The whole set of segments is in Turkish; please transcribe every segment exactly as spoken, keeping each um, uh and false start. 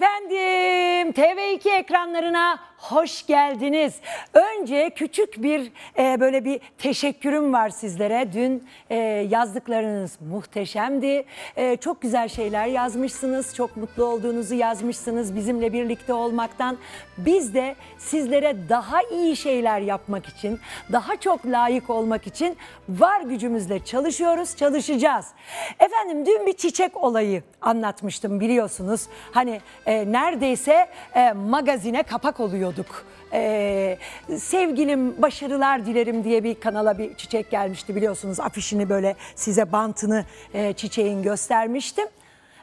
Efendim T V iki ekranlarına hoş geldiniz. Önce küçük bir e, böyle bir teşekkürüm var sizlere. Dün e, yazdıklarınız muhteşemdi. E, çok güzel şeyler yazmışsınız. Çok mutlu olduğunuzu yazmışsınız bizimle birlikte olmaktan. Biz de sizlere daha iyi şeyler yapmak için, daha çok layık olmak için var gücümüzle çalışıyoruz, çalışacağız. Efendim dün bir çiçek olayı anlatmıştım biliyorsunuz. Hani e, neredeyse e, magazine kapak oluyor. Ee, sevgilim başarılar dilerim diye bir kanala bir çiçek gelmişti biliyorsunuz, afişini böyle size bantını e, çiçeğin göstermiştim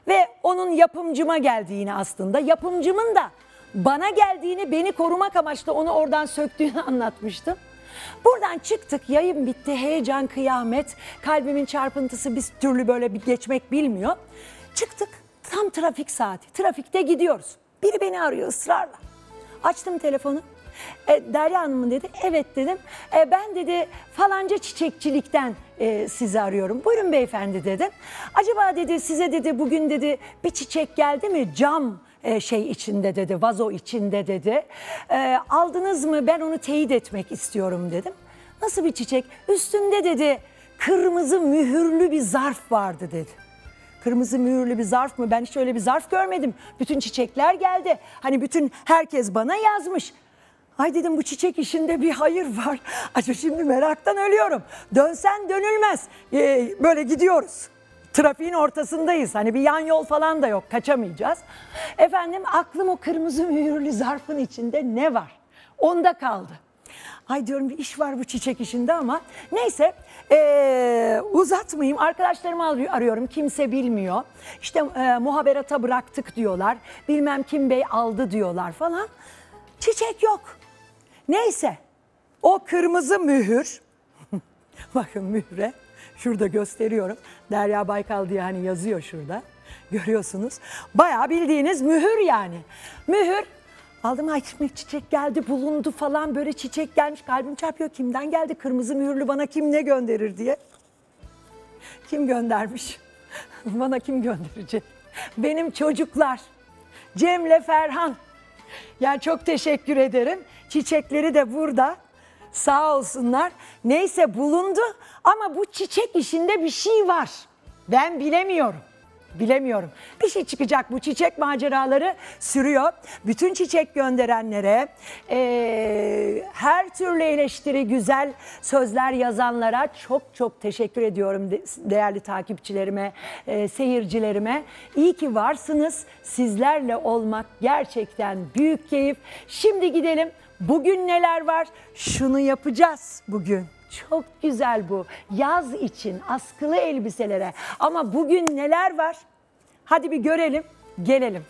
ve onun yapımcıma geldiğini, aslında yapımcımın da bana geldiğini, beni korumak amaçlı onu oradan söktüğünü anlatmıştım. Buradan çıktık, yayın bitti, heyecan kıyamet, kalbimin çarpıntısı bir türlü böyle bir geçmek bilmiyor. Çıktık, tam trafik saati, trafikte gidiyoruz, biri beni arıyor ısrarla. Açtım telefonu. E, Derya Hanım'ın dedi. Evet dedim. E, ben dedi falanca çiçekçilikten e, sizi arıyorum. Buyurun beyefendi dedim. Acaba dedi size dedi bugün dedi bir çiçek geldi mi? Cam e, şey içinde dedi. Vazo içinde dedi. E, aldınız mı? Ben onu teyit etmek istiyorum dedim. Nasıl bir çiçek? Üstünde dedi kırmızı mühürlü bir zarf vardı dedi. Kırmızı mühürlü bir zarf mı? Ben hiç öyle bir zarf görmedim. Bütün çiçekler geldi. Hani bütün herkes bana yazmış. Ay dedim bu çiçek işinde bir hayır var. Acaba şimdi meraktan ölüyorum. Dönsen dönülmez. Ee, böyle gidiyoruz. Trafiğin ortasındayız. Hani bir yan yol falan da yok. Kaçamayacağız. Efendim aklım o kırmızı mühürlü zarfın içinde ne var? Onda kaldı. Ay diyorum bir iş var bu çiçek işinde ama neyse ee, uzatmayayım, arkadaşlarımı arıyorum, kimse bilmiyor. İşte e, muhaberata bıraktık diyorlar, bilmem kim bey aldı diyorlar falan. Çiçek yok. Neyse o kırmızı mühür, bakın mühre şurada gösteriyorum. Derya Baykal diye hani yazıyor şurada, görüyorsunuz. Bayağı bildiğiniz mühür yani. Mühür. Aldım, ay çiçek geldi, bulundu falan, böyle çiçek gelmiş, kalbim çarpıyor, kimden geldi, kırmızı mühürlü bana kim ne gönderir diye. Kim göndermiş? Bana kim gönderecek? Benim çocuklar Cem'le Ferhan. Yani çok teşekkür ederim, çiçekleri de burada, sağ olsunlar. Neyse bulundu ama bu çiçek işinde bir şey var, ben bilemiyorum. Bilemiyorum. Bir şey çıkacak, bu çiçek maceraları sürüyor. Bütün çiçek gönderenlere, e, her türlü eleştiri, güzel sözler yazanlara çok çok teşekkür ediyorum. Değerli takipçilerime, e, seyircilerime. İyi ki varsınız. Sizlerle olmak gerçekten büyük keyif. Şimdi gidelim. Bugün neler var? Şunu yapacağız bugün. Çok güzel bu. Yaz için askılı elbiselere. Ama bugün neler var? Hadi bir görelim, gelelim.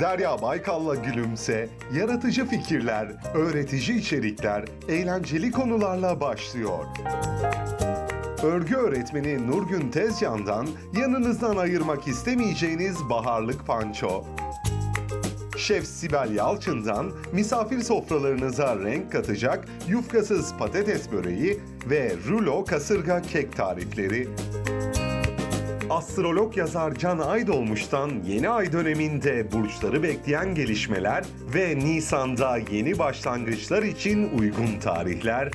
Derya Baykal'la Gülümse, yaratıcı fikirler, öğretici içerikler, eğlenceli konularla başlıyor. Örgü öğretmeni Nurgün Tezcan'dan yanınızdan ayırmak istemeyeceğiniz baharlık panço. Şef Sibel Yalçın'dan misafir sofralarınıza renk katacak yufkasız patates böreği ve rulo kasırga kek tarifleri. Astrolog yazar Can Aydoğmuş'tan yeni ay döneminde burçları bekleyen gelişmeler ve Nisan'da yeni başlangıçlar için uygun tarihler.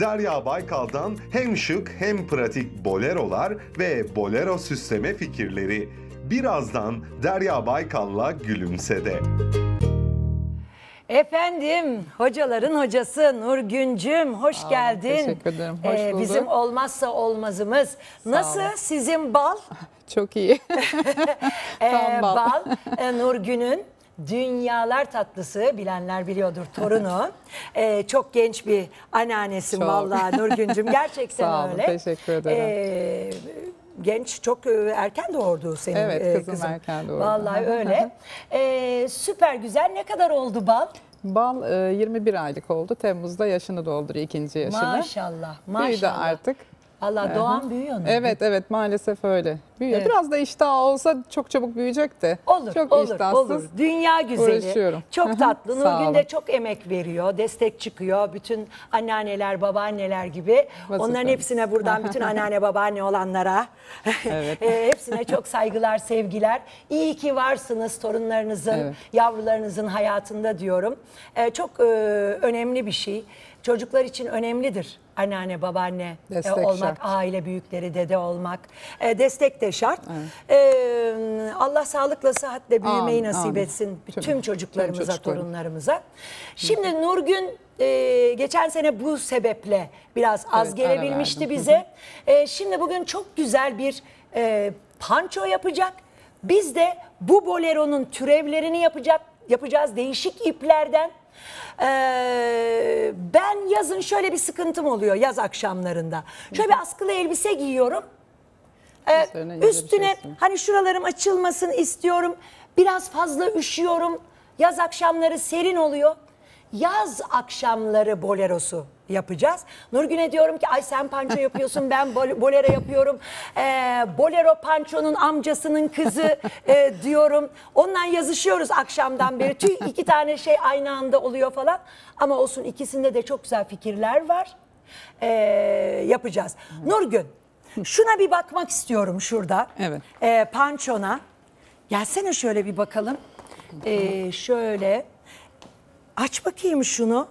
Derya Baykal'dan hem şık hem pratik bolerolar ve bolero süsleme fikirleri. Birazdan Derya Baykal'la Gülümse'de. Efendim hocaların hocası Nurgüncüm hoş Aa, geldin. Teşekkür ederim. Hoş ee, bulduk. Bizim olmazsa olmazımız. Sağ Nasıl olun. Sizin bal? Çok iyi. Tam bal. bal e, Nurgün'ün dünyalar tatlısı, bilenler biliyordur, torunu. Ee, çok genç bir anneannesi vallahi Nurgüncüm, gerçekten Sağ olun, öyle. Teşekkür ederim. Ee, Genç, çok erken doğurdu senin kızın. Evet, kızım, kızım. erken doğurdu. Vallahi öyle. ee, süper güzel. Ne kadar oldu bal? Bal yirmi bir aylık oldu. Temmuz'da yaşını dolduruyor, ikinci yaşını. Maşallah, maşallah. Büyüdü artık. Allah doğan büyüyor mu? Evet evet, maalesef öyle. Büyüyor. Evet. Biraz da iştah olsa çok çabuk büyüyecek de. Olur, çok olur, iştahsız olur. Dünya güzeli. Çok tatlı. Nurgün de çok emek veriyor. Destek çıkıyor. Bütün anneanneler, babaanneler gibi. Vazifemiz. Onların hepsine buradan, bütün anneanne, babaanne olanlara. Evet. e, hepsine çok saygılar, sevgiler. İyi ki varsınız torunlarınızın, evet, yavrularınızın hayatında diyorum. E, çok e, önemli bir şey. Çocuklar için önemlidir anneanne, babaanne e, olmak, şart. Aile büyükleri, dede olmak. E, destek de şart. Evet. E, Allah sağlıkla, sıhhatle büyümeyi amin, nasip amin. etsin tüm, tüm çocuklarımıza, tüm torunlarımıza. Şimdi evet. Nurgün e, geçen sene bu sebeple biraz az evet, gelebilmişti bize. E, şimdi bugün çok güzel bir e, panço yapacak. Biz de bu boleronun türevlerini yapacak, yapacağız değişik iplerden. Ee, ben yazın şöyle bir sıkıntım oluyor yaz akşamlarında. Şöyle bir askılı elbise giyiyorum. Ee, üstüne hani şuralarım açılmasın istiyorum. Biraz fazla üşüyorum. Yaz akşamları serin oluyor. Yaz akşamları bolerosu yapacağız. Nurgün'e diyorum ki ay sen panço yapıyorsun, ben bolero yapıyorum. Ee, bolero pançonun amcasının kızı e, diyorum. Ondan yazışıyoruz akşamdan beri. Tüy iki tane şey aynı anda oluyor falan. Ama olsun, ikisinde de çok güzel fikirler var. Ee, yapacağız. Nurgün, şuna bir bakmak istiyorum şurada. Evet. Ee, pançona. Gelsene şöyle bir bakalım. Ee, şöyle. Aç bakayım şunu.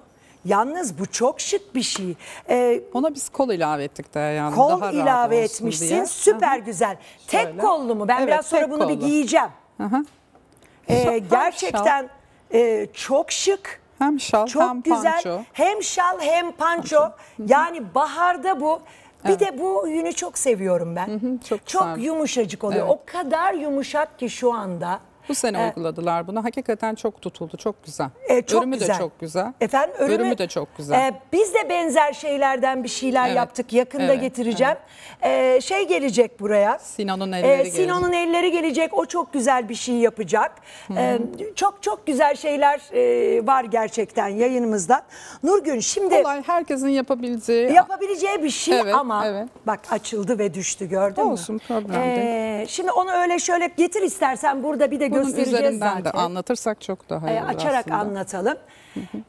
Yalnız bu çok şık bir şey. Ee, Ona biz kol ilave ettik de. Yani kol daha ilave etmişsin. Diye. Süper, hı-hı, güzel. Şöyle. Tek kollu mu? Ben evet, biraz sonra bunu kollu. bir giyeceğim. Hı-hı. Ee, gerçekten e, çok şık. Hem şal çok hem güzel. panço. Hem şal hem panço. Hı-hı. Yani baharda bu. Bir evet. de bu yünü çok seviyorum ben. Hı-hı, çok çok yumuşacık oluyor. Evet. O kadar yumuşak ki şu anda. Bu sene ee, uyguladılar bunu. Hakikaten çok tutuldu. Çok güzel. E, çok örümü güzel. de çok güzel. Efendim, örümü, örümü de çok güzel. E, biz de benzer şeylerden bir şeyler evet. yaptık. Yakında evet, getireceğim. Evet. E, şey gelecek buraya. Sinan'ın elleri e, gelecek. Sinan'ın elleri gelecek. O çok güzel bir şey yapacak. E, çok çok güzel şeyler e, var gerçekten yayınımızda. Nurgün şimdi... Kolay, herkesin yapabileceği... Yapabileceği bir şey evet, ama... Evet. Bak açıldı ve düştü, gördün mü? Olsun, problem değil. E, şimdi onu öyle şöyle getir istersen, burada bir de bunun üzerinden zaten de anlatırsak çok daha iyi olur. Açarak aslında anlatalım.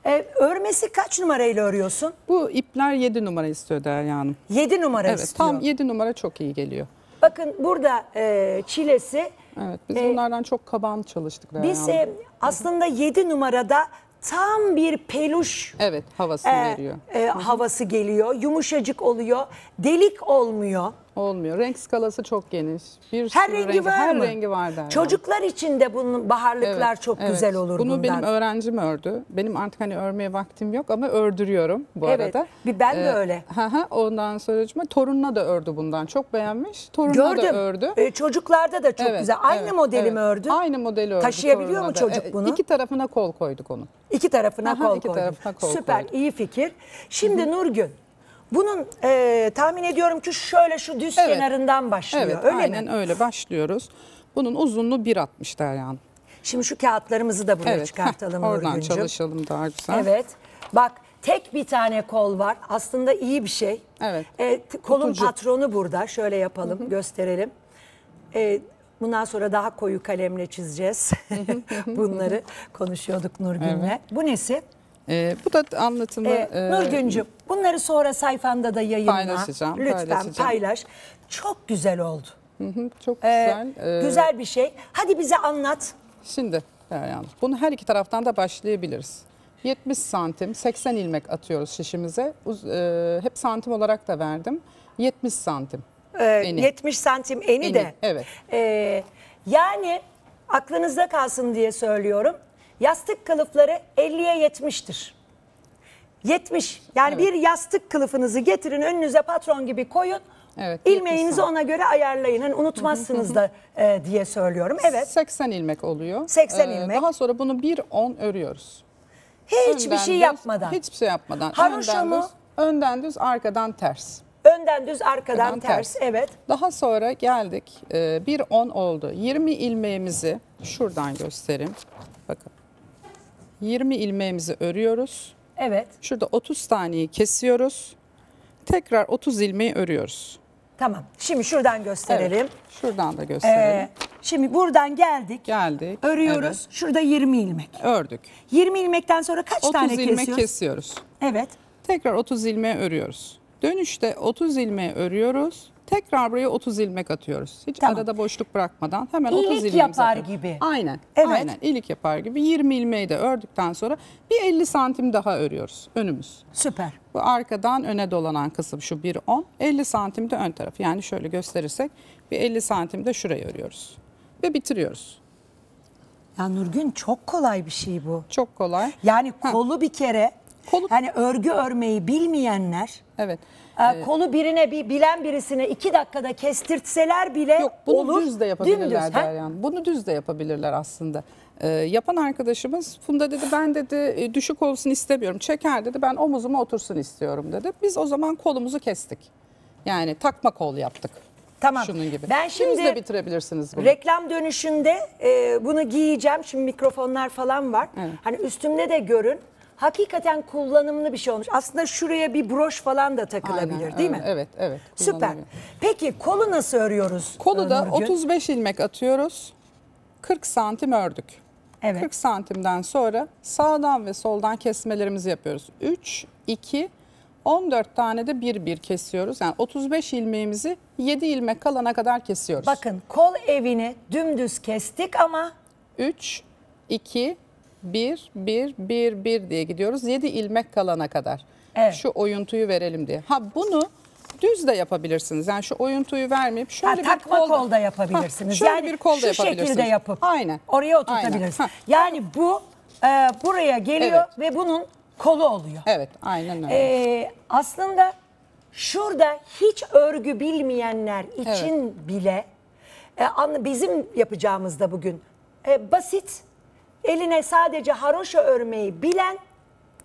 ee, örmesi kaç numarayla örüyorsun? Bu ipler yedi numara istiyor Derya Hanım. yedi numara evet, istiyor. Tam yedi numara çok iyi geliyor. Bakın burada e, çilesi. Evet, biz e, bunlardan çok kaban çalıştık Derya Hanım. Biz e, aslında yedi numarada tam bir peluş evet, havası e, veriyor. E, havası geliyor. Yumuşacık oluyor. Delik olmuyor. Olmuyor. Renk skalası çok geniş. Bir her rengi, rengi var her mı? rengi var der. Çocuklar yani için de bunun baharlıklar evet, çok evet. güzel olur Bunu bundan. benim öğrencim ördü. Benim artık hani örmeye vaktim yok ama ördürüyorum bu evet, arada. Evet. Ben de ee, öyle. Ondan sonra torununa da ördü bundan. Çok beğenmiş. Torununa Gördüm. da ördü. Ee, çocuklarda da çok evet, güzel. Aynı evet, modeli evet. mi ördü? Aynı modeli ördü. Taşıyabiliyor mu çocuk da. bunu? E, iki tarafına kol koyduk onu. İki tarafına Aha, kol iki koyduk. Tarafına kol Süper. Koyduk. iyi fikir. Şimdi Hı -hı. Nurgün, bunun e, tahmin ediyorum ki şöyle şu düz evet. kenarından başlıyor. Evet, öyle aynen mi? öyle başlıyoruz. Bunun uzunluğu bir altmış Derya Hanım. Şimdi şu kağıtlarımızı da buraya evet. çıkartalım. Heh, oradan Nurgüncüm. çalışalım daha güzel. Evet. Bak, tek bir tane kol var. Aslında iyi bir şey. Evet. E, kolun Kutucu. patronu burada. Şöyle yapalım, Hı -hı. gösterelim. E, bundan sonra daha koyu kalemle çizeceğiz. Bunları konuşuyorduk Nurgün'le. Evet. Bu nesi? Ee, bu da anlatımı... Ee, Nurgüncüm, e, bunları sonra sayfanda da yayınla. Paylaşacağım. Lütfen paylaşacağım. paylaş. Çok güzel oldu. Hı hı, çok güzel. Ee, ee, güzel bir şey. Hadi bize anlat. Şimdi Derya Hanım, bunu her iki taraftan da başlayabiliriz. yetmiş santim, seksen ilmek atıyoruz şişimize. Uz, e, hep santim olarak da verdim. yetmiş santim ee, eni. yetmiş santim eni, eni de. Evet. Ee, yani aklınızda kalsın diye söylüyorum. Yastık kılıfları elliye yetmiştir. yetmiş. Yani evet. bir yastık kılıfınızı getirin, önünüze patron gibi koyun. Evet, ilmeğinizi ona göre ayarlayın. Yani unutmazsınız da e, diye söylüyorum. Evet. seksen ilmek oluyor. seksen ee, ilmek. Daha sonra bunu bir on örüyoruz. Hiçbir önden şey düz, yapmadan. Hiçbir şey yapmadan. Haroşa önden mı? Düz, önden düz, arkadan ters. Önden düz, arkadan önden ters. ters. Evet. Daha sonra geldik. E, bir on oldu. yirmi ilmeğimizi şuradan göstereyim. Bakın. yirmi ilmeğimizi örüyoruz. Evet. Şurada otuz taneyi kesiyoruz. tekrar otuz ilmeği örüyoruz. Tamam. Şimdi şuradan gösterelim. Evet, şuradan da gösterelim. Ee, şimdi buradan geldik. Geldik. Örüyoruz. Evet. Şurada yirmi ilmek. Ördük. yirmi ilmekten sonra kaç tane kesiyoruz? otuz ilmek kesiyoruz. Evet. Tekrar otuz ilmeği örüyoruz. Dönüşte otuz ilmeği örüyoruz. Tekrar buraya otuz ilmek atıyoruz. Hiç tamam. arada boşluk bırakmadan hemen otuz ilmek yapar zaten. gibi. Aynen. Evet. Aynen. İlik yapar gibi. yirmi ilmeği de ördükten sonra bir elli santim daha örüyoruz önümüz. Süper. Bu arkadan öne dolanan kısım şu bir on. elli santim de ön tarafı. Yani şöyle gösterirsek bir elli santim de şurayı örüyoruz. Ve bitiriyoruz. Ya Nurgün, çok kolay bir şey bu. Çok kolay. Yani kolu ha. bir kere... Kolu... Yani örgü örmeyi bilmeyenler, evet, e, kolu birine bir bilen birisine iki dakikada kestirtseler bile yok, bunu olur. Bunu düz de yapabilirler Derya Hanım. Bunu düz de yapabilirler aslında. E, yapan arkadaşımız Funda dedi, ben dedi düşük olsun istemiyorum. Çeker dedi, ben omuzuma otursun istiyorum dedi. Biz o zaman kolumuzu kestik. Yani takma kol yaptık. Tamam. Şunun gibi. Ben şimdi siz de bitirebilirsiniz bunu. Reklam dönüşünde e, bunu giyeceğim. Şimdi mikrofonlar falan var. Evet. Hani üstümde de görün. Hakikaten kullanımlı bir şey olmuş. Aslında şuraya bir broş falan da takılabilir. Aynen, değil mi? Evet, evet. Süper. Peki kolu nasıl örüyoruz? Kolu da Nurgün? otuz beş ilmek atıyoruz. kırk santim ördük. Evet. kırk santimden sonra sağdan ve soldan kesmelerimizi yapıyoruz. üç, iki, on dört tane de bir bir kesiyoruz. Yani otuz beş ilmeğimizi yedi ilmek kalana kadar kesiyoruz. Bakın kol evini dümdüz kestik ama... üç, iki, bir, bir, bir, bir diye gidiyoruz. yedi ilmek kalana kadar. Evet. Şu oyuntuyu verelim diye. Ha bunu düz de yapabilirsiniz. Yani şu oyuntuyu vermeyip şöyle ha, bir kol da, da yapabilirsiniz. Ha, şöyle yani bir kol da şu yapabilirsiniz. Şekilde yapıp aynen. oraya oturtabilirsiniz. Aynen. Yani bu e, buraya geliyor evet. ve bunun kolu oluyor. Evet, aynen öyle. E, aslında şurada hiç örgü bilmeyenler için evet. bile e, bizim yapacağımız da bugün e, basit. Eline sadece haroşa örmeyi bilen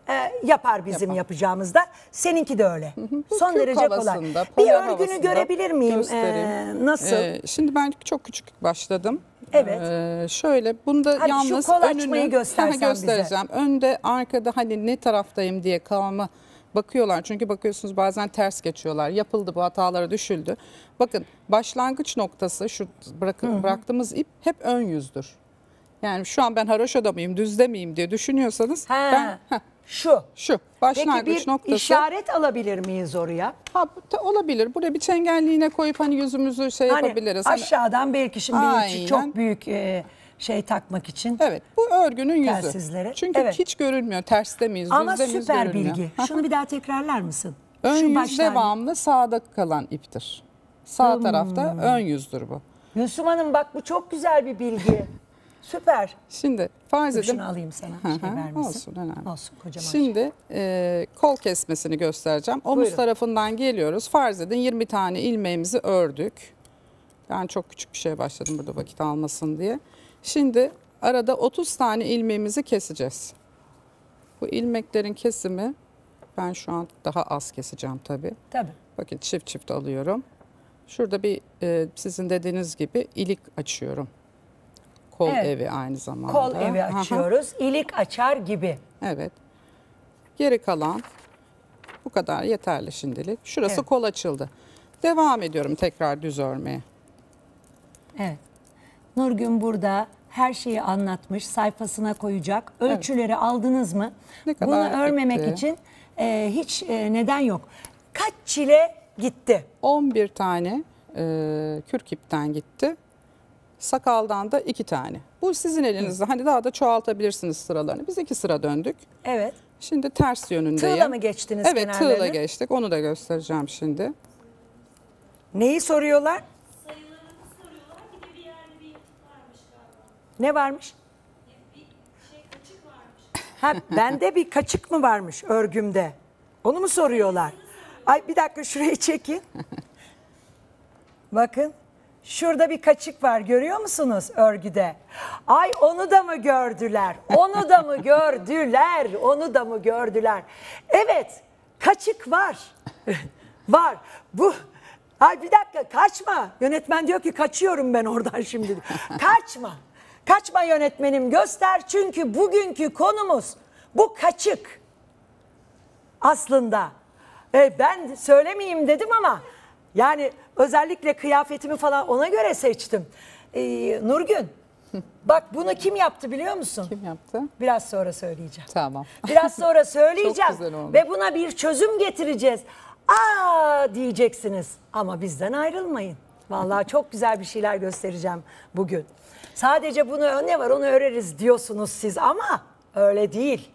e, yapar bizim Yapam. yapacağımızda. Seninki de öyle. Hı hı. Son Kürk derece kolay. Bir örgünü görebilir miyim? Ee, nasıl? Ee, şimdi ben çok küçük başladım. Evet. Ee, şöyle bunda hani yalnız şu kol açmayı önünü göstereceğim. Bize. Önde arkada hani ne taraftayım diye kalma bakıyorlar. Çünkü bakıyorsunuz bazen ters geçiyorlar. Yapıldı, bu hatalara düşüldü. Bakın başlangıç noktası şu bırakın, hı hı. bıraktığımız ip hep ön yüzdür. Yani şu an ben haroşada mıyım, düzde miyim diye düşünüyorsanız ha, ben heh, şu şu başlangıç Peki bir noktası. işaret alabilir miyiz oraya? Ha, olabilir. Buraya bir çengelliğine koyup hani yüzümüzü şey hani yapabiliriz. Aşağıdan hani... belki şimdi için çok büyük e, şey takmak için. Evet, bu örgünün yüzü. Tersizleri. Çünkü evet. hiç görünmüyor. Terste miyiz, düzde miyiz görünmüyor. Ama süper bilgi. Şunu bir daha tekrarlar mısın? Ön şu yüz başlangıç. devamlı sağda kalan iptir. Sağ hmm. tarafta ön yüzdür bu. Yusuf Hanım bak bu çok güzel bir bilgi. Süper. Şimdi farz edin. Şunu alayım sana. Hı -hı. Şey vermesin. Olsun, önemli. Olsun, kocaman. Şimdi e, kol kesmesini göstereceğim. Omuz Buyurun. tarafından geliyoruz. Farz edin yirmi tane ilmeğimizi ördük. Ben çok küçük bir şeye başladım burada vakit almasın diye. Şimdi arada otuz tane ilmeğimizi keseceğiz. Bu ilmeklerin kesimi ben şu an daha az keseceğim tabii. Tabii. Bakın çift çift alıyorum. Şurada bir e, sizin dediğiniz gibi ilik açıyorum. Kol evet. evi aynı zamanda. Kol evi açıyoruz. Aha. İlik açar gibi. Evet. Geri kalan bu kadar yeterli şimdilik. Şurası evet. kol açıldı. Devam ediyorum tekrar düz örmeye. Evet. Nurgün burada her şeyi anlatmış. Sayfasına koyacak. Ölçüleri evet. aldınız mı? Ne kadar Bunu örmemek etti. için e, hiç e, neden yok. Kaç çile gitti? on bir tane e, kürk ipten gitti. Sakaldan da iki tane. Bu sizin elinizde. Hani daha da çoğaltabilirsiniz sıralarını. Biz iki sıra döndük. Evet. Şimdi ters yönündeyim. Tığla mı geçtiniz evet, kenarlarını? Evet, tığla geçtik. Onu da göstereceğim şimdi. Neyi soruyorlar? Sayılarını soruyorlar. Bir de bir yerde bir varmış galiba. Ne varmış? Bir şey kaçık varmış. Ha, bende bir kaçık mı varmış örgümde? Onu mu soruyorlar? Ay bir dakika şurayı çekin. Bakın. Şurada bir kaçık var, görüyor musunuz örgüde? Ay onu da mı gördüler? Onu da mı gördüler? Onu da mı gördüler? Evet, kaçık var. Var. Bu. Ay bir dakika kaçma. Yönetmen diyor ki kaçıyorum ben oradan şimdi. Kaçma. Kaçma yönetmenim, göster. Çünkü bugünkü konumuz bu kaçık. Aslında E, ben söylemeyeyim dedim ama yani özellikle kıyafetimi falan ona göre seçtim. E, Nurgün, bak bunu kim yaptı biliyor musun? Kim yaptı? Biraz sonra söyleyeceğim. Tamam. Biraz sonra söyleyeceğim. Çok güzel oldu. Ve buna bir çözüm getireceğiz. Aa diyeceksiniz ama bizden ayrılmayın. Vallahi çok güzel bir şeyler göstereceğim bugün. Sadece bunu ne var onu öreriz diyorsunuz siz ama öyle değil.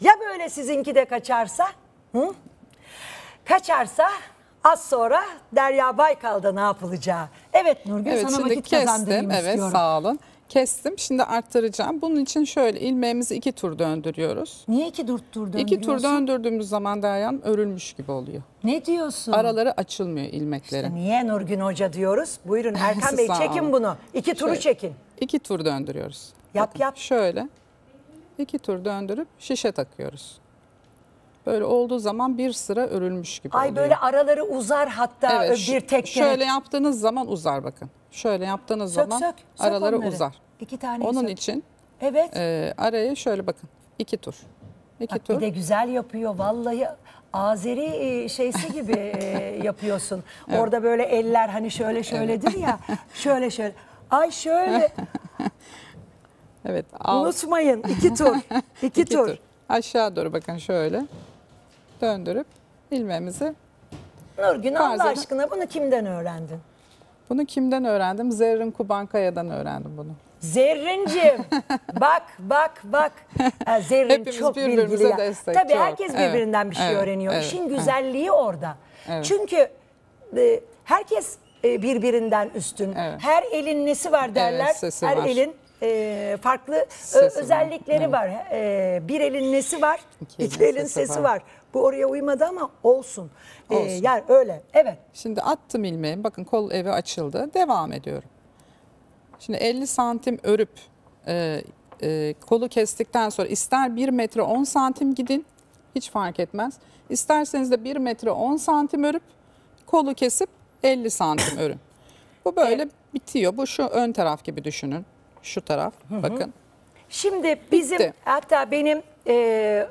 Ya böyle sizinki de kaçarsa? Hı? Kaçarsa az sonra Derya Baykal'da ne yapılacağı. Evet Nurgün, evet, sana vakit kazandırayım evet, istiyorum. Evet, sağ olun. Kestim. Şimdi arttıracağım. Bunun için şöyle ilmeğimizi iki tur döndürüyoruz. Niye iki tur döndürüyorsun? İki tur döndürdüğümüz zaman Derya'm örülmüş gibi oluyor. Ne diyorsun? Araları açılmıyor ilmeklerin. İşte niye Nurgün Hoca diyoruz? Buyurun Erkan Bey çekin olun. Bunu. İki turu şöyle, çekin. İki tur döndürüyoruz. Yap Bakın, yap. Şöyle. İki tur döndürüp şişe takıyoruz. Böyle olduğu zaman bir sıra örülmüş gibi Ay oluyor. Böyle araları uzar hatta evet, bir tek Şöyle yaptığınız zaman uzar bakın. Şöyle yaptığınız sök, zaman sök, sök araları onları. uzar. İki tane Onun sök. için evet. e, araya şöyle bakın iki tur. İki Bak, tur. Bir de güzel yapıyor vallahi Azeri şeysi gibi yapıyorsun. Evet. Orada böyle eller hani şöyle şöyledir evet. ya. Şöyle şöyle. Ay şöyle. Evet. Al. Unutmayın iki tur. İki, iki tur. tur. Aşağı doğru bakın şöyle. Döndürüp ilmeğimizi. Nurgün Allah aşkına bunu kimden öğrendin? Bunu kimden öğrendim? Zerrin Kubankaya'dan öğrendim bunu. Zerrinciğim bak bak bak. Zerrin Hepimiz çok bilgili. Ya. Destek, Tabii çok. herkes birbirinden evet, bir şey evet, öğreniyor. Evet, İşin güzelliği evet. orada. Evet. Çünkü e, herkes e, birbirinden üstün. Evet. Her elin nesi var derler. Evet, Her var. elin. E, farklı sesi özellikleri var. var. E, bir elin nesi var, iki, iki elin sesi, sesi var. var. Bu oraya uymadı ama olsun. olsun. E, yani öyle. Evet. Şimdi attım ilmeği. Bakın kol evi açıldı. Devam ediyorum. Şimdi elli santim örüp e, e, kolu kestikten sonra ister bir metre on santim gidin. Hiç fark etmez. İsterseniz de bir metre on santim örüp kolu kesip elli santim örün. Bu böyle evet. bitiyor. Bu şu ön taraf gibi düşünün. Şu taraf hı hı. bakın. Şimdi bizim Bitti. hatta benim e,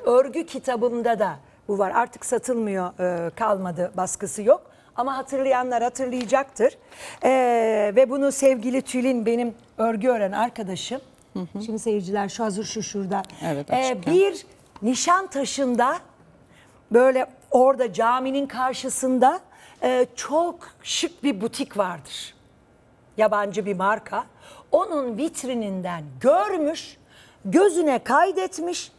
örgü kitabımda da bu var. Artık satılmıyor e, kalmadı baskısı yok. Ama hatırlayanlar hatırlayacaktır. E, ve bunu sevgili Tülin benim örgü öğren arkadaşım. Hı hı. Şimdi seyirciler şu hazır şu şurada. Evet, e, bir Nişantaşı'nda böyle orada caminin karşısında e, çok şık bir butik vardır. Yabancı bir marka. Onun vitrininden görmüş, gözüne kaydetmiş,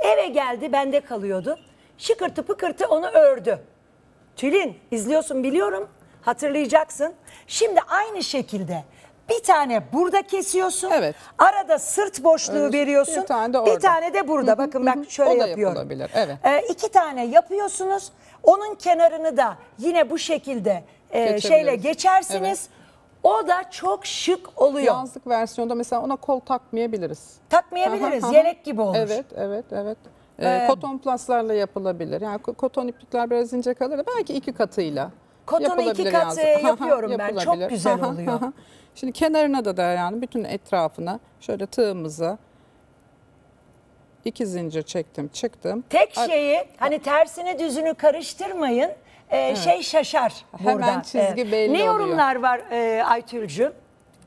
eve geldi bende kalıyordu. Şıkırtı pıkırtı onu ördü. Tülin izliyorsun biliyorum, hatırlayacaksın. Şimdi aynı şekilde bir tane burada kesiyorsun, evet. arada sırt boşluğu Öyle, veriyorsun. Bir tane de, orada. Bir tane de burada, hı hı, bakın bak şöyle o da yapıyorum. Yapılabilir, evet. ee, iki tane yapıyorsunuz, onun kenarını da yine bu şekilde e, şeyle geçersiniz. Evet. O da çok şık oluyor. Yazlık versiyonda mesela ona kol takmayabiliriz. Takmayabiliriz. Aha, aha. Yelek gibi olur. Evet, evet, evet. Ee, ee, koton plaslarla yapılabilir. Yani koton iplikler biraz ince kalır. Belki iki katıyla. Kotonu iki katı yazlık. yapıyorum aha, ben. Çok güzel aha, oluyor. Aha. Şimdi kenarına da da yani bütün etrafına şöyle tığımıza iki zincir çektim, çıktım. Tek şeyi Ar hani tersini düzünü karıştırmayın. Ee, evet. Şey şaşar Hemen burada. Çizgi belli ne yorumlar oluyor. var e, Aytül'cüğüm? Ee,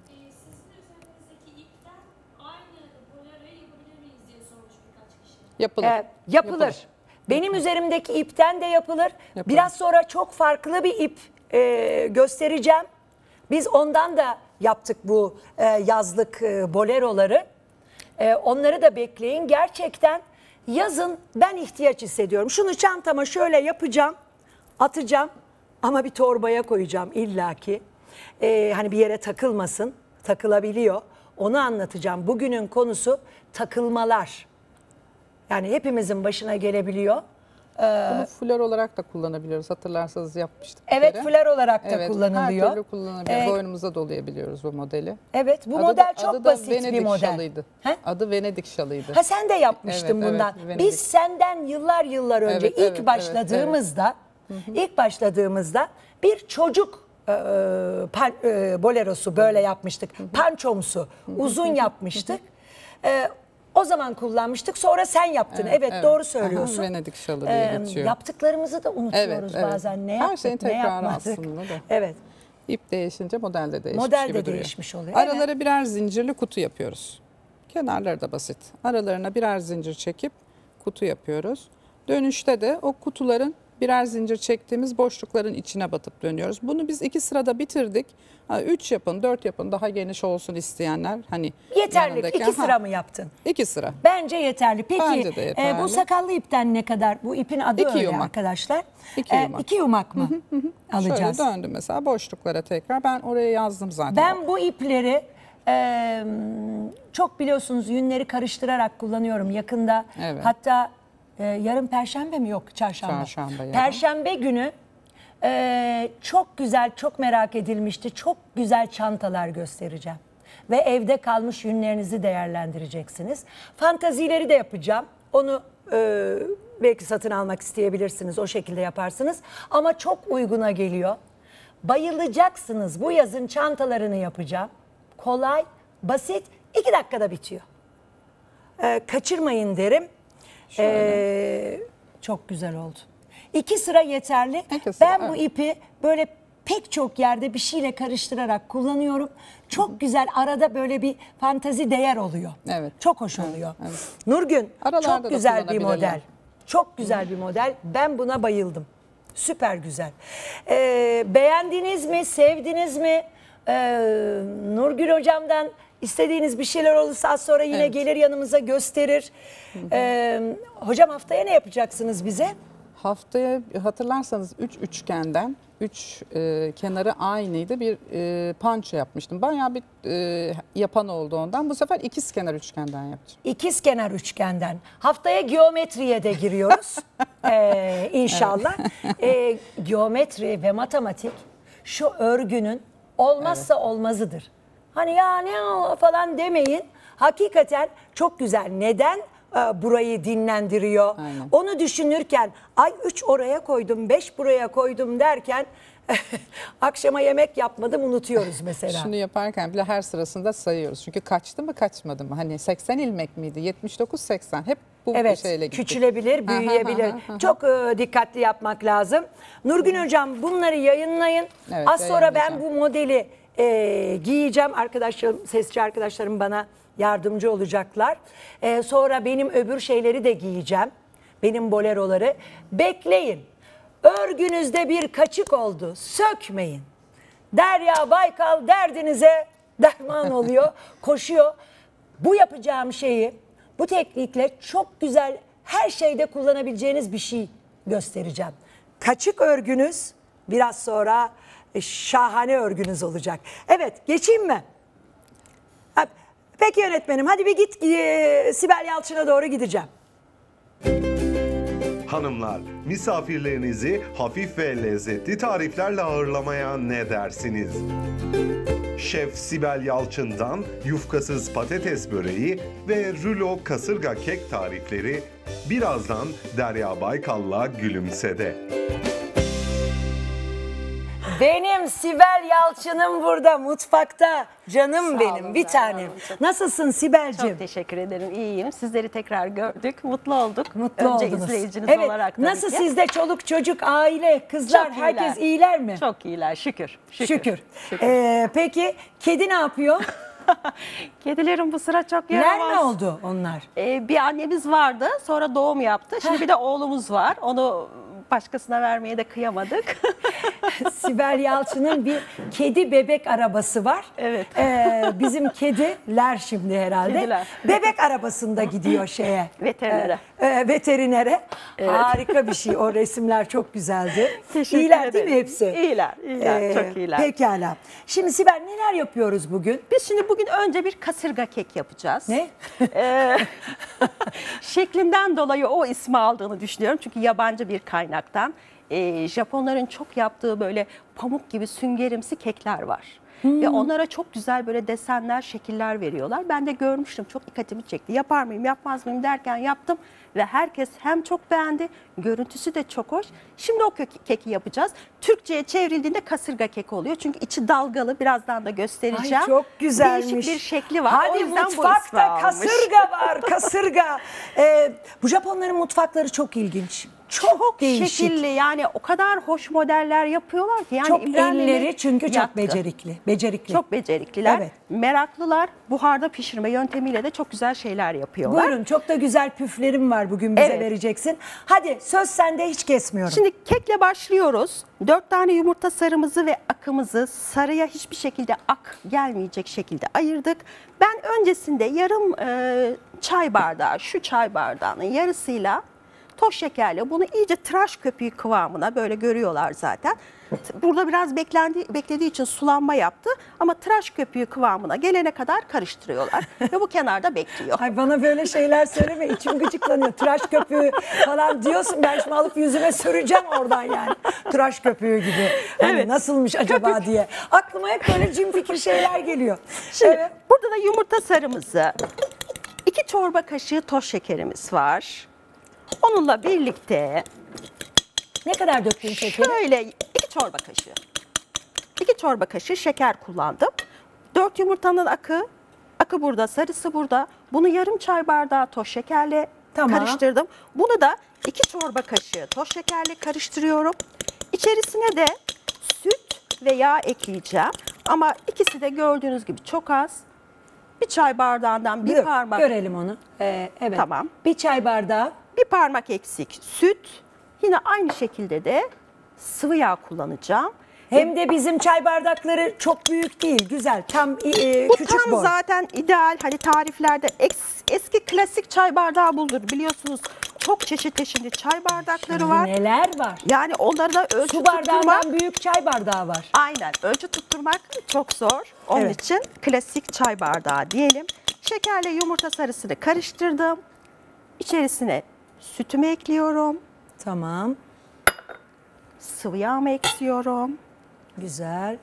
sizin üzerinizdeki ipten aynı bolara yapabilir miyiz diye sormuş birkaç kişi. Yapılır. Ee, yapılır. yapılır. Benim yapılır. üzerimdeki ipten de yapılır. yapılır. Biraz sonra çok farklı bir ip e, göstereceğim. Biz ondan da yaptık bu e, yazlık e, boleroları. E, onları da bekleyin. Gerçekten yazın ben ihtiyaç hissediyorum. Şunu çantama şöyle yapacağım. Atacağım ama bir torbaya koyacağım illaki. Ee, hani bir yere takılmasın, takılabiliyor. Onu anlatacağım. Bugünün konusu takılmalar. Yani hepimizin başına gelebiliyor. Ee, Bunu flör olarak da kullanabiliyoruz. Hatırlarsanız yapmıştık. Evet, flör olarak da evet, kullanılıyor. Her türlü kullanabiliyoruz. Evet. Boynumuza dolayabiliyoruz bu modeli. Evet, bu adı model da, çok adı basit Venedik bir model. Şalıydı. Ha? Adı Venedik şalıydı. Ha sen de yapmıştın evet, bundan. Evet, Biz senden yıllar yıllar önce evet, ilk evet, başladığımızda evet, evet. Hı hı. İlk başladığımızda bir çocuk e, pan, e, bolerosu böyle yapmıştık. Pançomsu uzun yapmıştık. E, O zaman kullanmıştık. Sonra sen yaptın. Evet, evet, evet. Doğru söylüyorsun. Aha, Venedik şalı diye ee, geçiyor. Yaptıklarımızı da unutuyoruz, evet, bazen. Evet. Ne yaptık, her şeyin tekrarı aslında da. Evet. İp değişince model de değişmiş model gibi de duruyor. Değişmiş oluyor. Aralara evet. birer zincirli kutu yapıyoruz. Kenarları da basit. Aralarına birer zincir çekip kutu yapıyoruz. Dönüşte de o kutuların birer zincir çektiğimiz boşlukların içine batıp dönüyoruz. Bunu biz iki sırada bitirdik. Üç yapın, dört yapın, daha geniş olsun isteyenler. Hani yeterli. İki ha, sıra mı yaptın? İki sıra. Bence yeterli. Peki Bence de yeterli. E, bu sakallı ipten ne kadar? Bu ipin adı iki öyle yumak. Arkadaşlar. İki yumak. E, iki yumak mı hı hı hı. alacağız? Şöyle döndüm mesela boşluklara tekrar. Ben oraya yazdım zaten. Ben bak. bu ipleri... Ee, çok biliyorsunuz yünleri karıştırarak kullanıyorum yakında. Evet. Hatta e, yarın perşembe mi yok çarşamba? Çarşamba perşembe günü e, çok güzel, çok merak edilmişti. Çok güzel çantalar göstereceğim. Ve evde kalmış yünlerinizi değerlendireceksiniz. Fantazileri de yapacağım. Onu e, belki satın almak isteyebilirsiniz. O şekilde yaparsınız. Ama çok uyguna geliyor. Bayılacaksınız. Bu yazın çantalarını yapacağım. Kolay, basit, iki dakikada bitiyor. Ee, kaçırmayın derim. Ee, çok güzel oldu. İki sıra yeterli. İki sıra, ben evet. bu ipi böyle pek çok yerde bir şeyle karıştırarak kullanıyorum. Çok Hı-hı. güzel, arada böyle bir fantazi değer oluyor. Evet. Çok hoş oluyor. Evet, evet. Nurgün, aralarda çok güzel bir model. Çok güzel Hı-hı. bir model. Ben buna bayıldım. Süper güzel. Ee, beğendiniz mi, sevdiniz mi? Ee, Nurgül hocamdan istediğiniz bir şeyler olursa az sonra yine evet. gelir yanımıza gösterir. Ee, hocam haftaya ne yapacaksınız bize? Haftaya hatırlarsanız üç üçgenden üç e, kenarı aynıydı bir e, panço yapmıştım. Bayağı bir e, yapan oldu ondan. Bu sefer ikiz kenar üçgenden yapacağım. İkiz kenar üçgenden. Haftaya geometriye de giriyoruz. ee, inşallah. Evet. Ee, geometri ve matematik şu örgünün olmazsa evet. olmazıdır. Hani ya ne falan demeyin. Hakikaten çok güzel. Neden e, burayı dinlendiriyor? Aynen. Onu düşünürken ay üç oraya koydum, beş buraya koydum derken akşama yemek yapmadım unutuyoruz mesela. Şunu yaparken bile her sırasında sayıyoruz. Çünkü kaçtı mı kaçmadı mı? Hani seksen ilmek miydi? yetmiş dokuz seksen hep bu evet, şeyle gittik. Küçülebilir, büyüyebilir. Aha, aha, aha. Çok e, dikkatli yapmak lazım. Nurgün evet. hocam bunları yayınlayın. Evet, az sonra ben bu modeli e, giyeceğim. Arkadaşlarım, sesçi arkadaşlarım bana yardımcı olacaklar. E, sonra benim öbür şeyleri de giyeceğim. Benim boleroları. Bekleyin. Örgünüzde bir kaçık oldu. Sökmeyin. Derya Baykal derdinize derman oluyor. Koşuyor. Bu yapacağım şeyi bu teknikle çok güzel her şeyde kullanabileceğiniz bir şey göstereceğim. Kaçık örgünüz biraz sonra şahane örgünüz olacak. Evet geçeyim mi? Peki yönetmenim hadi bir git Sibel Yalçın'a doğru gideceğim. Hanımlar, misafirlerinizi hafif ve lezzetli tariflerle ağırlamaya ne dersiniz? Şef Sibel Yalçın'dan yufkasız patates böreği ve rulo kasırga kek tarifleri birazdan Derya Baykal'la Gülümse'de. Benim Sibel Yalçın'ım burada mutfakta. Canım benim bir tanem. Nasılsın Sibel'ciğim? Çok teşekkür ederim. İyiyim. Sizleri tekrar gördük. Mutlu olduk. Mutlu Önce oldunuz. izleyiciniz evet. olarak tabii Nasıl ki. sizde çoluk çocuk, aile, kızlar çok herkes iyiler. iyiler mi? Çok iyiler şükür. Şükür. şükür. şükür. Ee, peki kedi ne yapıyor? Kedilerim bu sıra çok yaramaz. Nerede oldu onlar? Ee, bir annemiz vardı sonra doğum yaptı. Şimdi bir de oğlumuz var. Onu başkasına vermeye de kıyamadık. Sibel Yalçın'ın bir kedi bebek arabası var. Evet. Ee, bizim kediler şimdi herhalde. Kediler. Bebek arabasında gidiyor şeye. Veterinere. E, veterinere. Evet. Harika bir şey. O resimler çok güzeldi. Teşekkür iyiler ederim. Değil mi hepsi? İyiler. iyiler ee, çok iyiler. Pekala. Şimdi Sibel neler yapıyoruz bugün? Biz şimdi bugün önce bir kasırga kek yapacağız. Ne? Ee, şeklinden dolayı o ismi aldığını düşünüyorum. Çünkü yabancı bir kaynak. Ee, Japonların çok yaptığı böyle pamuk gibi süngerimsi kekler var. Hmm. Ve onlara çok güzel böyle desenler, şekiller veriyorlar. Ben de görmüştüm, çok dikkatimi çekti. Yapar mıyım, yapmaz mıyım derken yaptım ve herkes hem çok beğendi, görüntüsü de çok hoş. Şimdi o keki yapacağız. Türkçe'ye çevrildiğinde kasırga keki oluyor. Çünkü içi dalgalı, birazdan da göstereceğim. Ay çok güzelmiş. Değişik bir şekli var. Hadi mutfakta kasırga var, kasırga. Ee, bu Japonların mutfakları çok ilginç. Çok, çok şekilli, yani o kadar hoş modeller yapıyorlar ki. Yani çok elleri çünkü yatkı. Çok becerikli. becerikli. Çok becerikliler, evet. Meraklılar, buharda pişirme yöntemiyle de çok güzel şeyler yapıyorlar. Buyurun, çok da güzel püflerim var bugün, bize evet. vereceksin. Hadi söz sende, hiç kesmiyorum. Şimdi kekle başlıyoruz. Dört tane yumurta sarımızı ve akımızı sarıya hiçbir şekilde ak gelmeyecek şekilde ayırdık. Ben öncesinde yarım e, çay bardağı, şu çay bardağının yarısıyla toz şekerle bunu iyice tıraş köpüğü kıvamına, böyle görüyorlar zaten. Burada biraz beklendi, beklediği için sulanma yaptı ama tıraş köpüğü kıvamına gelene kadar karıştırıyorlar ve bu kenarda bekliyor. Ay bana böyle şeyler söyleme, içim gıcıklanıyor. Tıraş köpüğü falan diyorsun, ben şimdi alıp yüzüme süreceğim oradan yani. Tıraş köpüğü gibi. Hani evet. Nasılmış acaba köpük diye. Aklıma hep böyle cin fikir şeyler geliyor. Şimdi evet. Burada da yumurta sarımızı, iki çorba kaşığı toz şekerimiz var. Onunla birlikte ne kadar döktün şekeri? Şöyle iki çorba kaşığı. İki çorba kaşığı şeker kullandım. Dört yumurtanın akı, akı burada, sarısı burada. Bunu yarım çay bardağı toz şekerle tamam. karıştırdım. Bunu da iki çorba kaşığı toz şekerle karıştırıyorum. İçerisine de süt ve yağ ekleyeceğim. Ama ikisi de gördüğünüz gibi çok az. Bir çay bardağından bir Dur, parmak. Görelim onu. Ee, evet. Tamam. Bir çay bardağı. Bir parmak eksik süt. Yine aynı şekilde de sıvı yağ kullanacağım. Hem de bizim çay bardakları çok büyük değil. Güzel. Tam e, bu küçük tam boy. Zaten ideal. Hani tariflerde es, eski klasik çay bardağı buldur. Biliyorsunuz çok çeşit çeşitli çay bardakları şimdi var. Neler var? Yani onları da ölçü Su tutturmak. Su bardağından büyük çay bardağı var. Aynen. Ölçü tutturmak çok zor. Onun evet. için klasik çay bardağı diyelim. Şekerle yumurta sarısını karıştırdım. İçerisine sütümü ekliyorum. Tamam. Sıvı yağımı ekliyorum. Güzel.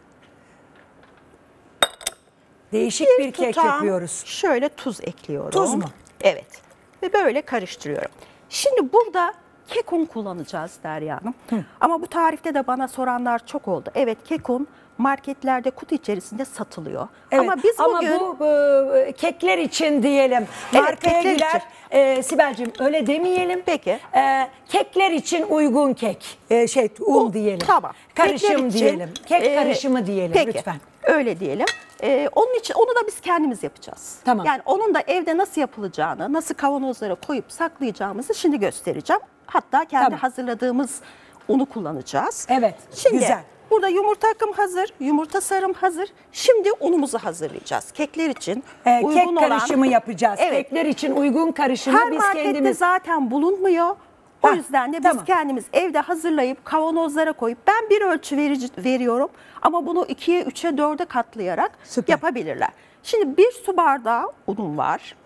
Değişik bir, bir kek yapıyoruz. Şöyle tuz ekliyorum. Tuz mu? Evet. Ve böyle karıştırıyorum. Şimdi burada kek un kullanacağız Derya Hanım. Hı. Ama bu tarifte de bana soranlar çok oldu. Evet, kek un marketlerde kutu içerisinde satılıyor. Evet, ama biz ama bugün... bu, bu kekler için diyelim. Evet, markaya gider. E, Sibel'cim öyle demeyelim. Peki. E, kekler için uygun kek. E, şey un diyelim. Tamam. Karışım için, diyelim. Kek e, karışımı diyelim peki, lütfen. Öyle diyelim. Ee, onun için onu da biz kendimiz yapacağız. Tamam. Yani onun da evde nasıl yapılacağını, nasıl kavanozlara koyup saklayacağımızı şimdi göstereceğim. Hatta kendi tamam. hazırladığımız unu kullanacağız. Evet. Şimdi güzel. Burada yumurta akım hazır, yumurta sarım hazır. Şimdi unumuzu hazırlayacağız. Kekler için ee, uygun kek karışımı olan... yapacağız. Evet. Kekler için uygun karışımı Her biz kendimiz. Her markette zaten bulunmuyor. O yüzden de biz tamam. kendimiz evde hazırlayıp kavanozlara koyup, ben bir ölçü verici, veriyorum ama bunu ikiye, üçe, dörde katlayarak Süper. yapabilirler. Şimdi bir su bardağı unum var.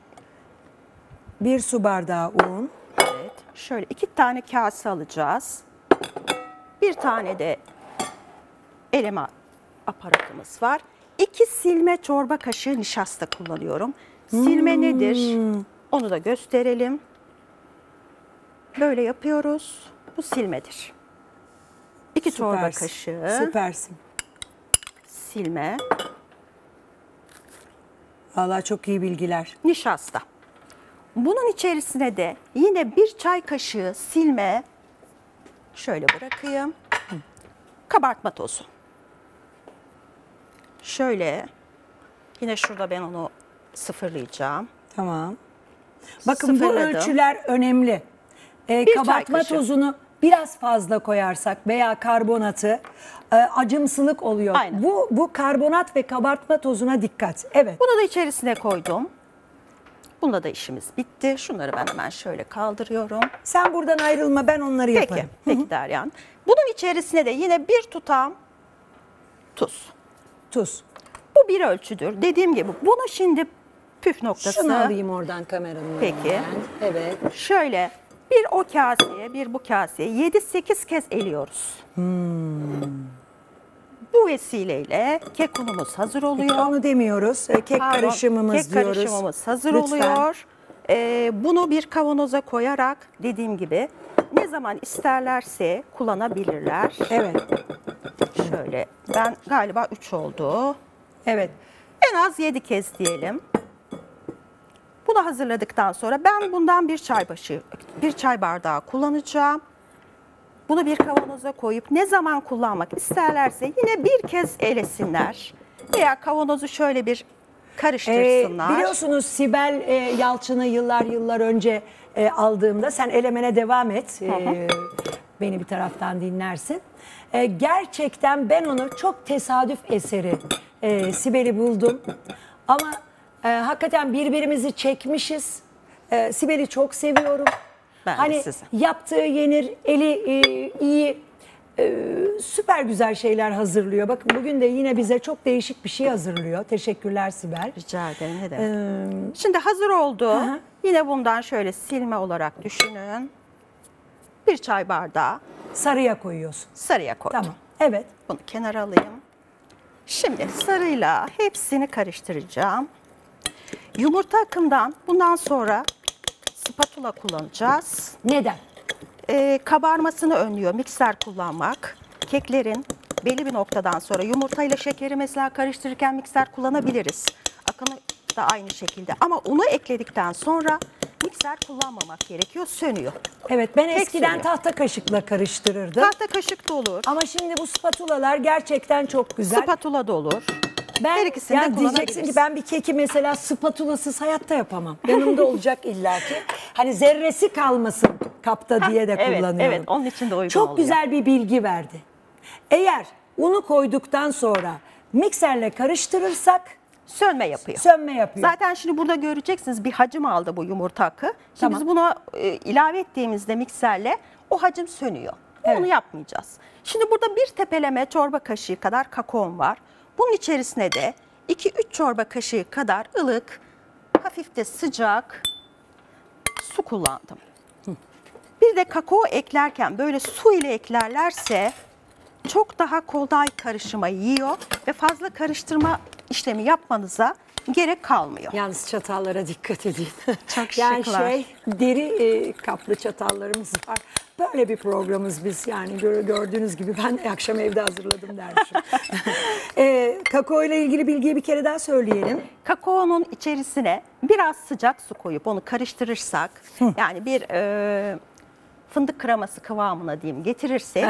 Bir su bardağı un. Evet. Şöyle iki tane kase alacağız. Bir tane de eleme aparatımız var. İki silme çorba kaşığı nişasta kullanıyorum. Silme hmm. nedir? Onu da gösterelim. Böyle yapıyoruz. Bu silmedir. İki Süpersin. çorba kaşığı. Süpersin. Silme. Vallahi çok iyi bilgiler. Nişasta. Bunun içerisine de yine bir çay kaşığı silme. Şöyle bırakayım. Hı. Kabartma tozu. Şöyle. Yine şurada ben onu sıfırlayacağım. Tamam. Bakın bu ölçüler önemli. E, kabartma tozunu biraz fazla koyarsak veya karbonatı e, acımsılık oluyor. Aynen. Bu bu karbonat ve kabartma tozuna dikkat. Evet. Bunu da içerisine koydum. Bunda da işimiz bitti. Şunları ben hemen şöyle kaldırıyorum. Sen buradan ayrılma, ben onları peki, yaparım. Peki, peki Derya Hanım. Bunun içerisine de yine bir tutam tuz. Tuz. Bu bir ölçüdür. Dediğim gibi bunu şimdi püf noktası. Şunu alayım oradan kameranın. Peki. Oradan. Evet. Şöyle. Bir o kaseye, bir bu kaseye yedi sekiz kez eliyoruz. Hmm. Bu vesileyle kek unumuz hazır oluyor. Kek unu demiyoruz. Kek Pardon, karışımımız kek diyoruz. Kek karışımımız hazır Lütfen. oluyor. Ee, bunu bir kavanoza koyarak dediğim gibi ne zaman isterlerse kullanabilirler. Evet. Şöyle ben galiba üç oldu. Evet. En az yedi kez diyelim. Bunu hazırladıktan sonra ben bundan bir çay başı, bir çay bardağı kullanacağım. Bunu bir kavanoza koyup ne zaman kullanmak isterlerse yine bir kez elesinler. Veya kavanozu şöyle bir karıştırsınlar. Ee, biliyorsunuz Sibel e, Yalçın'ı yıllar yıllar önce e, aldığımda, sen elemene devam et, e, beni bir taraftan dinlersin. E, gerçekten ben onu çok tesadüf eseri e, Sibel'i buldum. Ama e, hakikaten birbirimizi çekmişiz. E, Sibel'i çok seviyorum. Ben hani size. yaptığı yenir, eli e, iyi, e, süper güzel şeyler hazırlıyor. Bakın bugün de yine bize çok değişik bir şey hazırlıyor. Teşekkürler Sibel. Rica ederim. Ee, Şimdi hazır oldu. Hı. Yine bundan şöyle silme olarak düşünün. Bir çay bardağı. Sarıya koyuyorsun. Sarıya koydum. Tamam. Evet. Bunu kenara alayım. Şimdi sarıyla hepsini karıştıracağım. Yumurta akımdan bundan sonra spatula kullanacağız. Neden? Ee, kabarmasını önlüyor mikser kullanmak. Keklerin belli bir noktadan sonra yumurtayla şekeri mesela karıştırırken mikser kullanabiliriz. Akını da aynı şekilde. Ama unu ekledikten sonra mikser kullanmamak gerekiyor. Sönüyor. Evet, ben Kek eskiden sönüyor. tahta kaşıkla karıştırırdım. Tahta kaşık da olur. Ama şimdi bu spatulalar gerçekten çok güzel. Spatula da olur. Ben, Her ikisini yani de diyeceksin ki ben bir keki mesela spatulasız hayatta yapamam. Yanımda olacak illaki. Hani zerresi kalmasın kapta diye de evet, kullanıyorum. Evet, onun için de uygun Çok oluyor. güzel bir bilgi verdi. Eğer unu koyduktan sonra mikserle karıştırırsak sönme yapıyor. Sönme yapıyor. Zaten şimdi burada göreceksiniz bir hacim aldı bu yumurta akı. Şimdi tamam. biz buna e, ilave ettiğimizde mikserle o hacim sönüyor. Evet. Onu yapmayacağız. Şimdi burada bir tepeleme çorba kaşığı kadar kakaom var. Bunun içerisine de iki üç çorba kaşığı kadar ılık, hafif de sıcak su kullandım. Bir de kakao eklerken böyle su ile eklerlerse çok daha kolay karışıma yiyor ve fazla karıştırma işlemi yapmanıza gerek kalmıyor. Yalnız çatallara dikkat edin. Çok şıklar. Yani şey, deri e, kaplı çatallarımız var. Böyle bir programız biz, yani gördüğünüz gibi ben akşam evde hazırladım dermişim. e, kakao ile ilgili bilgiyi bir kere daha söyleyelim. Kakaonun içerisine biraz sıcak su koyup onu karıştırırsak, Hı. yani bir e, fındık kreması kıvamına diyeyim getirirsek,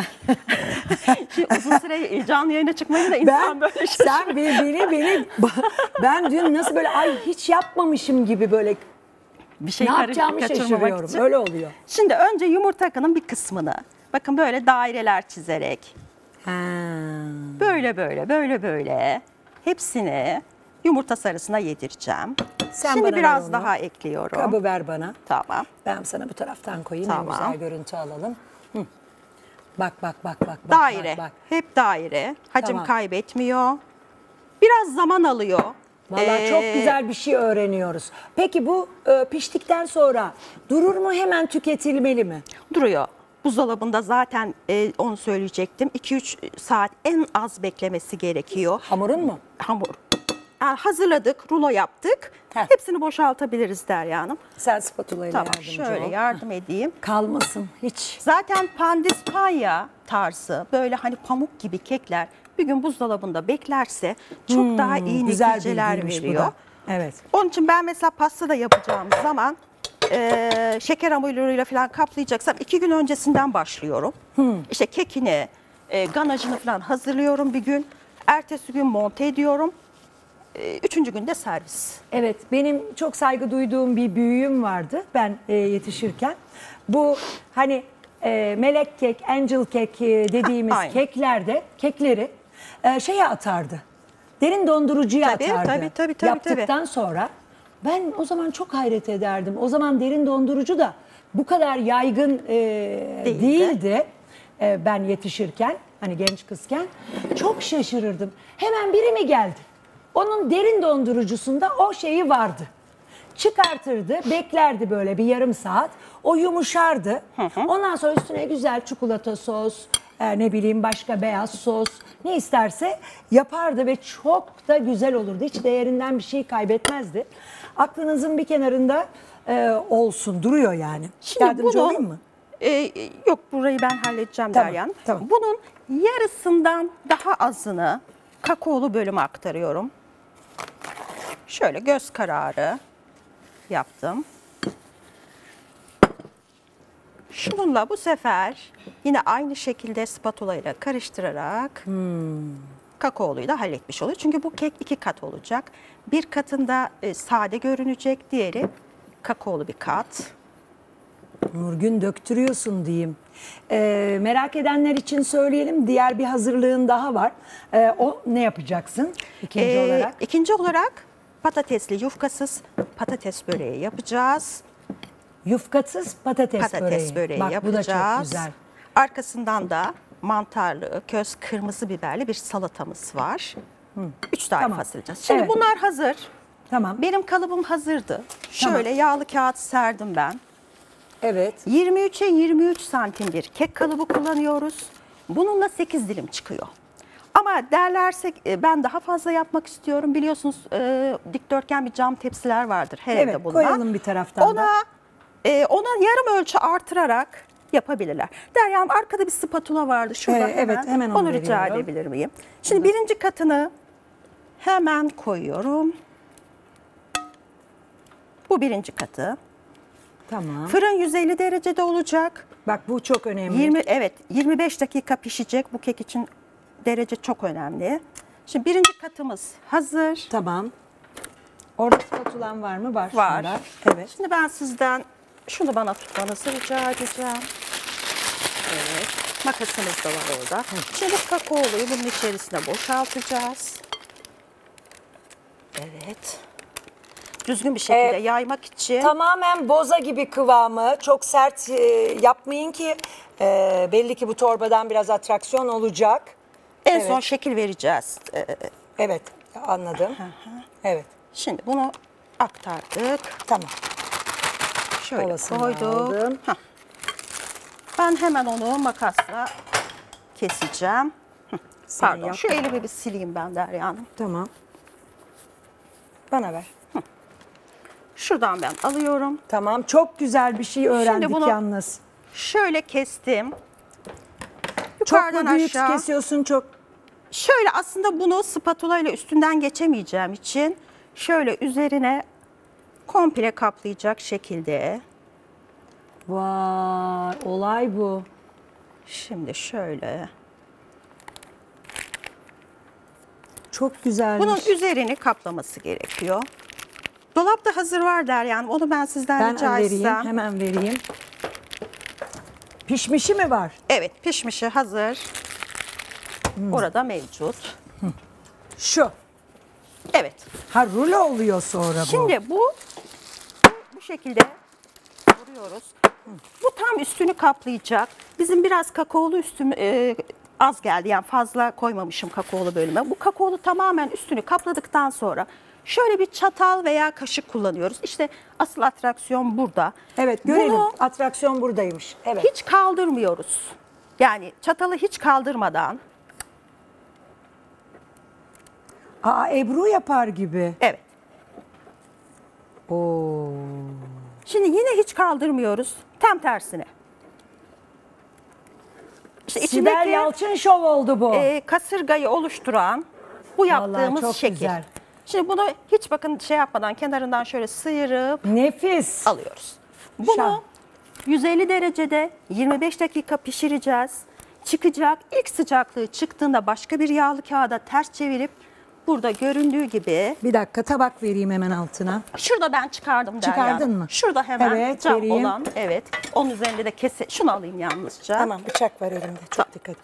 uzun süre canlı yayına çıkmayı da insan ben, böyle şaşırır. Sen beni, beni, ben dün nasıl böyle ay hiç yapmamışım gibi böyle... Bir şey ne yapacağımı şaşırıyorum. Için. Öyle oluyor. Şimdi önce yumurta akının bir kısmını bakın böyle daireler çizerek ha. böyle böyle böyle böyle hepsini yumurta sarısına yedireceğim. Sen Şimdi biraz daha ekliyorum. Kabı ver bana. Tamam. Ben sana bu taraftan koyayım. Tamam. Güzel görüntü alalım. Hı. Bak bak bak bak. Daire. Bak, bak. Hep daire. Hacim tamam. kaybetmiyor. Biraz zaman alıyor. Vallahi ee, çok güzel bir şey öğreniyoruz. Peki bu e, piştikten sonra durur mu, hemen tüketilmeli mi? Duruyor. Buzdolabında zaten e, onu söyleyecektim. iki üç saat en az beklemesi gerekiyor. Hamurun mu? Hamur. Yani hazırladık, rulo yaptık. Heh. Hepsini boşaltabiliriz Derya Hanım. Sen spatula ile tamam, yardımcı şöyle ol. yardım edeyim. Kalmasın hiç. Zaten pandispanya tarzı böyle hani pamuk gibi kekler bir gün buzdolabında beklerse çok hmm, daha iyi güzel neticeler veriyor. Evet. Onun için ben mesela pasta da yapacağım zaman e, şeker hamuruyla falan kaplayacaksam iki gün öncesinden başlıyorum. Hmm. İşte kekini, e, ganajını falan hazırlıyorum bir gün. Ertesi gün monte ediyorum. E, üçüncü günde servis. Evet, benim çok saygı duyduğum bir büyüğüm vardı ben e, yetişirken. Bu hani e, melek kek, angel kek dediğimiz ha, keklerde kekleri Ee, şeye atardı, derin dondurucuya tabii, atardı tabii, tabii, tabii, yaptıktan tabii. sonra. Ben o zaman çok hayret ederdim. O zaman derin dondurucu da bu kadar yaygın e, değildi, değildi. E, ben yetişirken, hani genç kızken çok şaşırırdım. Hemen biri mi geldi? Onun derin dondurucusunda o şeyi vardı. Çıkartırdı, beklerdi böyle bir yarım saat. O yumuşardı. Hı hı. Ondan sonra üstüne güzel çikolata sos, e, ne bileyim başka beyaz sos, ne isterse yapardı ve çok da güzel olurdu. Hiç değerinden bir şey kaybetmezdi. Aklınızın bir kenarında e, olsun, duruyor yani. Şimdi yardımcı bunu, olayım mı? E, yok, burayı ben halledeceğim, tamam, Deryan. Tamam. Bunun yarısından daha azını kakaolu bölüme aktarıyorum. Şöyle göz kararı yaptım. Şununla bu sefer yine aynı şekilde spatula ile karıştırarak hmm. kakaoluyu da halletmiş oluyor. Çünkü bu kek iki kat olacak. Bir katında sade görünecek, diğeri kakaolu bir kat. Nurgün, döktürüyorsun diyeyim. Ee, merak edenler için söyleyelim, diğer bir hazırlığın daha var. Ee, o ne yapacaksın ikinci ee, olarak? İkinci olarak patatesli yufkasız patates böreği yapacağız. Yufkasız patates, patates böreği, böreği Bak, yapacağız. Bu da çok güzel. Arkasından da mantarlı, köz, kırmızı biberli bir salatamız var. Hı. Üç tane tamam. hazırlayacağız. Şimdi evet. bunlar hazır. Tamam. Benim kalıbım hazırdı. Şöyle tamam. yağlı kağıt serdim ben. Evet. yirmi üçe yirmi üç santim bir kek kalıbı kullanıyoruz. Bununla sekiz dilim çıkıyor. Ama derlersek ben daha fazla yapmak istiyorum. Biliyorsunuz e, dikdörtgen bir cam tepsiler vardır her evet, evde bulunan. Evet, koyalım bir taraftan ona, da. E, ona yarım ölçü artırarak yapabilirler. Derya'm, arkada bir spatula vardı şurada. Evet, hemen, evet, hemen onu, onu rica edebilir miyim? Şimdi evet. birinci katını hemen koyuyorum. Bu birinci katı. Tamam. Fırın yüz elli derecede olacak. Bak, bu çok önemli. yirmi, evet yirmi beş dakika pişecek. Bu kek için derece çok önemli. Şimdi birinci katımız hazır. Tamam. Orada spatulan var mı? Var. Var. Evet. Şimdi ben sizden şunu bana tutmanızı rica edeceğim. Evet. Makasımız da var orada. Hı. Şimdi kakaoluyu bunun içerisine boşaltacağız. Evet. Düzgün bir şekilde ee, yaymak için. Tamamen boza gibi kıvamı, çok sert e, yapmayın ki e, belli ki bu torbadan biraz atraksiyon olacak. En evet. son şekil vereceğiz. Ee, evet, anladım. Hı hı. Evet. Şimdi bunu aktardık. Tamam. Şöyle Olasını koydum. Ben hemen onu makasla keseceğim. Seni Pardon, yap. Şu elimi bir sileyim ben Derya Hanım. Tamam. Bana ver. Şuradan ben alıyorum. Tamam, çok güzel bir şey öğrendik bunu, yalnız. Şöyle kestim. Yukarıdan çok büyük aşağı. Kesiyorsun çok. Şöyle aslında bunu spatula ile üstünden geçemeyeceğim için şöyle üzerine komple kaplayacak şekilde. Vay, olay bu. Şimdi şöyle. Çok güzelmiş. Bunun üzerini kaplaması gerekiyor. Dolapta hazır var Derya Hanım. Onu ben sizden ben rica vereyim, etsem. Hemen vereyim. Pişmişi mi var? Evet, pişmişi hazır. Hmm. Orada mevcut. Hmm. Şu. Evet. Ha, rulo oluyor sonra bu. Şimdi bu bu, bu şekilde vuruyoruz. Hmm. Bu tam üstünü kaplayacak. Bizim biraz kakaolu üstüm e, az geldi. Yani fazla koymamışım kakaolu bölüme. Bu kakaolu tamamen üstünü kapladıktan sonra şöyle bir çatal veya kaşık kullanıyoruz. İşte asıl atraksiyon burada. Evet, görelim. Bunu atraksiyon buradaymış. Evet. Hiç kaldırmıyoruz. Yani çatalı hiç kaldırmadan. Aa, Ebru yapar gibi. Evet. Oo. Şimdi yine hiç kaldırmıyoruz. Tam tersine. İşte Sibel Yalçın şov oldu bu. E, kasırgayı oluşturan bu yaptığımız Vallahi çok şekil. Güzel. Şimdi bunu hiç bakın şey yapmadan kenarından şöyle sıyırıp nefis alıyoruz. Bunu Şah. yüz elli derecede yirmi beş dakika pişireceğiz. Çıkacak, ilk sıcaklığı çıktığında başka bir yağlı kağıda ters çevirip burada göründüğü gibi. Bir dakika, tabak vereyim hemen altına. Şurada ben çıkardım. Çıkardın Derya. mı? Şurada hemen evet, cam vereyim. olan. Evet. Onun üzerinde de kese. Şunu alayım yalnızca. Tamam, bıçak var elimde. Çok tamam. dikkat.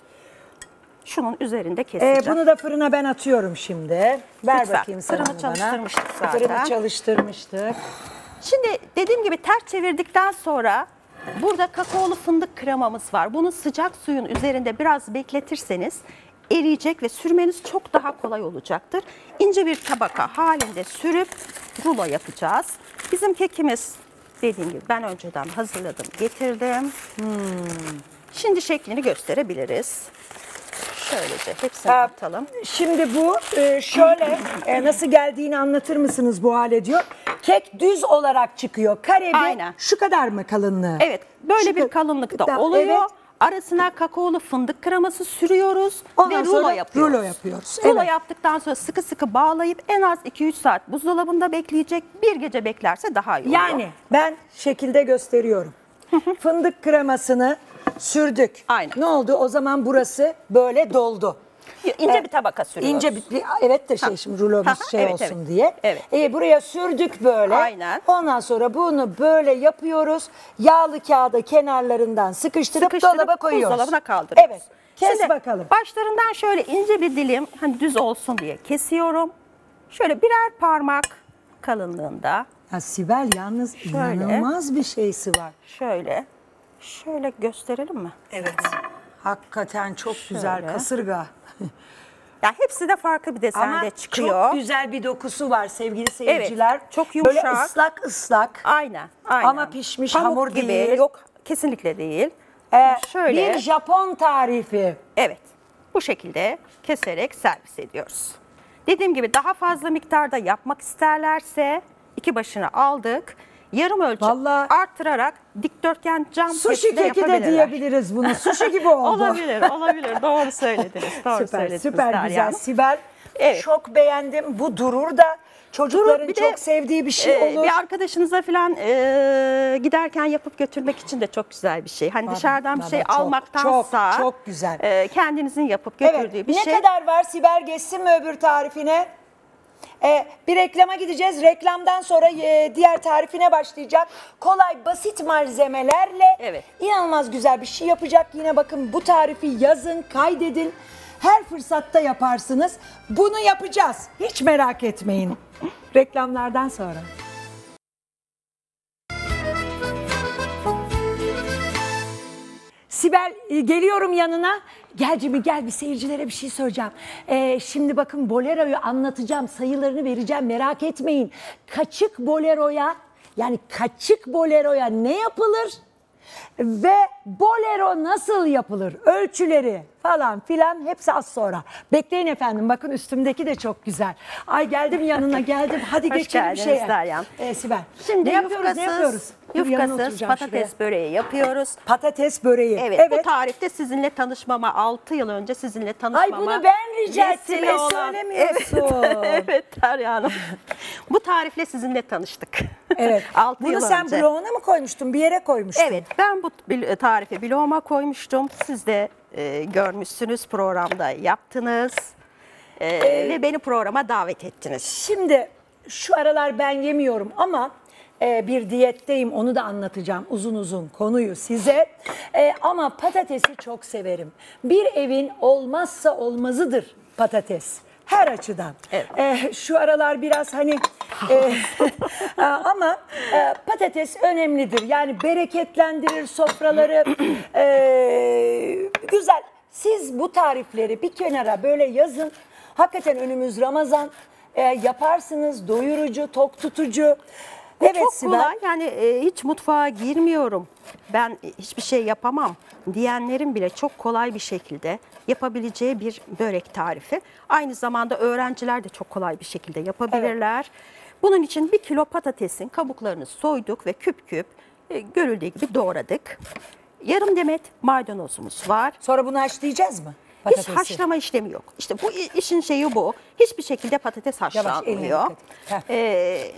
Şunun üzerinde keseceğim. Ee, bunu da fırına ben atıyorum şimdi. Ver Lütfen. bakayım sen Fırını çalıştırmıştık bana. zaten. Fırını çalıştırmıştık. Şimdi dediğim gibi ters çevirdikten sonra burada kakaolu fındık kremamız var. Bunu sıcak suyun üzerinde biraz bekletirseniz eriyecek ve sürmeniz çok daha kolay olacaktır. İnce bir tabaka halinde sürüp rulo yapacağız. Bizim kekimiz dediğim gibi ben önceden hazırladım, getirdim. Hmm. Şimdi şeklini gösterebiliriz. Şöylece hepsini ha, atalım. Şimdi bu şöyle nasıl geldiğini anlatır mısınız bu hale diyor. Kek düz olarak çıkıyor. Kare bir, aynen, şu kadar mı kalınlığı? Evet, böyle şu bir kalınlıkta da oluyor. Evet. Arasına kakaolu fındık kreması sürüyoruz. Ondan ve rulo yapıyoruz. Rulo yapıyoruz. Rulo evet. yaptıktan sonra sıkı sıkı bağlayıp en az iki üç saat buzdolabında bekleyecek. Bir gece beklerse daha iyi olur. Yani ben şekilde gösteriyorum. Fındık kremasını sürdük. Aynen. Ne oldu? O zaman burası böyle doldu. İnce evet. bir tabaka sürüyoruz. İnce bir, evet de şey şimdi rulomuz şey evet, olsun evet. diye. Evet. E, buraya sürdük böyle. Aynen. Ondan sonra bunu böyle yapıyoruz. Yağlı kağıda kenarlarından sıkıştırıp, sıkıştırıp dolaba koyuyoruz. Buzdolabına kaldırıyoruz. Evet. Kes şimdi bakalım. Başlarından şöyle ince bir dilim, hani düz olsun diye kesiyorum. Şöyle birer parmak kalınlığında. Ya Sibel yalnız şöyle, inanılmaz bir şeysi var. Şöyle. Şöyle gösterelim mi? Evet. Hakikaten çok şöyle. Güzel kasırga. Yani hepsi de farklı bir desende ama çıkıyor. Çok güzel bir dokusu var sevgili seyirciler. Evet, çok yumuşak. Böyle ıslak ıslak. Aynen, aynen. Ama pişmiş pamuk hamur gibi değil. Yok, kesinlikle değil. Ee, şöyle. Bir Japon tarifi. Evet. Bu şekilde keserek servis ediyoruz. Dediğim gibi daha fazla miktarda yapmak isterlerse iki başına aldık. Yarım ölçü vallahi, arttırarak dikdörtgen cam sushi keki de diyebiliriz bunu. Sushi gibi oldu. Olabilir, olabilir. Doğru söylediniz. Doğru süper, söylediniz süper Derya. Güzel. Sibel evet. çok beğendim. Bu durur da çocukların durur, çok de, sevdiği bir şey e, olur. Bir arkadaşınıza falan e, giderken yapıp götürmek için de çok güzel bir şey. Hani abi, dışarıdan bir şey çok, almaktansa çok, çok güzel. E, kendinizin yapıp götürdüğü evet, bir ne şey. Ne kadar var Sibel? Geçsin mi öbür tarifine? Ee, bir reklama gideceğiz. Reklamdan sonra e, diğer tarifine başlayacak. Kolay, basit malzemelerle evet. inanılmaz güzel bir şey yapacak. Yine bakın bu tarifi yazın, kaydedin. Her fırsatta yaparsınız. Bunu yapacağız. Hiç merak etmeyin. Reklamlardan sonra. Sibel geliyorum yanına. Gelci mi gel bir seyircilere bir şey söyleyeceğim. Ee, şimdi bakın Bolero'yu anlatacağım. Sayılarını vereceğim merak etmeyin. Kaçık Bolero'ya yani kaçık Bolero'ya ne yapılır? Ve Bolero nasıl yapılır? Ölçüleri falan filan hepsi az sonra. Bekleyin efendim bakın üstümdeki de çok güzel. Ay geldim yanına geldim. Hadi hoş geçelim bir şeye. Derya. Ee, Sibel. Şimdi ne yapıyoruz? Yufkasız, ne yapıyoruz? Yufkasız patates şuraya. Böreği yapıyoruz. Patates böreği. Evet, evet. Bu tarifte sizinle tanışmama altı yıl önce sizinle tanışmama. Ay bunu ben rica ettim. Söylemiyorsun. Evet, evet Derya Hanım. Bu tarifle sizinle tanıştık. Evet. Bunu sen bloğuna mı koymuştun? Bir yere koymuştun. Evet. Ben bu tarifi bloğuma koymuştum. Siz de e, görmüşsünüz programda yaptınız. E, ee, ve beni programa davet ettiniz. Şimdi şu aralar ben yemiyorum ama e, bir diyetteyim. Onu da anlatacağım uzun uzun konuyu size. E, ama patatesi çok severim. Bir evin olmazsa olmazıdır patates. Her açıdan. Evet. Ee, şu aralar biraz hani e, ama e, patates önemlidir. Yani bereketlendirir sofraları. E, güzel. Siz bu tarifleri bir kenara böyle yazın. Hakikaten önümüz Ramazan. E, yaparsınız doyurucu, tok tutucu. Evet, çok Sibel. Kolay yani e, hiç mutfağa girmiyorum ben hiçbir şey yapamam diyenlerin bile çok kolay bir şekilde yapabileceği bir börek tarifi. Aynı zamanda öğrenciler de çok kolay bir şekilde yapabilirler. Evet. Bunun için bir kilo patatesin kabuklarını soyduk ve küp küp e, görüldüğü gibi doğradık. Yarım demet maydanozumuz var. Sonra bunu haşlayacağız mı? Patatesi. Hiç haşlama işlemi yok. İşte bu işin şeyi bu. Hiçbir şekilde patates haşlanmıyor. Eee...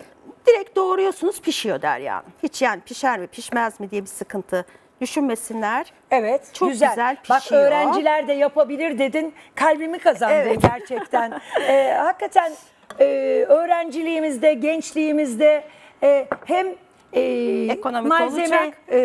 Direkt doğruyorsunuz pişiyor Derya Hanım. Hiç yani pişer mi pişmez mi diye bir sıkıntı düşünmesinler. Evet çok güzel, güzel pişiyor. Bak öğrenciler de yapabilir dedin kalbimi kazandı evet. gerçekten. ee, hakikaten e, öğrenciliğimizde gençliğimizde e, hem e, ekonomik malzeme e,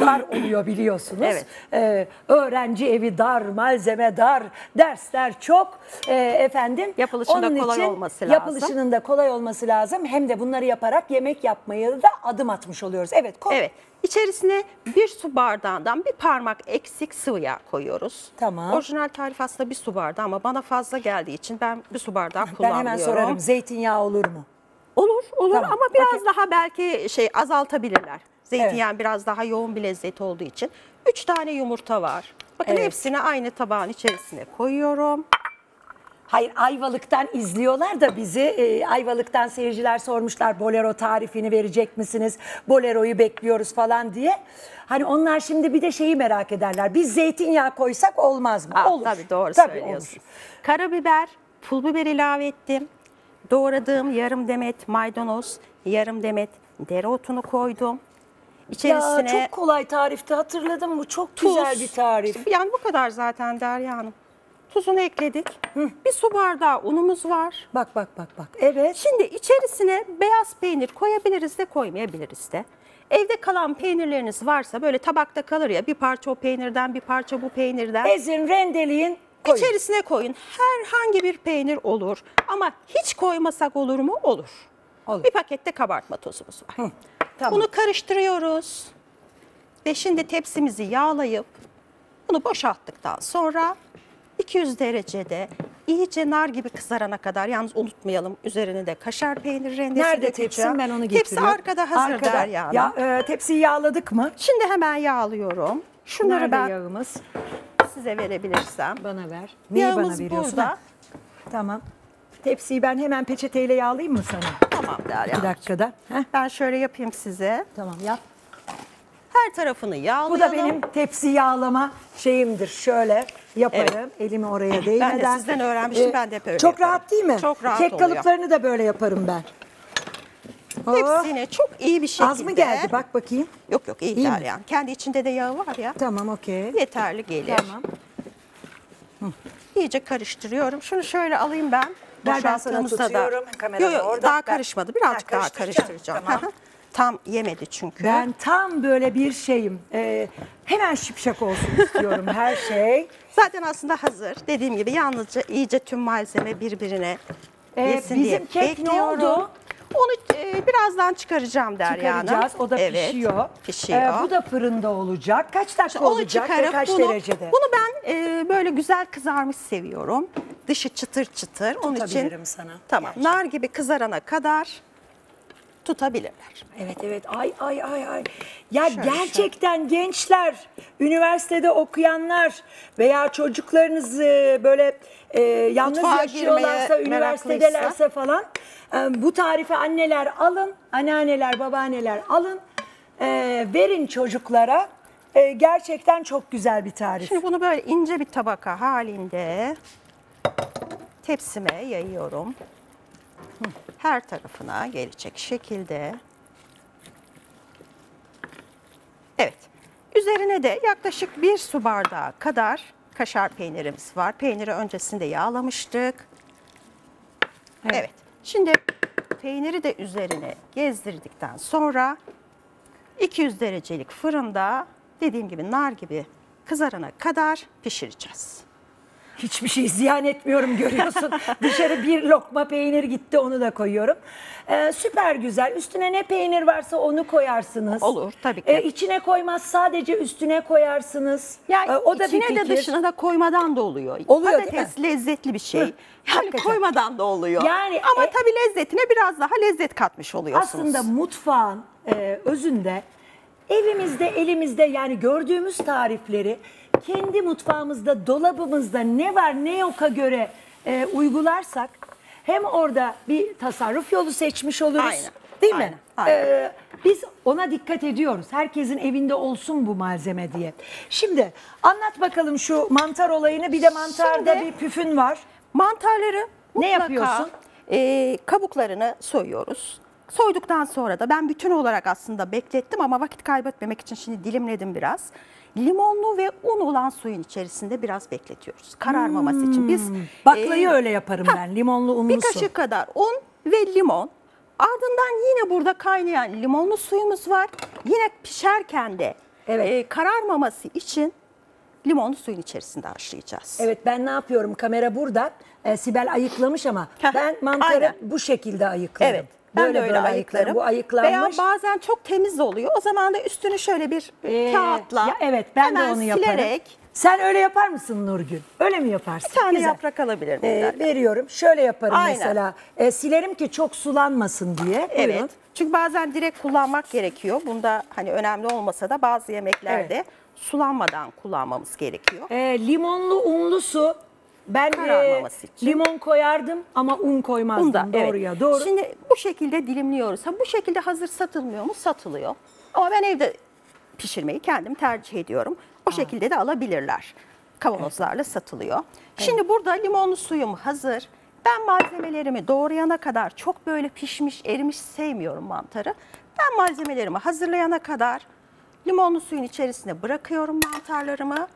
dar oluyor biliyorsunuz. Evet. E, öğrenci evi dar, malzeme dar, dersler çok e, efendim. Yapılışında onun kolay için olması lazım. Yapılışının da kolay olması lazım. Hem de bunları yaparak yemek yapmaya da adım atmış oluyoruz. Evet. Evet. İçerisine bir su bardağından bir parmak eksik sıvı yağ koyuyoruz. Tamam. Orijinal tarif aslında bir su bardağı ama bana fazla geldiği için ben bir su bardağı kullanmıyorum. Ben hemen sorarım. Zeytinyağı olur mu? Olur, olur tamam, ama biraz okay. daha belki şey azaltabilirler. Zeytinyağı evet. biraz daha yoğun bir lezzet olduğu için. Üç tane yumurta var. Bakın evet. hepsini aynı tabağın içerisine koyuyorum. Hayır, Ayvalık'tan izliyorlar da bizi. E, Ayvalık'tan seyirciler sormuşlar, bolero tarifini verecek misiniz? Bolero'yu bekliyoruz falan diye. Hani onlar şimdi bir de şeyi merak ederler. Biz zeytinyağı koysak olmaz mı? Aa, olur. Tabii doğru tabii söylüyorsun. Olur. Karabiber, pul biber ilave ettim. Doğradığım yarım demet maydanoz, yarım demet dereotunu koydum. İçerisine ya, çok kolay tarifti, hatırladım, bu çok tuz, güzel bir tarif. Yani bu kadar zaten Derya Hanım. Tuzunu ekledik. Hı. Bir su bardağı unumuz var. Bak bak bak bak. Evet. Şimdi içerisine beyaz peynir koyabiliriz de koymayabiliriz de. Evde kalan peynirleriniz varsa böyle tabakta kalır ya, bir parça o peynirden bir parça bu peynirden. Ezin, rendeleyin. Koyun. İçerisine koyun. Herhangi bir peynir olur ama hiç koymasak olur mu? Olur. Olur. Bir pakette kabartma tozumuz var. Hı, tamam. Bunu karıştırıyoruz. Ve şimdi tepsimizi yağlayıp bunu boşalttıktan sonra iki yüz derecede iyice nar gibi kızarana kadar, yalnız unutmayalım üzerine de kaşar peyniri rendesi. Nerede tepsim? Ben onu getiriyorum. Tepsi arkada hazır arkada. Der yani. Ya, e, tepsiyi yağladık mı? Şimdi hemen yağlıyorum. Şunları nerede ben yağımız? Size verebilirsem. Bana ver. Niye yağımız bana veriyorsun? Burada. Ha. Tamam. Tepsiyi ben hemen peçeteyle yağlayayım mı sana? Tamam Derya. Bir dakikada. Heh. Ben şöyle yapayım size. Tamam yap. Her tarafını yağlayalım. Bu da benim tepsi yağlama şeyimdir. Şöyle yaparım. Evet. Elimi oraya değmeden. Ben de sizden öğrenmiştim. Ee, ben de hep öyle çok yaparım. Rahat değil mi? Çok rahat Kek oluyor. Kalıplarını da böyle yaparım ben. Hepsine oh. çok iyi bir şekilde. Az mı geldi? Bak bakayım. Yok yok iyi, iyi Derya. Kendi içinde de yağı var ya. Tamam okey. Yeterli gelir. Tamam. Hı. İyice karıştırıyorum. Şunu şöyle alayım ben. Ben ben sana tutuyorum. Da... Yo, yo, daha ben... karışmadı. Birazcık ha, daha karıştıracağım. Tamam. Tam yemedi çünkü. Ben tam böyle bir şeyim. Ee, hemen şipşak olsun istiyorum her şey. Zaten aslında hazır. Dediğim gibi yalnızca iyice tüm malzeme birbirine ee, yesin bizim diye. Bizim kek ne oldu? Onu e, birazdan çıkaracağım Derya Hanım. Çıkaracağız. O da evet, pişiyor. pişiyor. Ee, bu da fırında olacak. Kaç dakika onu olacak ve kaç bunu, derecede? Bunu ben e, böyle güzel kızarmış seviyorum. Dışı çıtır çıtır. Onun için sana. Tamam. Gerçekten. Nar gibi kızarana kadar tutabilirler. Evet evet. Ay ay ay ay. Ya şöyle, gerçekten şöyle. Gençler, üniversitede okuyanlar veya çocuklarınız e, böyle e, yalnız mutfağa yaşıyorlarsa, üniversitedelerse falan e, bu tarifi anneler alın, anneanneler, babaanneler alın, e, verin çocuklara. E, gerçekten çok güzel bir tarif. Şimdi bunu böyle ince bir tabaka halinde tepsime yayıyorum. Her tarafına gelecek şekilde. Evet. Üzerine de yaklaşık bir su bardağı kadar kaşar peynirimiz var. Peyniri öncesinde yağlamıştık. Evet. Evet. Şimdi peyniri de üzerine gezdirdikten sonra iki yüz derecelik fırında dediğim gibi nar gibi kızarana kadar pişireceğiz. Hiçbir şey ziyan etmiyorum görüyorsun. Dışarı bir lokma peynir gitti, onu da koyuyorum. Ee, süper güzel. Üstüne ne peynir varsa onu koyarsınız. Olur tabii ki. Ee, içine koymaz, sadece üstüne koyarsınız. Yani ee, o da içine bir de dışına da koymadan da oluyor. Oluyor patates değil mi? Lezzetli bir şey. Hı. Yani hakikaten. Koymadan da oluyor. Yani, ama e, tabii lezzetine biraz daha lezzet katmış oluyorsunuz. Aslında mutfağın e, özünde evimizde elimizde yani gördüğümüz tarifleri kendi mutfağımızda, dolabımızda ne var ne yoka göre e, uygularsak hem orada bir tasarruf yolu seçmiş oluruz. Aynen. Değil aynen, mi? Aynen. Ee, biz ona dikkat ediyoruz. Herkesin evinde olsun bu malzeme diye. Şimdi anlat bakalım şu mantar olayını. Bir de mantarda şimdi, bir püfün var. Mantarları mutlaka, ne yapıyorsun? E, kabuklarını soyuyoruz. Soyduktan sonra da ben bütün olarak aslında beklettim ama vakit kaybetmemek için şimdi dilimledim biraz. Limonlu ve un olan suyun içerisinde biraz bekletiyoruz. Kararmaması hmm. için. Biz baklayı e, öyle yaparım ha, ben. Limonlu unlu su. Bir kaşık kadar un ve limon. Ardından yine burada kaynayan limonlu suyumuz var. Yine pişerken de evet. e, kararmaması için limonlu suyun içerisinde haşlayacağız. Evet ben ne yapıyorum? Kamera burada. E, Sibel ayıklamış ama ben mantarı bu şekilde ayıkladım. Evet. Böyle, ben de öyle böyle ayıklarım. Bu ayıklanmış. Veya bazen çok temiz oluyor. O zaman da üstünü şöyle bir ee, kağıtla ya evet, ben hemen de onu silerek Sen öyle yapar mısın Nurgün? Öyle mi yaparsın? Bir tane güzel yaprak alabilir miyim? Ee, veriyorum. Şöyle yaparım aynen mesela. E, silerim ki çok sulanmasın diye. Evet. Buyurun. Çünkü bazen direkt kullanmak gerekiyor. Bunda hani önemli olmasa da bazı yemeklerde evet sulanmadan kullanmamız gerekiyor. E, limonlu unlu su. Ben e, limon koyardım ama un koymazdım. Unda, doğru evet ya doğru. Şimdi bu şekilde dilimliyoruz. Ha, bu şekilde hazır satılmıyor mu? Satılıyor. Ama ben evde pişirmeyi kendim tercih ediyorum. O Aa. şekilde de alabilirler. Kavanozlarla evet satılıyor. Evet. Şimdi burada limonlu suyum hazır. Ben malzemelerimi doğrayana kadar çok böyle pişmiş, erimiş sevmiyorum mantarı. Ben malzemelerimi hazırlayana kadar limonlu suyun içerisine bırakıyorum mantarlarımı.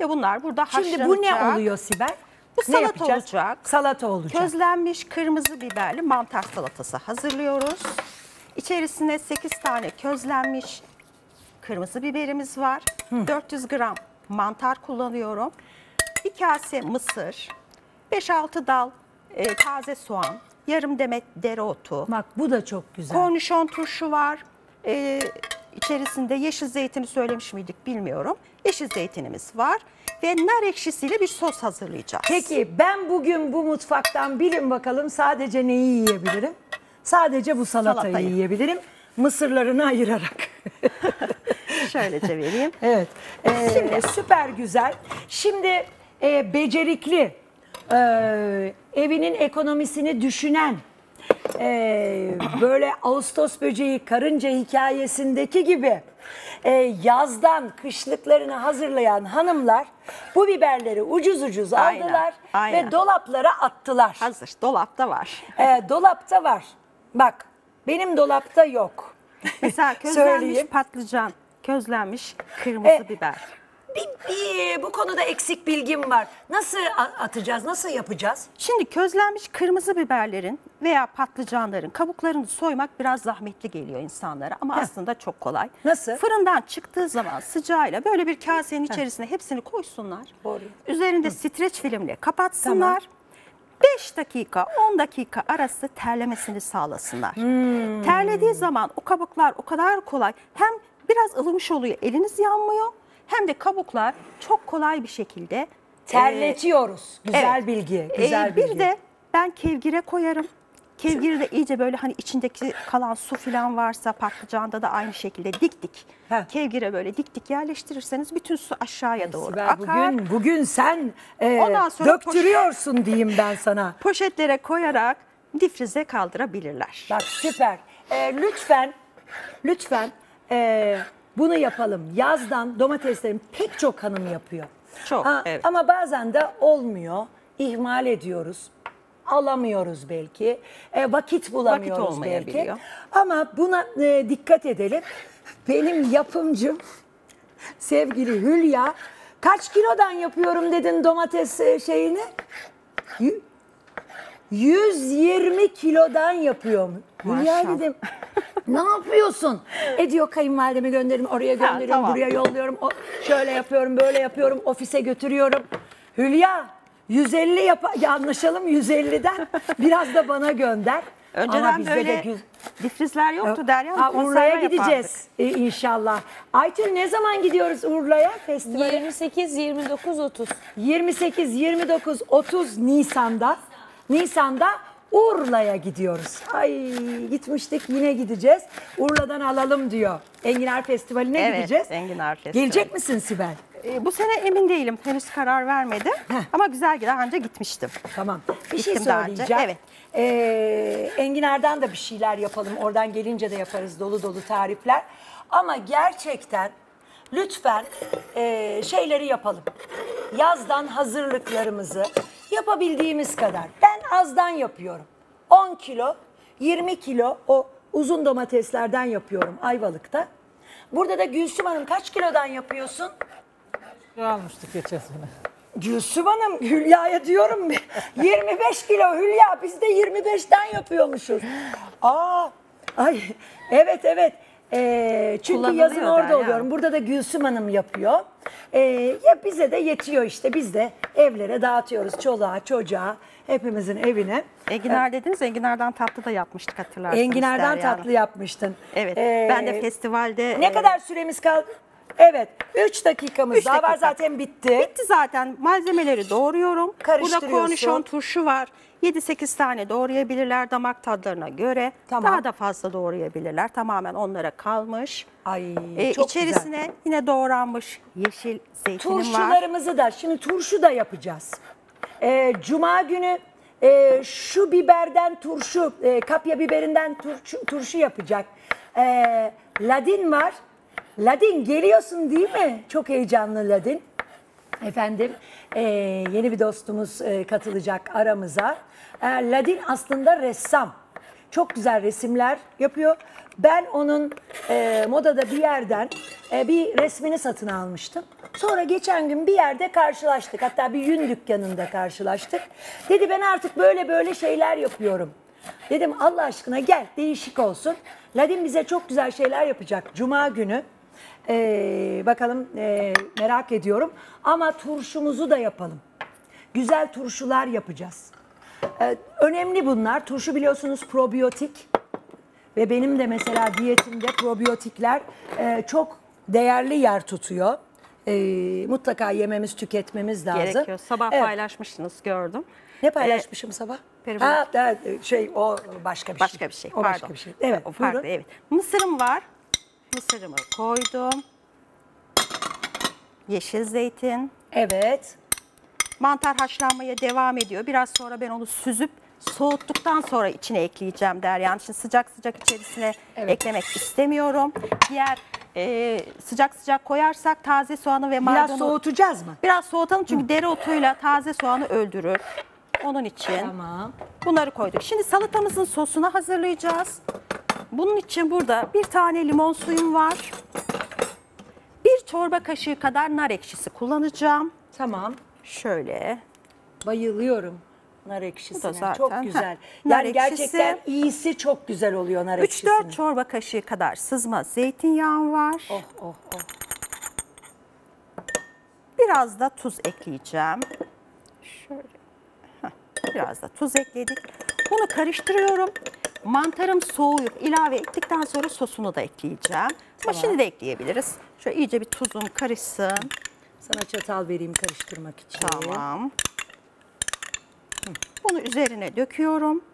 Ve bunlar burada haşlanacak. Şimdi bu ne oluyor Sibel? Bu ne salata yapacağız? olacak. Salata olacak. Közlenmiş kırmızı biberli mantar salatası hazırlıyoruz. İçerisine sekiz tane közlenmiş kırmızı biberimiz var. Hı. dört yüz gram mantar kullanıyorum. Bir kase mısır, beş altı dal e, taze soğan, yarım demet dereotu. Bak bu da çok güzel. Kornişon turşu var. E, içerisinde yeşil zeytini söylemiş miydik bilmiyorum. Yeşil zeytinimiz var. Ve nar ekşisiyle bir sos hazırlayacağız. Peki ben bugün bu mutfaktan bilin bakalım sadece neyi yiyebilirim? Sadece bu salatayı, salatayı. yiyebilirim. Mısırlarını ayırarak. Şöylece vereyim. Evet. Ee, Şimdi. Süper güzel. Şimdi e, becerikli, e, evinin ekonomisini düşünen, e, böyle Ağustos böceği karınca hikayesindeki gibi e, yazdan kışlıklarını hazırlayan hanımlar bu biberleri ucuz ucuz aynen aldılar aynen ve dolaplara attılar. Hazır. Dolapta var. E, dolapta var. Bak. Benim dolapta yok. Mesela közlenmiş patlıcan, közlenmiş kırmızı e, biber. Bir, bir, bu konuda eksik bilgim var. Nasıl atacağız, nasıl yapacağız? Şimdi közlenmiş kırmızı biberlerin veya patlıcanların kabuklarını soymak biraz zahmetli geliyor insanlara. Ama Heh. aslında çok kolay. Nasıl? Fırından çıktığı zaman sıcağıyla böyle bir kasenin içerisine Heh. hepsini koysunlar. Doğru. Üzerinde Hı. streç filmle kapatsınlar. Tamam. beş dakika, on dakika arası terlemesini sağlasınlar. Hmm. Terlediği zaman o kabuklar o kadar kolay, hem biraz ılımış oluyor, eliniz yanmıyor, hem de kabuklar çok kolay bir şekilde terletiyoruz. Ee, güzel evet. bilgi, güzel ee, bir bilgi. Bir de ben kevgire koyarım. Kevgiri de iyice böyle hani içindeki kalan su falan varsa patlıcanda da aynı şekilde dik dik. Heh. Kevgire böyle dik dik yerleştirirseniz bütün su aşağıya doğru Sibel, akar. Bugün, bugün sen e, Ondan sonra döktürüyorsun poşet, diyeyim ben sana. Poşetlere koyarak difrize kaldırabilirler. Bak süper. E, lütfen, lütfen e, bunu yapalım. Yazdan domateslerin pek çok hanım yapıyor. Çok, ha, evet. Ama bazen de olmuyor, ihmal ediyoruz. Alamıyoruz belki, e, vakit bulamıyoruz vakit belki ama buna e, dikkat edelim. Benim yapımcım sevgili Hülya, kaç kilodan yapıyorum dedin domates şeyini? yüz yirmi kilodan yapıyorum. Hülya dedim, ne yapıyorsun? E diyor kayınvalidemi gönderirim, oraya gönderiyorum, ha, tamam. buraya yolluyorum, o, şöyle yapıyorum, böyle yapıyorum, ofise götürüyorum. Hülya. yüz elli yap ya anlaşalım, yüz elliden biraz da bana gönder. Önceden böyle de difrizler yoktu Derya. Urla'ya gideceğiz e, inşallah. Aytül ne zaman gidiyoruz Urla'ya festivale? yirmi sekiz, yirmi dokuz, otuz. yirmi sekiz, yirmi dokuz, otuz Nisan'da. Nisan'da Urla'ya gidiyoruz. Ay gitmiştik, yine gideceğiz. Urla'dan alalım diyor. Enginar Festivali'ne evet, gideceğiz. Enginar Festivali. Gelecek misin Sibel? Ee, bu sene emin değilim. Henüz karar vermedim. Heh. Ama güzel daha önce gitmiştim. Tamam. Bir Gittim şey söyleyeceğim. Evet. Ee, Enginar'dan da bir şeyler yapalım. Oradan gelince de yaparız dolu dolu tarifler. Ama gerçekten lütfen e, şeyleri yapalım. Yazdan hazırlıklarımızı yapabildiğimiz kadar. Ben azdan yapıyorum. on kilo, yirmi kilo o uzun domateslerden yapıyorum Ayvalık'ta. Burada da Gülsüm Hanım kaç kilodan yapıyorsun? Almıştık geçen sene. Gülsüm Hanım, Hülya'ya diyorum yirmi beş kilo Hülya, biz de yirmi beşten yapıyormuşuz. Aa, ay evet evet. Ee, çünkü yazın orada oluyorum. Ya. Burada da Gülsüm Hanım yapıyor. Ee, ya bize de yetiyor işte. Biz de evlere dağıtıyoruz. Çoluğa, çocuğa, hepimizin evine. Enginar ee, dediniz. Enginar'dan tatlı da yapmıştık hatırlarsınız. Enginar'dan tatlı yani. yapmıştın. Evet. Ee, ben de festivalde... Ne e kadar süremiz kaldı? Evet. üç dakikamız üç daha dakika. var. Zaten bitti. Bitti zaten. Malzemeleri doğruyorum. Burada kornişon turşu var. yedi sekiz tane doğrayabilirler damak tadlarına göre. Tamam. Daha da fazla doğrayabilirler. Tamamen onlara kalmış. Ay, ee, çok İçerisine güzel. Yine doğranmış yeşil zeytinim var. Turşularımızı da. Şimdi turşu da yapacağız. Ee, Cuma günü e, şu biberden turşu, e, kapya biberinden turşu, turşu yapacak. Ee, Ladin var. Ladin geliyorsun değil mi? Çok heyecanlı Ladin. Efendim e, yeni bir dostumuz e, katılacak aramıza. E, Ladin aslında ressam. Çok güzel resimler yapıyor. Ben onun e, modada bir yerden e, bir resmini satın almıştım. Sonra geçen gün bir yerde karşılaştık. Hatta bir yün dükkanında karşılaştık. Dedi ben artık böyle böyle şeyler yapıyorum. Dedim Allah aşkına gel değişik olsun. Ladin bize çok güzel şeyler yapacak Cuma günü. Ee, bakalım e, merak ediyorum. Ama turşumuzu da yapalım. Güzel turşular yapacağız. Ee, önemli bunlar. Turşu biliyorsunuz probiyotik. Ve benim de mesela diyetimde probiyotikler e, çok değerli yer tutuyor. E, mutlaka yememiz, tüketmemiz lazım. Gerekiyor. Sabah evet. paylaşmıştınız gördüm. Ne paylaşmışım ee, sabah? Ha, şey o başka bir başka şey. Bir şey. O Pardon. başka bir şey. Evet. O farklı, evet. Mısırım var. Mısırımı koydum. Yeşil zeytin. Evet. Mantar haşlanmaya devam ediyor. Biraz sonra ben onu süzüp soğuttuktan sonra içine ekleyeceğim der. Yani şimdi sıcak sıcak içerisine evet. eklemek istemiyorum. Diğer Ee, sıcak sıcak koyarsak taze soğanı ve maydanozu... Biraz soğutacağız mı? Biraz soğutalım çünkü Hı. dereotuyla taze soğanı öldürür. Onun için tamam. bunları koyduk. Şimdi salatamızın sosunu hazırlayacağız. Bunun için burada bir tane limon suyum var. Bir çorba kaşığı kadar nar ekşisi kullanacağım. Tamam. Şöyle. Bayılıyorum. Nar ekşisine zaten, çok güzel. Yani gerçekten iyisi çok güzel oluyor nar ekşisine. üç dört çorba kaşığı kadar sızma zeytinyağım var. Oh oh oh. Biraz da tuz ekleyeceğim. Şöyle. Heh, biraz da tuz ekledik. Bunu karıştırıyorum. Mantarım soğuyup ilave ettikten sonra sosunu da ekleyeceğim. Ama tamam. şimdi de ekleyebiliriz. Şöyle iyice bir tuzum karışsın. Sana çatal vereyim karıştırmak için. Tamam. Bunu üzerine döküyorum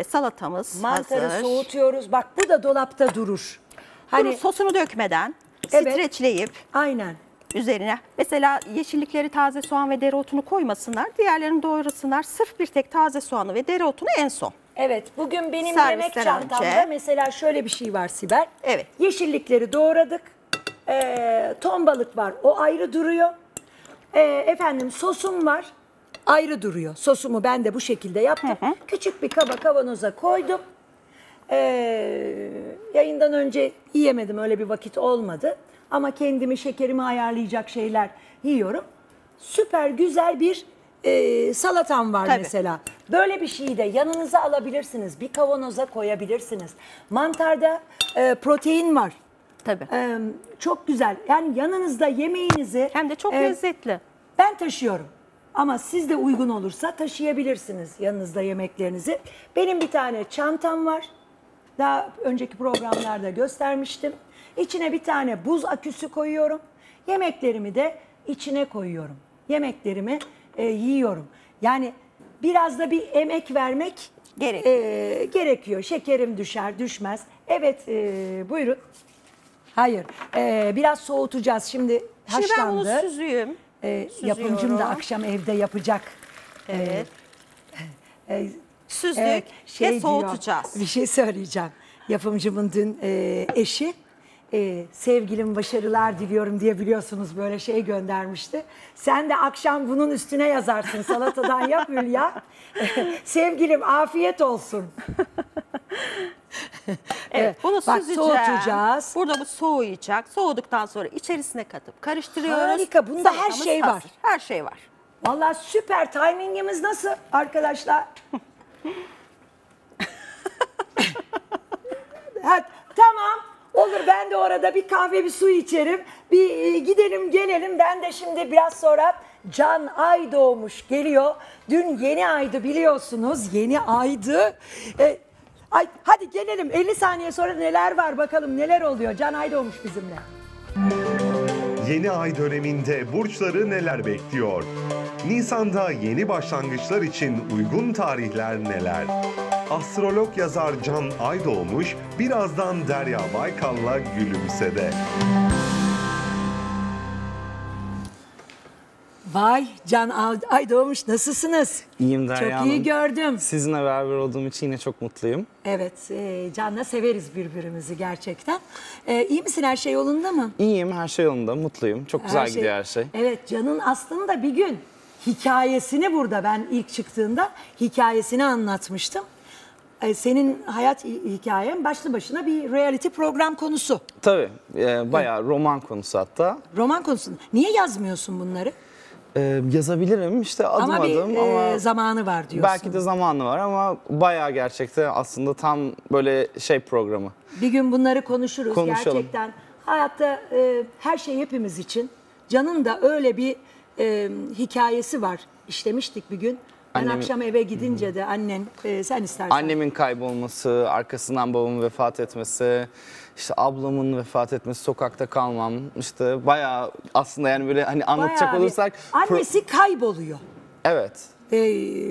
ve salatamız Mantarı hazır. Mantarı soğutuyoruz. Bak bu da dolapta durur. Hani Bunu sosunu dökmeden evet. streçleyip aynen üzerine. Mesela yeşillikleri taze soğan ve dereotunu koymasınlar. Diğerlerini doğrasınlar. Sırf bir tek taze soğanı ve dereotunu en son. Evet bugün benim yemek çantamda önce. mesela şöyle bir şey var Sibel. Evet. Yeşillikleri doğradık. E, ton balık var. O ayrı duruyor. E, efendim sosum var. Ayrı duruyor. Sosumu ben de bu şekilde yaptım. Hı hı. Küçük bir kaba kavanoza koydum. Ee, yayından önce yiyemedim. Öyle bir vakit olmadı. Ama kendimi şekerimi ayarlayacak şeyler yiyorum. Süper güzel bir e, salatam var Tabii. mesela. Böyle bir şeyi de yanınıza alabilirsiniz. Bir kavanoza koyabilirsiniz. Mantarda e, protein var. Tabii. E, çok güzel. Yani yanınızda yemeğinizi... Hem de çok e, lezzetli. Ben taşıyorum. Ama siz de uygun olursa taşıyabilirsiniz yanınızda yemeklerinizi. Benim bir tane çantam var. Daha önceki programlarda göstermiştim. İçine bir tane buz aküsü koyuyorum. Yemeklerimi de içine koyuyorum. Yemeklerimi e, yiyorum. Yani biraz da bir emek vermek Gerek. e, gerekiyor. Şekerim düşer, düşmez. Evet, e, buyurun. Hayır, e, biraz soğutacağız. Şimdi haşlandı. Şimdi ben bunu süzüyüm. E, yapımcım da akşam evde yapacak. Evet. E, e, Süzdük e, şey ve soğutacağız. Diyor, bir şey söyleyeceğim. Yapımcımın dün e, eşi e, sevgilim başarılar diliyorum diye biliyorsunuz böyle şey göndermişti. Sen de akşam bunun üstüne yazarsın salatadan yap Hülya. Sevgilim afiyet olsun. Evet, bunu Bak, soğutacağız. Burada bu soğuyacak. Soğuduktan sonra içerisine katıp karıştırıyoruz. Harika. Bunda Salatamız her şey hazır. var. Her şey var. Vallahi süper. Timingimiz nasıl arkadaşlar? Evet, tamam. Olur ben de orada bir kahve bir su içerim. Bir gidelim gelelim. Ben de şimdi biraz sonra Can Aydoğmuş geliyor. Dün yeni aydı biliyorsunuz. Yeni aydı. E, Ay, hadi gelelim elli saniye sonra neler var bakalım neler oluyor. Can Aydoğmuş bizimle. Yeni ay döneminde burçları neler bekliyor? Nisan'da yeni başlangıçlar için uygun tarihler neler? Astrolog yazar Can Aydoğmuş birazdan Derya Baykal'la Gülümse'de. Vay Can Aydoğmuş, nasılsınız? İyiyim Derya Hanım. Çok iyi gördüm. Sizinle beraber olduğum için yine çok mutluyum. Evet, e, Can'la severiz birbirimizi gerçekten. E, iyi misin, her şey yolunda mı? İyiyim, her şey yolunda, mutluyum. Çok her güzel şey, gidiyor her şey. Evet, Can'ın aslında bir gün hikayesini burada ben ilk çıktığında hikayesini anlatmıştım. Senin hayat hikayen başlı başına bir reality program konusu. Tabii, e, bayağı roman konusu hatta. Roman konusu. Niye yazmıyorsun bunları? E, yazabilirim işte adım ama adım. Bir, ama bir zamanı var diyorsun. Belki de zamanı var ama bayağı gerçekten aslında tam böyle şey programı. Bir gün bunları konuşuruz. Konuşalım. Gerçekten hayatta e, her şey hepimiz için. Can'ın da öyle bir e, hikayesi var. İşlemiştik bir gün. Ben Annemin, akşam eve gidince de annen, e, sen istersen. Annemin kaybolması, arkasından babamın vefat etmesi, işte ablamın vefat etmesi, sokakta kalmam. İşte bayağı aslında yani böyle hani anlatacak bayağı olursak. Bir, annesi kayboluyor. Evet. Ee,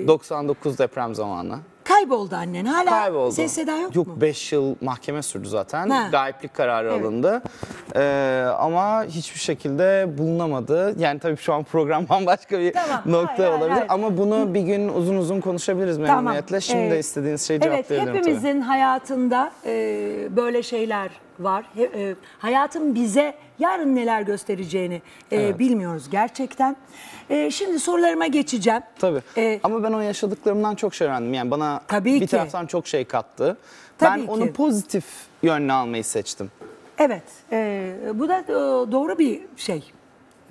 doksan dokuz deprem zamanı. Kayboldu annen. Hala kayboldu. Ses seda yok, yok mu? Yok, beş yıl mahkeme sürdü zaten. Ha. Gayiplik kararı evet. alındı. Ee, ama hiçbir şekilde bulunamadı. Yani tabii şu an program bambaşka bir tamam. nokta hayır, olabilir. Hayır, hayır. Ama bunu bir gün uzun uzun konuşabiliriz memnuniyetle. Tamam. Şimdi evet. istediğiniz şeyi cevaplayabilirim. Evet, hepimizin tabii. hayatında e, böyle şeyler var. He, e, hayatın bize yarın neler göstereceğini e, evet. bilmiyoruz gerçekten. E, şimdi sorularıma geçeceğim. Tabii. E, Ama ben o yaşadıklarımdan çok şey öğrendim. Yani bana tabii bir ki. taraftan çok şey kattı. Tabii ben ki. onu pozitif yönüne almayı seçtim. Evet. E, bu da doğru bir şey.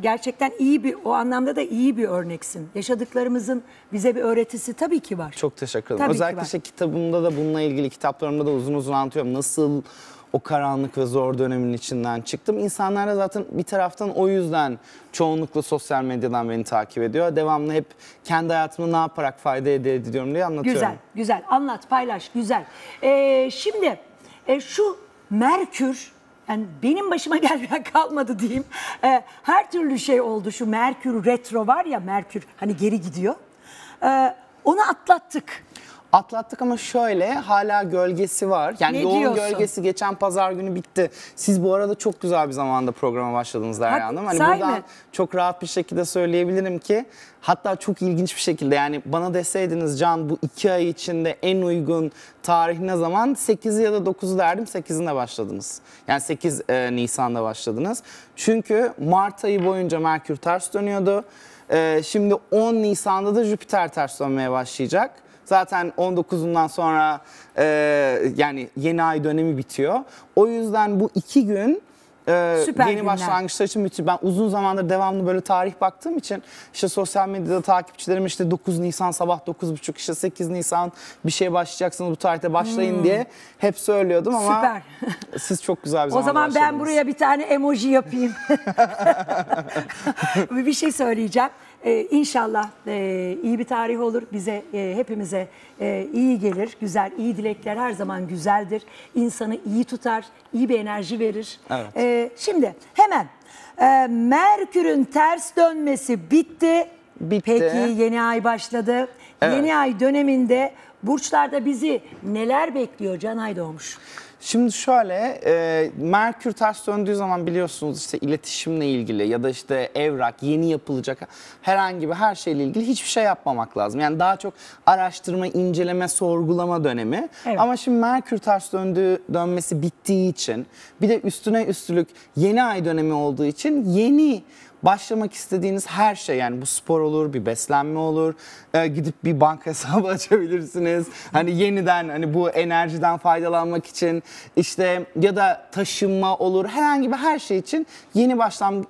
Gerçekten iyi bir, o anlamda da iyi bir örneksin. Yaşadıklarımızın bize bir öğretisi tabii ki var. Çok teşekkür ederim. Tabii Özellikle işte kitabımda da bununla ilgili kitaplarımda da uzun uzun anlatıyorum. Nasıl o karanlık ve zor dönemin içinden çıktım. İnsanlar da zaten bir taraftan o yüzden çoğunlukla sosyal medyadan beni takip ediyor. Devamlı hep kendi hayatımı ne yaparak fayda elde ediyorum diye anlatıyorum. Güzel, güzel. Anlat, paylaş, güzel. Ee, şimdi e, şu Merkür, yani benim başıma gelmeyen kalmadı diyeyim. Ee, her türlü şey oldu. Şu Merkür retro var ya, Merkür hani geri gidiyor. Ee, onu atlattık. Atlattık ama şöyle hala gölgesi var. Yani ne yoğun diyorsun? Gölgesi geçen pazar günü bitti. Siz bu arada çok güzel bir zamanda programa başladınız Derya Hanım. Hani buradan mi? çok rahat bir şekilde söyleyebilirim ki hatta çok ilginç bir şekilde yani bana deseydiniz Can bu iki ay içinde en uygun tarih ne zaman sekizi ya da dokuzu derdim, sekizinde başladınız. Yani sekiz Nisan'da başladınız. Çünkü Mart ayı boyunca Merkür ters dönüyordu. Ee, şimdi on Nisan'da da Jüpiter ters dönmeye başlayacak. Zaten on dokuzundan sonra e, yani yeni ay dönemi bitiyor. O yüzden bu iki gün e, yeni başlangıçlar için müthiş. Ben uzun zamandır devamlı böyle tarih baktığım için işte sosyal medyada takipçilerim işte dokuz Nisan sabah dokuz buçuk işte sekiz Nisan bir şey başlayacaksınız bu tarihte başlayın hmm. diye hep söylüyordum ama süper. Siz çok güzel bir zamanda o zaman başladınız. Ben buraya bir tane emoji yapayım. Bir şey söyleyeceğim. Ee, inşallah e, iyi bir tarih olur. Bize e, hepimize e, iyi gelir. Güzel, iyi dilekler her zaman güzeldir. İnsanı iyi tutar, iyi bir enerji verir. Evet. E, şimdi hemen e, Merkür'ün ters dönmesi bitti. bitti. Peki yeni ay başladı. Evet. Yeni ay döneminde burçlarda bizi neler bekliyor Can Aydoğmuş? Şimdi şöyle, e, Merkür ters döndüğü zaman biliyorsunuz işte iletişimle ilgili ya da işte evrak, yeni yapılacak herhangi bir her şeyle ilgili hiçbir şey yapmamak lazım. Yani daha çok araştırma, inceleme, sorgulama dönemi. Evet. Ama şimdi Merkür ters döndüğü dönmesi bittiği için bir de üstüne üstlük yeni ay dönemi olduğu için yeni başlamak istediğiniz her şey yani bu spor olur, bir beslenme olur, ee, gidip bir banka hesabı açabilirsiniz. Hani yeniden hani bu enerjiden faydalanmak için işte ya da taşınma olur herhangi bir her şey için yeni başlam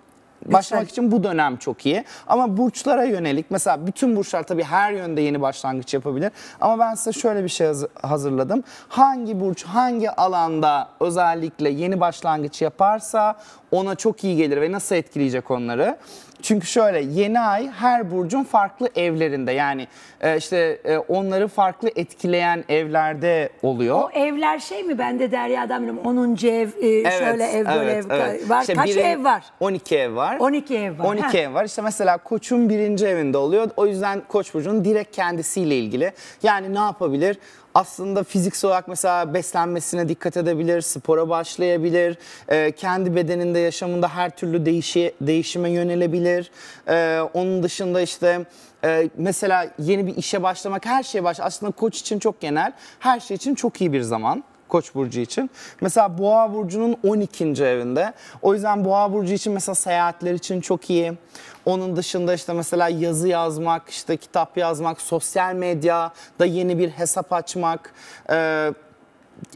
başlamak Güzel. için bu dönem çok iyi. Ama burçlara yönelik mesela bütün burçlar tabii her yönde yeni başlangıç yapabilir. Ama ben size şöyle bir şey hazırladım. Hangi burç hangi alanda özellikle yeni başlangıç yaparsa ona çok iyi gelir ve nasıl etkileyecek onları? Çünkü şöyle, yeni ay her burcun farklı evlerinde, yani işte onları farklı etkileyen evlerde oluyor. O evler şey mi, ben de Derya'dan biliyorum, onuncu ev, evet, şöyle ev, evet, böyle ev, evet, var. İşte kaç birin, ev var? on iki ev var. on iki ev var. on iki ha. ev var. İşte mesela Koç'un birinci evinde oluyor. O yüzden Koç burcunun direkt kendisiyle ilgili. Yani ne yapabilir? Aslında fiziksel olarak mesela beslenmesine dikkat edebilir, spora başlayabilir, e, kendi bedeninde, yaşamında her türlü değişi, değişime yönelebilir. E, onun dışında işte e, mesela yeni bir işe başlamak, her şeye baş. Aslında Koç için çok genel, her şey için çok iyi bir zaman. Koç burcu için. Mesela Boğa burcunun on ikinci evinde. O yüzden Boğa burcu için mesela seyahatler için çok iyi. Onun dışında işte mesela yazı yazmak, işte kitap yazmak, sosyal medyada yeni bir hesap açmak, e,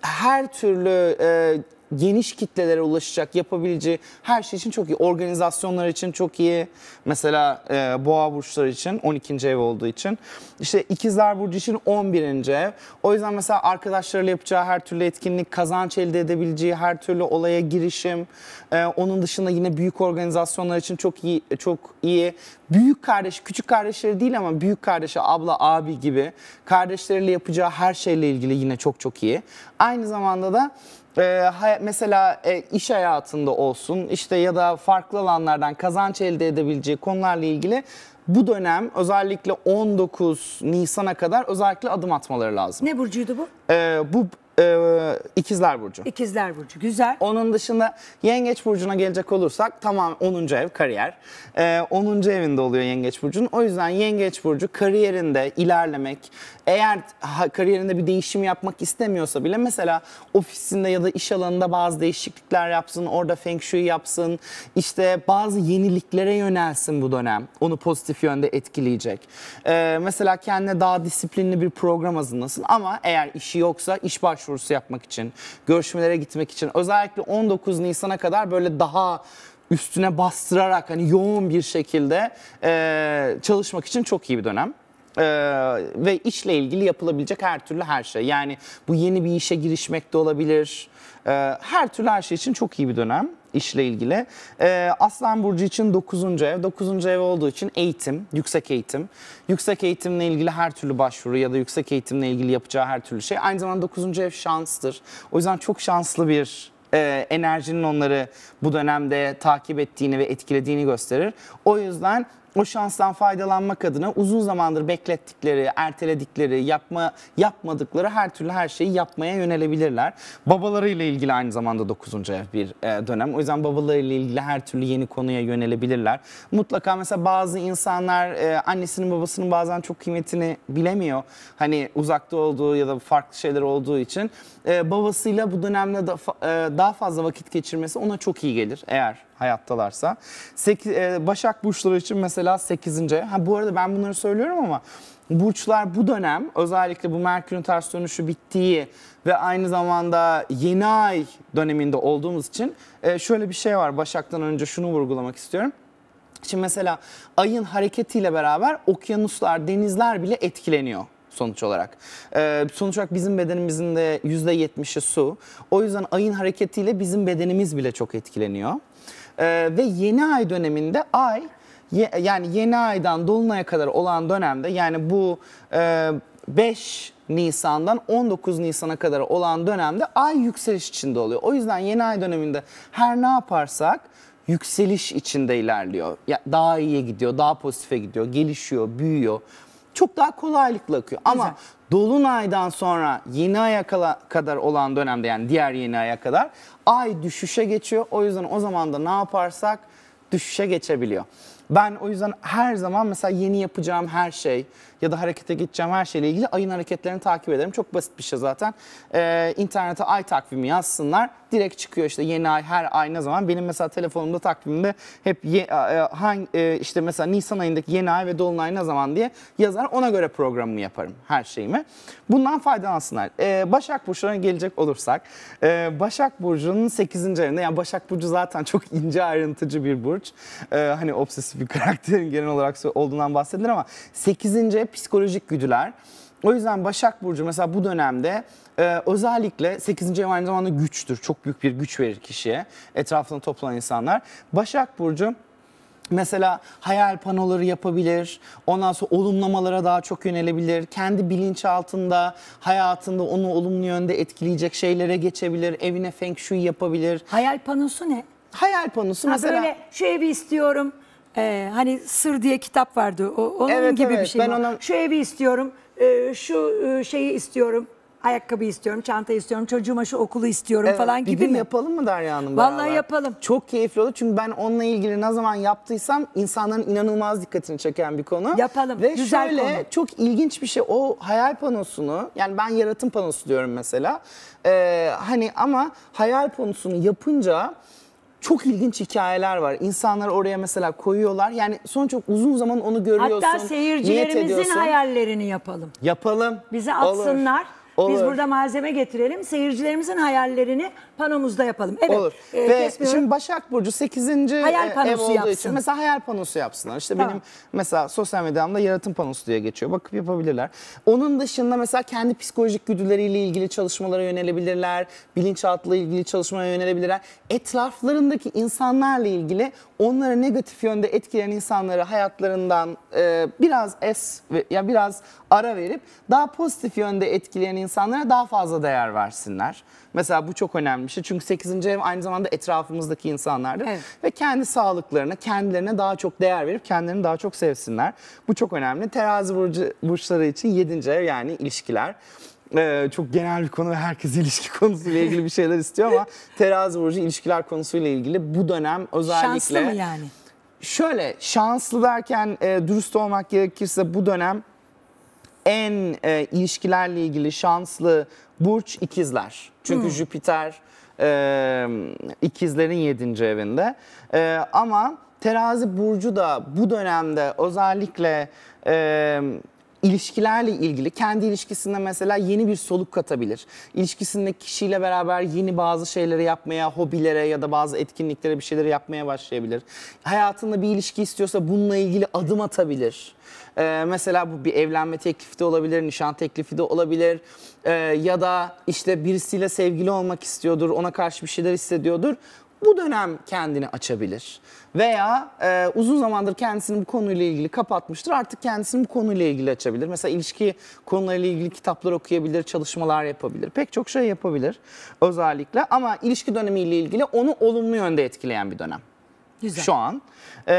her türlü e, geniş kitlelere ulaşacak, yapabileceği her şey için çok iyi. Organizasyonlar için çok iyi. Mesela e, Boğa burçları için on ikinci ev olduğu için. İşte İkizler burcu için on birinci ev. O yüzden mesela arkadaşlarıyla yapacağı her türlü etkinlik, kazanç elde edebileceği her türlü olaya girişim. E, onun dışında yine büyük organizasyonlar için çok iyi, çok iyi. Büyük kardeş, küçük kardeşleri değil ama büyük kardeşi, abla, abi gibi kardeşleriyle yapacağı her şeyle ilgili yine çok çok iyi. Aynı zamanda da Ee, mesela e, iş hayatında olsun, işte ya da farklı alanlardan kazanç elde edebileceği konularla ilgili bu dönem özellikle on dokuz Nisan'a kadar özellikle adım atmaları lazım. Ne burcuydu bu? Ee, bu e, İkizler burcu. İkizler burcu, güzel. Onun dışında Yengeç burcuna gelecek olursak, tamam, onuncu ev kariyer. Ee, onuncu evinde oluyor Yengeç burcunun. O yüzden Yengeç burcu kariyerinde ilerlemek, eğer kariyerinde bir değişim yapmak istemiyorsa bile mesela ofisinde ya da iş alanında bazı değişiklikler yapsın, orada feng shui yapsın, işte bazı yeniliklere yönelsin bu dönem. Onu pozitif yönde etkileyecek. Ee, mesela kendine daha disiplinli bir program hazırlasın, ama eğer işi yoksa iş başvurusu yapmak için, görüşmelere gitmek için özellikle on dokuz Nisan'a kadar böyle daha üstüne bastırarak, hani yoğun bir şekilde e, çalışmak için çok iyi bir dönem. Ee, ve işle ilgili yapılabilecek her türlü her şey. Yani bu yeni bir işe girişmek de olabilir. Ee, her türlü her şey için çok iyi bir dönem işle ilgili. Ee, Aslan burcu için dokuzuncu ev. dokuzuncu ev olduğu için eğitim, yüksek eğitim. Yüksek eğitimle ilgili her türlü başvuru ya da yüksek eğitimle ilgili yapacağı her türlü şey. Aynı zamanda dokuzuncu ev şanstır. O yüzden çok şanslı bir e, enerjinin onları bu dönemde takip ettiğini ve etkilediğini gösterir. O yüzden o şanstan faydalanmak adına uzun zamandır beklettikleri, erteledikleri, yapma, yapmadıkları her türlü her şeyi yapmaya yönelebilirler. Babalarıyla ilgili aynı zamanda dokuzuncu ev bir dönem. O yüzden babalarıyla ilgili her türlü yeni konuya yönelebilirler. Mutlaka mesela bazı insanlar annesinin babasının bazen çok kıymetini bilemiyor. Hani uzakta olduğu ya da farklı şeyler olduğu için babasıyla bu dönemde daha fazla vakit geçirmesi ona çok iyi gelir eğer hayattalarsa. Başak burçları için mesela sekizinci ev. Ha, bu arada ben bunları söylüyorum ama burçlar bu dönem özellikle bu Merkür'ün ters dönüşü bittiği ve aynı zamanda yeni ay döneminde olduğumuz için şöyle bir şey var. Başak'tan önce şunu vurgulamak istiyorum. Şimdi mesela ayın hareketiyle beraber okyanuslar, denizler bile etkileniyor. Sonuç olarak. Ee, sonuç olarak bizim bedenimizin de yüzde yetmişi su. O yüzden ayın hareketiyle bizim bedenimiz bile çok etkileniyor. Ee, ve yeni ay döneminde ay, ye, yani yeni aydan dolunaya kadar olan dönemde, yani bu e, beş Nisan'dan on dokuz Nisan'a kadar olan dönemde ay yükseliş içinde oluyor. O yüzden yeni ay döneminde her ne yaparsak yükseliş içinde ilerliyor. Ya, daha iyiye gidiyor, daha pozitife gidiyor, gelişiyor, büyüyor. Çok daha kolaylıkla akıyor. Güzel. Ama dolunaydan sonra yeni aya kadar olan dönemde, yani diğer yeni aya kadar ay düşüşe geçiyor. O yüzden o zaman da ne yaparsak düşüşe geçebiliyor. Ben o yüzden her zaman mesela yeni yapacağım her şey ya da harekete gideceğim her şeyle ilgili ayın hareketlerini takip ederim. Çok basit bir şey zaten. Ee, internete ay takvimi yazsınlar. Direkt çıkıyor işte yeni ay, her ay ne zaman. Benim mesela telefonumda takvimde hep ye, e, hangi, e, işte mesela Nisan ayındaki yeni ay ve dolunay ne zaman diye yazar. Ona göre programımı yaparım, her şeyimi. Bundan faydalansınlar. Ee, Başak burçlarına gelecek olursak. E, Başak burcunun sekizinci evinde. Yani Başak burcu zaten çok ince ayrıntıcı bir burç. Ee, hani obsesif bir karakterin genel olarak olduğundan bahsedilir ama sekizinci psikolojik güdüler. O yüzden Başak Burcu mesela bu dönemde e, özellikle sekizinci ev aynı zamanda güçtür. Çok büyük bir güç verir kişiye, etrafına toplanan insanlar. Başak Burcu mesela hayal panoları yapabilir, ondan sonra olumlamalara daha çok yönelebilir, kendi bilinçaltında, hayatında onu olumlu yönde etkileyecek şeylere geçebilir, evine feng shui yapabilir. Hayal panosu ne? Hayal panosu ha, mesela... Böyle şu evi istiyorum, ee, hani Sır diye kitap vardı, o, onun evet, gibi evet, bir şey ben ona... Şu evi istiyorum, şu şeyi istiyorum. Ayakkabı istiyorum, çanta istiyorum, çocuğuma şu okulu istiyorum evet, falan gibi mi? Yapalım mı Derya Hanım? Vallahi beraber yapalım. Çok keyifli olur çünkü ben onunla ilgili ne zaman yaptıysam insanların inanılmaz dikkatini çeken bir konu. Yapalım. Ve güzel şöyle konu. Çok ilginç bir şey, o hayal panosunu, yani ben yaratım panosu diyorum mesela. Ee, hani ama hayal panosunu yapınca çok ilginç hikayeler var. İnsanlar oraya mesela koyuyorlar. Yani son çok uzun zaman onu görüyorsun. Hatta seyircilerimizin hayallerini yapalım. Yapalım. Bize atsınlar. Olur. Olur. Biz burada malzeme getirelim. Seyircilerimizin hayallerini panomuzda yapalım. Evet. Olur. E, Ve şimdi Başak Burcu sekizinci ev olduğu yapsın. için mesela hayal panosu yapsınlar. İşte tamam. Benim mesela sosyal medyamda yaratım panosu diye geçiyor. Bakıp yapabilirler. Onun dışında mesela kendi psikolojik güdüleriyle ilgili çalışmalara yönelebilirler. Bilinçaltıyla ilgili çalışmalara yönelebilirler. Etraflarındaki insanlarla ilgili onları negatif yönde etkileyen insanları hayatlarından e, biraz es ya yani biraz ara verip daha pozitif yönde etkileyen insanlara daha fazla değer versinler. Mesela bu çok önemli bir şey. Çünkü sekizinci ev aynı zamanda etrafımızdaki insanlardır. Evet. Ve kendi sağlıklarına, kendilerine daha çok değer verip kendilerini daha çok sevsinler. Bu çok önemli. Terazi burcu, burçları için yedinci ev yani ilişkiler. Ee, çok genel bir konu ve herkes ilişki konusuyla ilgili bir şeyler istiyor ama Terazi burcu ilişkiler konusuyla ilgili bu dönem özellikle... Şanslı mı yani? Şöyle, şanslı derken e, dürüst olmak gerekirse bu dönem en e, ilişkilerle ilgili şanslı burç ikizler. Çünkü hmm. Jüpiter e, ikizlerin yedinci evinde. E, ama Terazi burcu da bu dönemde özellikle... E, İlişkilerle ilgili, kendi ilişkisinde mesela yeni bir soluk katabilir. İlişkisindeki kişiyle beraber yeni bazı şeyleri yapmaya, hobilere ya da bazı etkinliklere bir şeyleri yapmaya başlayabilir. Hayatında bir ilişki istiyorsa bununla ilgili adım atabilir. Ee, mesela bu bir evlenme teklifi de olabilir, nişan teklifi de olabilir. Ee, ya da işte birisiyle sevgili olmak istiyordur, ona karşı bir şeyler hissediyordur. Bu dönem kendini açabilir veya e, uzun zamandır kendisini bu konuyla ilgili kapatmıştır. Artık kendisini bu konuyla ilgili açabilir. Mesela ilişki konularıyla ilgili kitaplar okuyabilir, çalışmalar yapabilir. Pek çok şey yapabilir özellikle ama ilişki dönemiyle ilgili onu olumlu yönde etkileyen bir dönem. Güzel. Şu an e,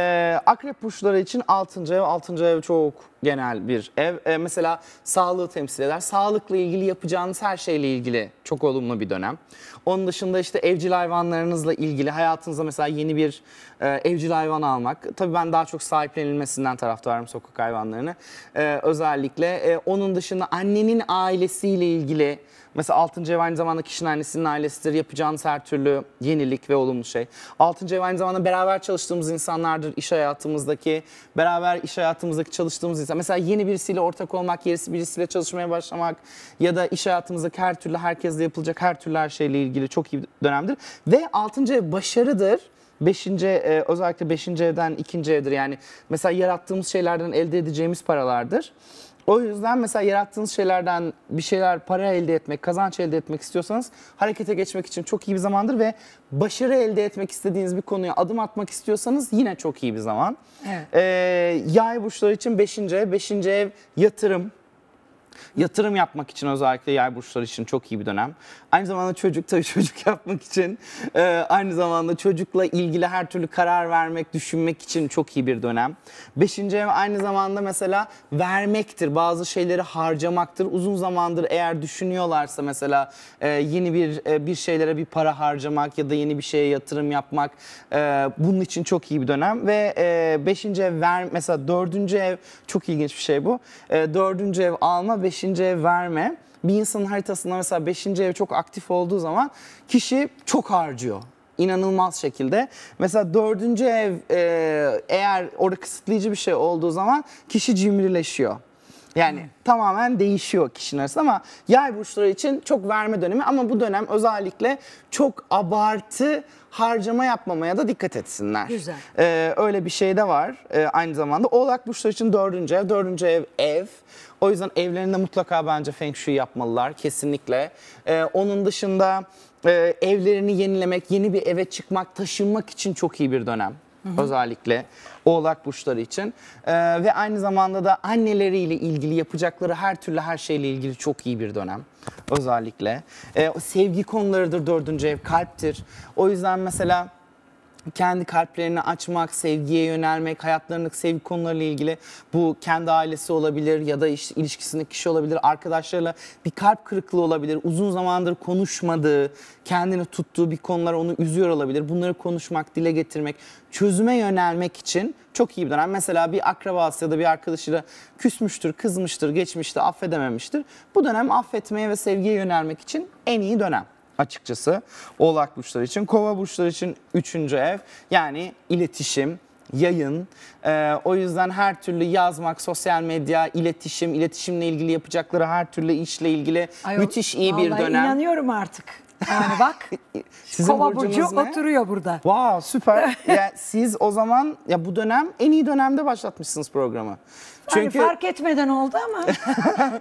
akrep burçları için altıncı ev, altıncı ev çok genel bir ev. E, mesela sağlığı temsil eder. Sağlıkla ilgili yapacağınız her şeyle ilgili çok olumlu bir dönem. Onun dışında işte evcil hayvanlarınızla ilgili hayatınıza mesela yeni bir e, evcil hayvan almak. Tabii ben daha çok sahiplenilmesinden taraftarım sokak hayvanlarını. E, özellikle e, onun dışında annenin ailesiyle ilgili mesela altıncı ev aynı zamanda kişinin annesinin ailesidir. Yapacağınız her türlü yenilik ve olumlu şey. altıncı ev aynı zamanda beraber çalıştığımız insanlardır iş hayatımızdaki. Beraber iş hayatımızdaki çalıştığımız insan. Mesela yeni birisiyle ortak olmak, yeni birisiyle çalışmaya başlamak ya da iş hayatımızdaki her türlü herkesle yapılacak her türlü her şeyle ilgili çok iyi bir dönemdir. Ve altıncı ev başarıdır. Beşinci, özellikle beşinci evden ikinci evdir. Yani mesela yarattığımız şeylerden elde edeceğimiz paralardır. O yüzden mesela yarattığınız şeylerden bir şeyler para elde etmek, kazanç elde etmek istiyorsanız harekete geçmek için çok iyi bir zamandır ve başarı elde etmek istediğiniz bir konuya adım atmak istiyorsanız yine çok iyi bir zaman. Evet. Ee, yay burçları için beşinci ev, beşinci ev yatırım. Yatırım yapmak için özellikle yay burçları için çok iyi bir dönem. Aynı zamanda çocuk tabii çocuk yapmak için e, aynı zamanda çocukla ilgili her türlü karar vermek, düşünmek için çok iyi bir dönem. Beşinci ev aynı zamanda mesela vermektir, bazı şeyleri harcamaktır. Uzun zamandır eğer düşünüyorlarsa mesela e, yeni bir e, bir şeylere bir para harcamak ya da yeni bir şeye yatırım yapmak e, bunun için çok iyi bir dönem. Ve e, beşinci ev ver, mesela dördüncü ev çok ilginç bir şey bu. E, dördüncü ev alma, beşinci ev verme. Bir insanın haritasında mesela beşinci ev çok aktif olduğu zaman kişi çok harcıyor. İnanılmaz şekilde. Mesela dördüncü ev eğer orada kısıtlayıcı bir şey olduğu zaman kişi cimrileşiyor. Yani hmm. tamamen değişiyor kişinin arasında, ama yay burçları için çok verme dönemi, ama bu dönem özellikle çok abartı harcama yapmamaya da dikkat etsinler. Güzel. Ee, öyle bir şey de var ee, aynı zamanda. Oğlak burçları için dördüncü ev, dördüncü ev ev. O yüzden evlerinde mutlaka bence feng shui yapmalılar kesinlikle. Ee, onun dışında e, evlerini yenilemek, yeni bir eve çıkmak, taşınmak için çok iyi bir dönem. Hı-hı. Özellikle oğlak burçları için ee, ve aynı zamanda da anneleriyle ilgili yapacakları her türlü her şeyle ilgili çok iyi bir dönem özellikle. Ee, sevgi konularıdır dördüncü ev, kalptir. O yüzden mesela kendi kalplerini açmak, sevgiye yönelmek, hayatlarındaki sevgi konularıyla ilgili, bu kendi ailesi olabilir ya da işte ilişkisindeki kişi olabilir, arkadaşlarıyla bir kalp kırıklığı olabilir, uzun zamandır konuşmadığı, kendini tuttuğu bir konular onu üzüyor olabilir. Bunları konuşmak, dile getirmek, çözüme yönelmek için çok iyi bir dönem. Mesela bir akrabası ya da bir arkadaşıyla küsmüştür, kızmıştır, geçmişte affedememiştir. Bu dönem affetmeye ve sevgiye yönelmek için en iyi dönem. Açıkçası oğlak burçları için. Kova burçları için üçüncü ev, yani iletişim, yayın. Ee, o yüzden her türlü yazmak, sosyal medya, iletişim, iletişimle ilgili yapacakları her türlü işle ilgili Ay, müthiş iyi bir dönem. İnanıyorum artık. Yani bak, sizin Kova burcu oturuyor burada. Wow, süper. Ya, siz o zaman ya bu dönem en iyi dönemde başlatmışsınız programı. Çünkü yani fark etmeden oldu ama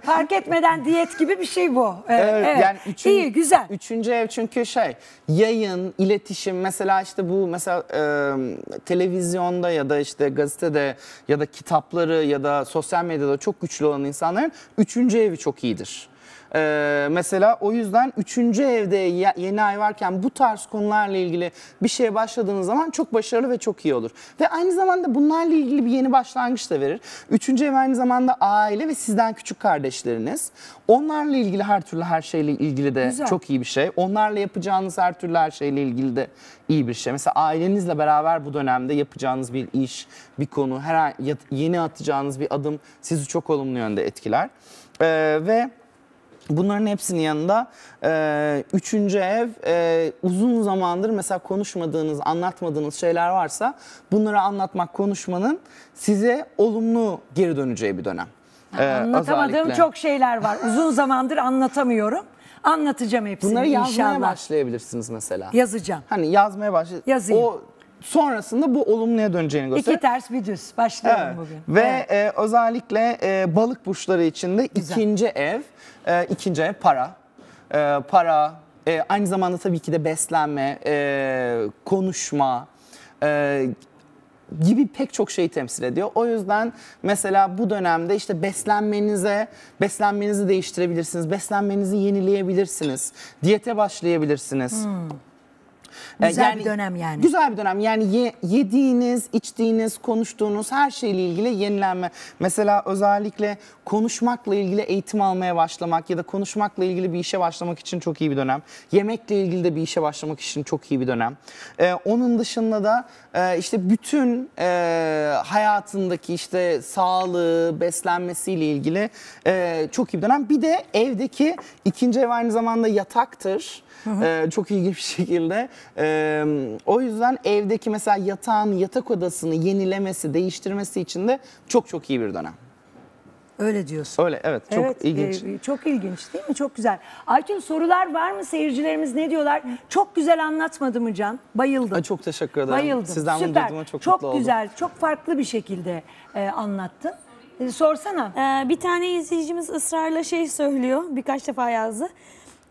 fark etmeden diyet gibi bir şey bu. Evet, evet, evet. Yani üçün, İyi, güzel. Üçüncü ev çünkü şey, yayın, iletişim, mesela işte bu mesela e, televizyonda ya da işte gazetede ya da kitapları ya da sosyal medyada çok güçlü olan insanların üçüncü evi çok iyidir. Ee, mesela o yüzden üçüncü evde yeni ay varken bu tarz konularla ilgili bir şeye başladığınız zaman çok başarılı ve çok iyi olur. Ve aynı zamanda bunlarla ilgili bir yeni başlangıç da verir. Üçüncü ev aynı zamanda aile ve sizden küçük kardeşleriniz. Onlarla ilgili her türlü her şeyle ilgili de Güzel. Çok iyi bir şey. Onlarla yapacağınız her türlü her şeyle ilgili de iyi bir şey. Mesela ailenizle beraber bu dönemde yapacağınız bir iş, bir konu, her yeni atacağınız bir adım sizi çok olumlu yönde etkiler. Ee, ve bunların hepsinin yanında e, üçüncü ev e, uzun zamandır mesela konuşmadığınız, anlatmadığınız şeyler varsa bunları anlatmak, konuşmanın size olumlu geri döneceği bir dönem. E, Anlatamadığım özellikle. Çok şeyler var. Uzun zamandır anlatamıyorum. Anlatacağım hepsini inşallah. Bunları yazmaya inşallah. Başlayabilirsiniz mesela. Yazacağım. Hani yazmaya başlayın. Yazayım. O, sonrasında bu olumluya döneceğini gösteriyor. İki ters bir düz. Başlayalım evet. bugün. Ve evet. e, özellikle e, balık burçları için de Güzel. ikinci ev, e, ikinci ev para. E, para, e, aynı zamanda tabii ki de beslenme, e, konuşma, e, gibi pek çok şeyi temsil ediyor. O yüzden mesela bu dönemde işte beslenmenize, beslenmenizi değiştirebilirsiniz, beslenmenizi yenileyebilirsiniz, diyete başlayabilirsiniz. Hmm. Güzel yani, bir dönem yani. Güzel bir dönem. Yani ye, yediğiniz, içtiğiniz, konuştuğunuz her şeyle ilgili yenilenme. Mesela özellikle konuşmakla ilgili eğitim almaya başlamak ya da konuşmakla ilgili bir işe başlamak için çok iyi bir dönem. Yemekle ilgili de bir işe başlamak için çok iyi bir dönem. Ee, onun dışında da e, işte bütün e, hayatındaki işte sağlığı, beslenmesiyle ilgili e, çok iyi bir dönem. Bir de evdeki ikinci ev aynı zamanda yataktır. Hı hı. Ee, çok ilginç bir şekilde. Ee, o yüzden evdeki mesela yatağın, yatak odasını yenilemesi, değiştirmesi için de çok çok iyi bir dönem. Öyle diyorsun. Öyle evet, çok evet, ilginç. E, çok ilginç değil mi? Çok güzel. Aytun, sorular var mı? Seyircilerimiz ne diyorlar? Çok güzel anlatmadı mı Can? Bayıldım. Ay, çok teşekkür ederim. Bayıldım. Sizden bunu duyduğuma çok, çok mutlu oldum. Çok güzel, çok farklı bir şekilde e, anlattın. E, sorsana. Ee, bir tane izleyicimiz ısrarla şey söylüyor, birkaç defa yazdı.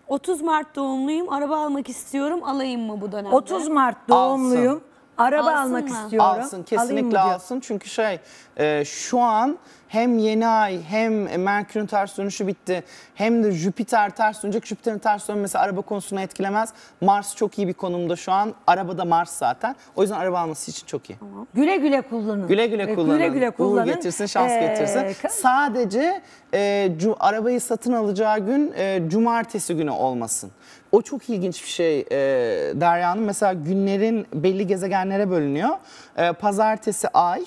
otuz Mart doğumluyum, araba almak istiyorum, alayım mı bu dönemde? otuz Mart doğumluyum, alsın. Araba alsın almak mı? istiyorum. Alsın, kesinlikle alsın. Çünkü şey, e, şu an hem yeni ay, hem Merkür'ün ters dönüşü bitti, hem de Jüpiter ters dönecek. Jüpiter'in ters dönmesi araba konusuna etkilemez. Mars çok iyi bir konumda şu an. Arabada Mars zaten. O yüzden araba alması için çok iyi. Tamam. Güle güle kullanın. Güle güle kullanın. Güle güle kullanın. Uğur getirsin, şans ee, getirsin. Sadece e, arabayı satın alacağı gün e, cumartesi günü olmasın. O çok ilginç bir şey e, Derya Hanım. Mesela günlerin belli gezegenlere bölünüyor. E, pazartesi ay.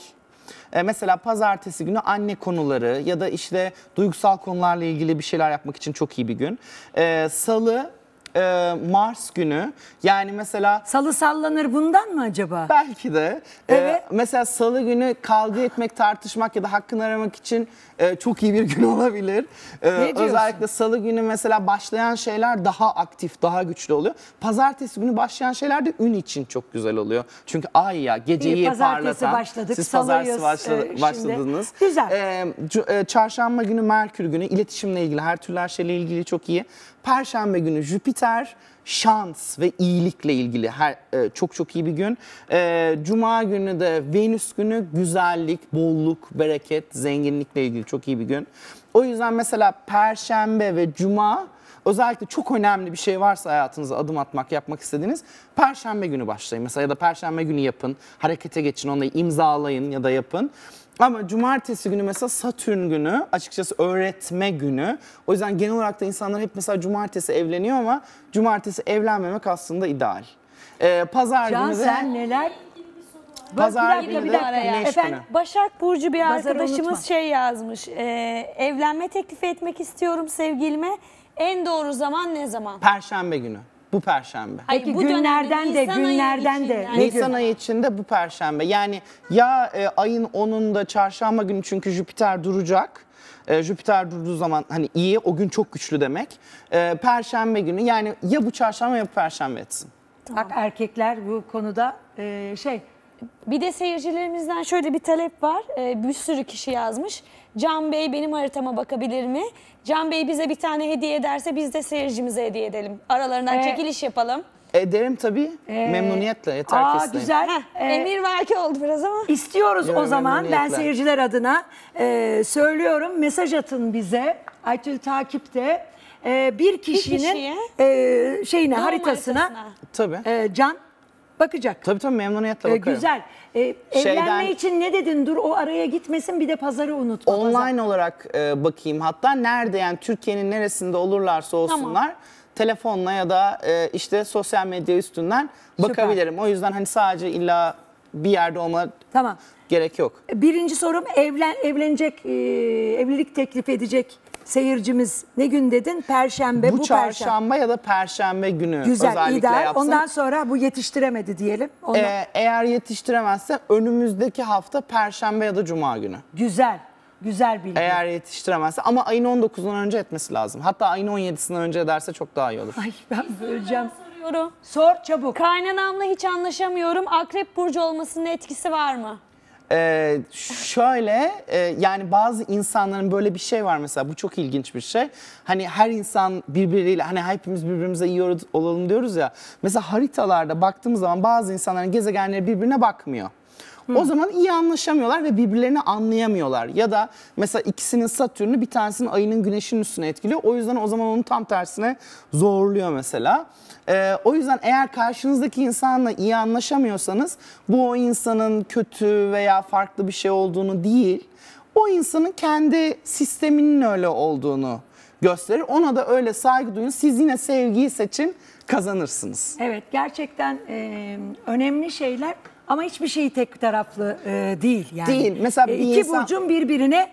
Mesela pazartesi günü anne konuları ya da işte duygusal konularla ilgili bir şeyler yapmak için çok iyi bir gün. Ee, Salı e, Mars günü. Yani mesela... Salı sallanır bundan mı acaba? Belki de. Evet. E, mesela salı günü kavga etmek, tartışmak ya da hakkını aramak için e, çok iyi bir gün olabilir. E, özellikle salı günü mesela başlayan şeyler daha aktif, daha güçlü oluyor. Pazartesi günü başlayan şeyler de ün için çok güzel oluyor. Çünkü ay ya geceyi iyi, parlatan. Başladık, siz pazartesi başladı, e, başladınız. Güzel. E, çarşamba günü Merkür günü, iletişimle ilgili, her türlü her şeyle ilgili çok iyi. Perşembe günü Jüpiter, şans ve iyilikle ilgili her, e, çok çok iyi bir gün. E, Cuma günü de Venüs günü, güzellik, bolluk, bereket, zenginlikle ilgili çok iyi bir gün. O yüzden mesela Perşembe ve Cuma, özellikle çok önemli bir şey varsa hayatınıza adım atmak, yapmak istediğiniz, Perşembe günü başlayın. Mesela ya da Perşembe günü yapın, harekete geçin, onu imzalayın ya da yapın. Ama cumartesi günü mesela Satürn günü, açıkçası öğretme günü. O yüzden genel olarak da insanlar hep mesela cumartesi evleniyor ama cumartesi evlenmemek aslında ideal. Ee, pazar Can günü de... sen neler... Pazar günü bir dakika, bir dakika. Efendim, Başak Burcu bir Pazarı arkadaşımız unutma. şey yazmış. E, evlenme teklifi etmek istiyorum sevgilime. En doğru zaman ne zaman? Perşembe günü. Bu perşembe. Hayır, Peki bu günlerden de günlerden de. Yani. Nisan ayı içinde bu perşembe. Yani ya e, ayın onunda çarşamba günü, çünkü Jüpiter duracak. E, Jüpiter durduğu zaman hani iyi, o gün çok güçlü demek. E, perşembe günü, yani ya bu çarşamba ya bu perşembe etsin. Tamam. Bak erkekler bu konuda e, şey... Bir de seyircilerimizden şöyle bir talep var. Bir sürü kişi yazmış. Can Bey benim haritama bakabilir mi? Can Bey bize bir tane hediye ederse biz de seyircimize hediye edelim. Aralarından ee, çekiliş yapalım. Ederim tabii. Ee, memnuniyetle. Yeter aa, ki güzel. Heh, ee, emir vaki oldu biraz ama. İstiyoruz Yo, o zaman. Ben seyirciler adına e, söylüyorum. Mesaj atın bize. Aytül Takip'te e, bir kişinin bir kişiye, e, şeyine, haritasına, haritasına. Tabii. E, Can bakacak. Tabii tabii, memnuniyetle bakarım. Ee, güzel. Ee, Şeyden, evlenme için ne dedin? Dur o araya gitmesin, bir de pazarı unutma. Online pazar. olarak e, bakayım hatta. Nerede, yani Türkiye'nin neresinde olurlarsa olsunlar. Tamam. Telefonla ya da e, işte sosyal medya üstünden Süper. bakabilirim. O yüzden hani sadece illa bir yerde olma tamam. gerek yok. Birinci sorum, evlen evlenecek, e, evlilik teklif edecek seyircimiz ne gün dedin? Perşembe. Bu, bu çarşamba perşembe. ya da perşembe günü. Güzel, özellikle ideal. Yapsın. Ondan sonra bu yetiştiremedi diyelim. Ondan... Ee, eğer yetiştiremezse önümüzdeki hafta perşembe ya da cuma günü. Güzel. Güzel bilgi. Eğer yetiştiremezse, ama ayın on dokuzundan önce etmesi lazım. Hatta ayın on yedisinden önce ederse çok daha iyi olur. Ay ben böleceğim. Soruyorum. Sor çabuk. Kaynanamla hiç anlaşamıyorum. Akrep burcu olmasının etkisi var mı? Ee, şöyle e, yani bazı insanların böyle bir şey var mesela, bu çok ilginç bir şey. Hani her insan birbiriyle, hani hepimiz birbirimize iyi olalım diyoruz ya. Mesela haritalarda baktığımız zaman bazı insanların gezegenleri birbirine bakmıyor. Hmm. O zaman iyi anlaşamıyorlar ve birbirlerini anlayamıyorlar. Ya da mesela ikisinin Satürn'ü bir tanesinin ayının güneşin üstüne etkiliyor. O yüzden o zaman onun tam tersine zorluyor mesela. Ee, o yüzden eğer karşınızdaki insanla iyi anlaşamıyorsanız, bu o insanın kötü veya farklı bir şey olduğunu değil, o insanın kendi sisteminin öyle olduğunu gösterir. Ona da öyle saygı duyun. Siz yine sevgiyi seçin, kazanırsınız. Evet, gerçekten e, önemli şeyler. Ama hiçbir şey tek taraflı e, değil yani. Değil. Mesela bir e, iki insan... burcun birbirine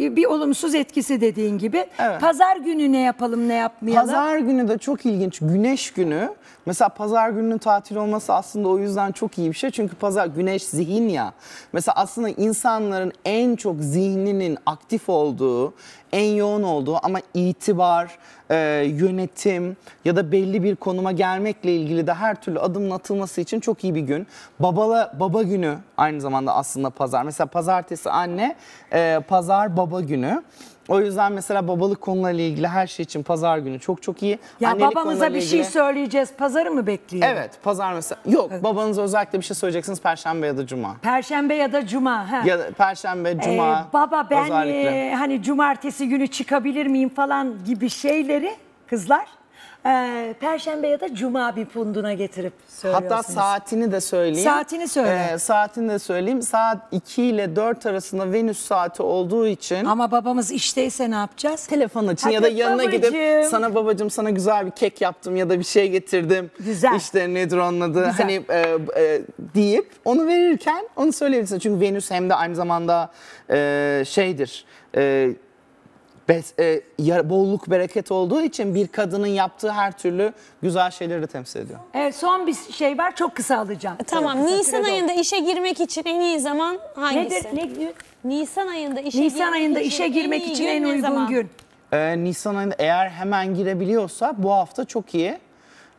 e, bir olumsuz etkisi dediğin gibi. Evet. Pazar günü ne yapalım, ne yapmayalım? Pazar günü de çok ilginç. Güneş günü. Mesela pazar gününün tatil olması aslında o yüzden çok iyi bir şey. Çünkü pazar, güneş zihin ya. Mesela aslında insanların en çok zihninin aktif olduğu, en yoğun olduğu ama itibar, e, yönetim ya da belli bir konuma gelmekle ilgili de her türlü adımın atılması için çok iyi bir gün. Babala, baba günü aynı zamanda aslında pazar. Mesela pazartesi anne, e, pazar baba günü. O yüzden mesela babalık konularıyla ilgili her şey için pazar günü çok çok iyi. Ya Annelik babamıza bir ilgili... şey söyleyeceğiz, pazarı mı bekliyor? Evet, pazar mesela. Yok, evet. Babanıza özellikle bir şey söyleyeceksiniz perşembe ya da cuma. Perşembe ya da cuma. Ha. Ya da perşembe, cuma. Ee, baba ben özellikle... e, hani cumartesi günü çıkabilir miyim falan gibi şeyleri kızlar. Ee, Perşembe ya da cuma bir punduna getirip söylüyorsunuz. Hatta saatini de söyleyeyim. Saatini söyle. Ee, saatini de söyleyeyim. Saat iki ile dört arasında Venüs saati olduğu için. Ama babamız işteyse ne yapacağız? Telefon açın Hadi ya da yanına babacığım. gidip sana babacığım sana güzel bir kek yaptım ya da bir şey getirdim. Güzel. İşte nedir onun adı? Güzel. Hani e, e, deyip onu verirken onu söyleyebilirsin. Çünkü Venüs hem de aynı zamanda e, şeydir. E, Bes, e, bolluk bereket olduğu için bir kadının yaptığı her türlü güzel şeyleri de temsil ediyor. Evet, son bir şey var, çok kısa alacağım. Tamam, evet, Nisan ayında oldu. İşe girmek için en iyi zaman hangisi? Nedir? Ne? Nisan ayında işe Nisan girmek, ayında için, işe girmek en için en uygun zaman? gün. Ee, Nisan ayında eğer hemen girebiliyorsa bu hafta çok iyi.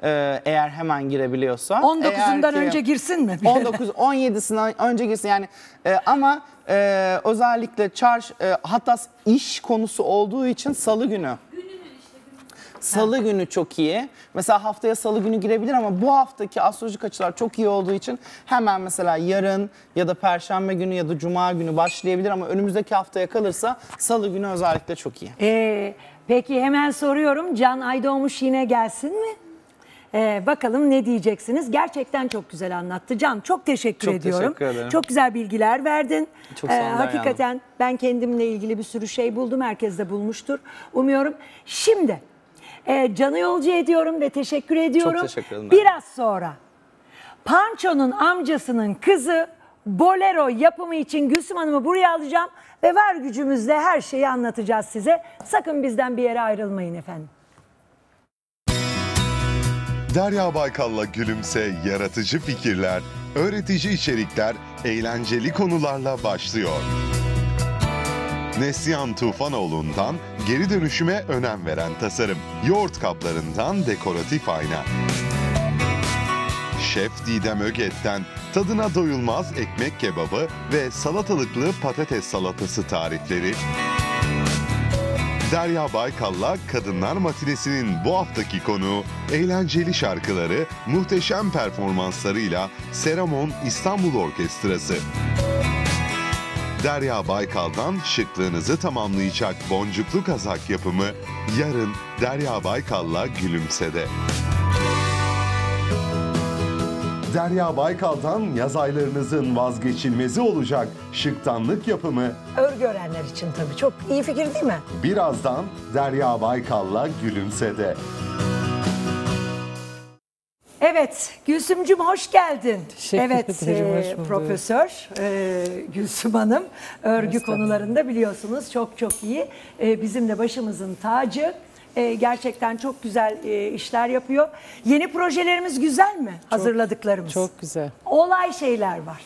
Ee, eğer hemen girebiliyorsa. on dokuzundan ki, önce girsin mi? on dokuz on yedisinden önce girsin yani e, ama e, özellikle çarş e, hatta iş konusu olduğu için salı günü. Salı ha. günü çok iyi. Mesela haftaya salı günü girebilir ama bu haftaki astrolojik açılar çok iyi olduğu için hemen mesela yarın ya da perşembe günü ya da cuma günü başlayabilir ama önümüzdeki haftaya kalırsa salı günü özellikle çok iyi. Ee, peki hemen soruyorum, Can Aydoğmuş yine gelsin mi? Ee, bakalım ne diyeceksiniz? Gerçekten çok güzel anlattı. Can, çok teşekkür çok ediyorum. Teşekkür ederim. Çok güzel bilgiler verdin. Çok ee, hakikaten yandım. Ben kendimle ilgili bir sürü şey buldum. Herkes de bulmuştur umuyorum. Şimdi e, Can'ı yolcu ediyorum ve teşekkür ediyorum. Çok teşekkür ederim. Biraz sonra Panço'nun amcasının kızı Bolero yapımı için Gülsüm Hanım'ı buraya alacağım ve var gücümüzle her şeyi anlatacağız size. Sakın bizden bir yere ayrılmayın efendim. Derya Baykal'la Gülümse, yaratıcı fikirler, öğretici içerikler, eğlenceli konularla başlıyor. Neslihan Tufanoğlu'ndan geri dönüşüme önem veren tasarım, yoğurt kaplarından dekoratif ayna, Şef Didem Öget'ten tadına doyulmaz ekmek kebabı ve salatalıklı patates salatası tarifleri, Derya Baykal'la Kadınlar Matinesi'nin bu haftaki konuğu, eğlenceli şarkıları, muhteşem performanslarıyla Seramon İstanbul Orkestrası. Derya Baykal'dan şıklığınızı tamamlayacak boncuklu kazak yapımı yarın Derya Baykal'la Gülümse'de. Derya Baykal'dan yaz aylarınızın vazgeçilmezi olacak şıktanlık yapımı... Örgü öğrenler için tabii çok iyi fikir değil mi? Birazdan Derya Baykal'la Gülümse'de. Evet, Gülsümcüm hoş geldin. Teşekkür evet, e, Profesör e, Gülsüm Hanım. Örgü Mesela. konularında biliyorsunuz çok çok iyi. E, bizim de başımızın tacı. E, gerçekten çok güzel e, işler yapıyor. Yeni projelerimiz güzel mi? Çok, hazırladıklarımız. Çok güzel. Olay şeyler var.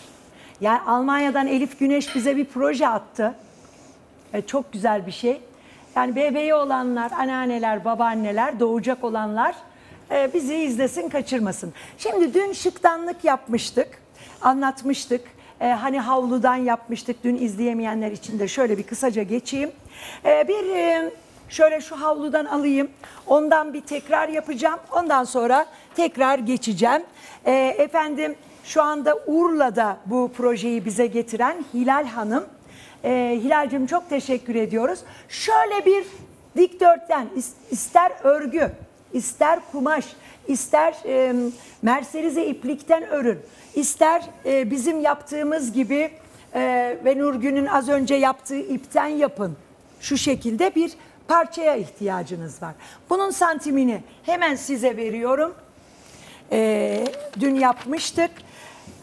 Yani Almanya'dan Elif Güneş bize bir proje attı. E, çok güzel bir şey. Yani bebeği olanlar, anneanneler, babaanneler, doğacak olanlar e, bizi izlesin, kaçırmasın. Şimdi dün şıktanlık yapmıştık, anlatmıştık. E, hani havludan yapmıştık. Dün izleyemeyenler için de şöyle bir kısaca geçeyim. E, bir... E, Şöyle şu havludan alayım, ondan bir tekrar yapacağım, ondan sonra tekrar geçeceğim. Ee, efendim şu anda Urla'da bu projeyi bize getiren Hilal Hanım. Ee, Hilal'cığım çok teşekkür ediyoruz. Şöyle bir dikdörtgen, ister örgü, ister kumaş, ister e, merserize iplikten örün, ister e, bizim yaptığımız gibi e, ve Nurgün'ün az önce yaptığı ipten yapın. Şu şekilde bir parçaya ihtiyacınız var. Bunun santimini hemen size veriyorum. Ee, dün yapmıştık.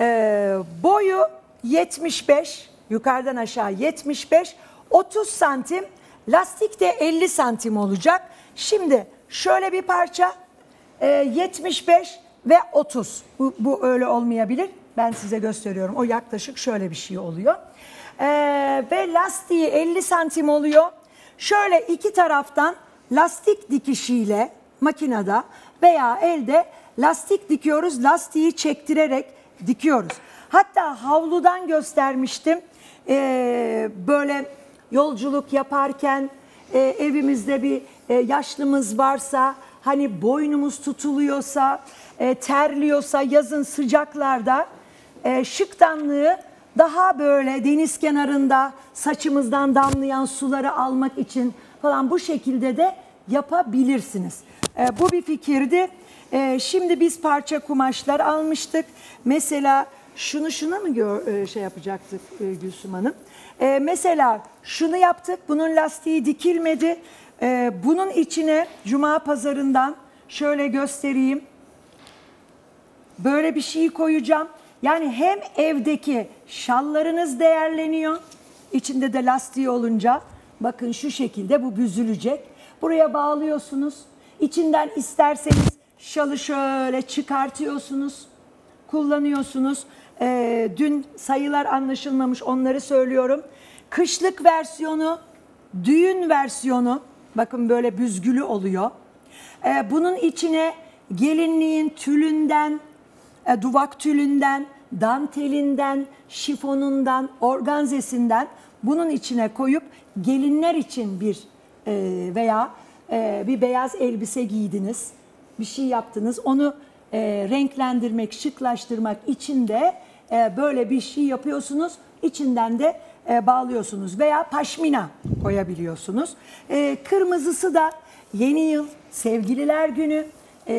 Ee, boyu yetmiş beş, yukarıdan aşağı yetmiş beş, otuz santim, lastik de elli santim olacak. Şimdi şöyle bir parça, e, yetmiş beş ve otuz. Bu, bu öyle olmayabilir. Ben size gösteriyorum. O yaklaşık şöyle bir şey oluyor. Ee, ve lastiği elli santim oluyor. Şöyle iki taraftan lastik dikişiyle makinede veya elde lastik dikiyoruz. Lastiği çektirerek dikiyoruz. Hatta havludan göstermiştim. Ee, böyle yolculuk yaparken e, evimizde bir e, yaşlımız varsa, hani boynumuz tutuluyorsa, e, terliyorsa yazın sıcaklarda e, şıktanlığı daha böyle deniz kenarında saçımızdan damlayan suları almak için falan bu şekilde de yapabilirsiniz. Ee, bu bir fikirdi. Ee, şimdi biz parça kumaşlar almıştık. Mesela şunu şuna mı gör, şey yapacaktık Gülsüm Hanım? Ee, mesela şunu yaptık. Bunun lastiği dikilmedi. Ee, bunun içine Cuma pazarından şöyle göstereyim. Böyle bir şey koyacağım. Yani hem evdeki şallarınız değerleniyor, içinde de lastiği olunca Bakın şu şekilde bu büzülecek. Buraya bağlıyorsunuz. İçinden isterseniz şalı şöyle çıkartıyorsunuz. Kullanıyorsunuz. Ee, dün sayılar anlaşılmamış, onları söylüyorum. Kışlık versiyonu, düğün versiyonu. Bakın böyle büzgülü oluyor. Ee, bunun içine gelinliğin tülünden, e, duvak tülünden, dantelinden, şifonundan, organzesinden bunun içine koyup gelinler için bir e, veya e, bir beyaz elbise giydiniz, bir şey yaptınız. Onu e, renklendirmek, şıklaştırmak için de e, böyle bir şey yapıyorsunuz. İçinden de e, bağlıyorsunuz veya paşmina koyabiliyorsunuz. E, kırmızısı da yeni yıl, sevgililer günü. E,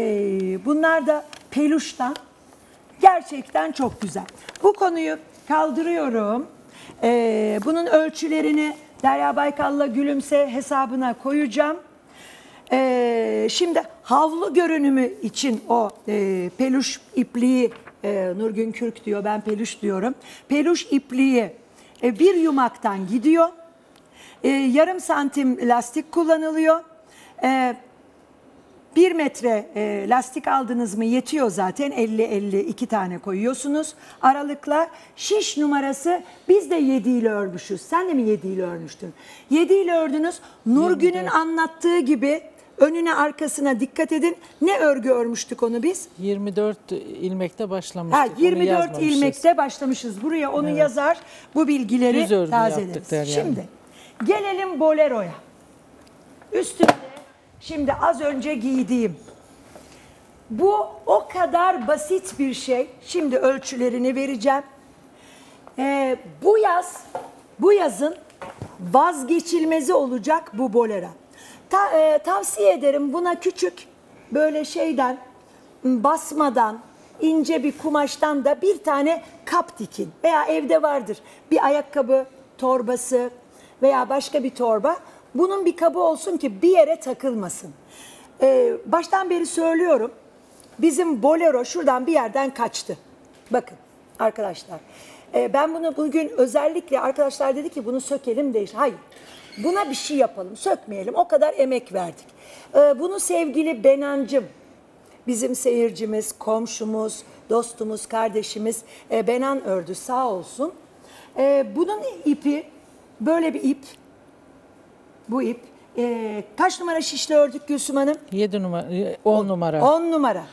bunlar da peluştan. Gerçekten çok güzel. Bu konuyu kaldırıyorum. Ee, bunun ölçülerini Derya Baykal'la Gülümse hesabına koyacağım. Ee, şimdi havlu görünümü için o e, peluş ipliği, e, Nurgün Kürk diyor, ben peluş diyorum. Peluş ipliği e, bir yumaktan gidiyor. E, yarım santim lastik kullanılıyor. E, Bir metre e, lastik aldınız mı yetiyor zaten. elli elli iki tane koyuyorsunuz aralıkla. Şiş numarası, biz de yedi ile örmüşüz. Sen de mi yedi ile örmüştün? yedi ile ördünüz. Nurgün'ün anlattığı gibi önüne arkasına dikkat edin. Ne örgü örmüştük onu biz? yirmi dört ilmekte başlamıştık. Ha, yirmi dört ilmekte başlamışız. Buraya onu, evet, yazar. Bu bilgileri tazeleriz. Yani. Şimdi gelelim boleroya. Üstüne. Şimdi az önce giydiğim, bu o kadar basit bir şey. Şimdi ölçülerini vereceğim. Ee, bu yaz, bu yazın vazgeçilmezi olacak bu bolera. Ta, e, tavsiye ederim buna küçük böyle şeyden, basmadan, ince bir kumaştan da bir tane kap dikin. Veya evde vardır bir ayakkabı torbası veya başka bir torba. Bunun bir kabı olsun ki bir yere takılmasın. Ee, baştan beri söylüyorum. Bizim bolero şuradan bir yerden kaçtı. Bakın arkadaşlar. E, ben bunu bugün özellikle, arkadaşlar dedi ki bunu sökelim de. Hayır. Buna bir şey yapalım. Sökmeyelim. O kadar emek verdik. Ee, bunu sevgili Benancım, bizim seyircimiz, komşumuz, dostumuz, kardeşimiz e, Benan ördü. Sağ olsun. E, bunun ipi böyle bir ip. Bu ip. Ee, kaç numara şişle ördük Gülsüm Hanım? yedi numara, on numara. on numara.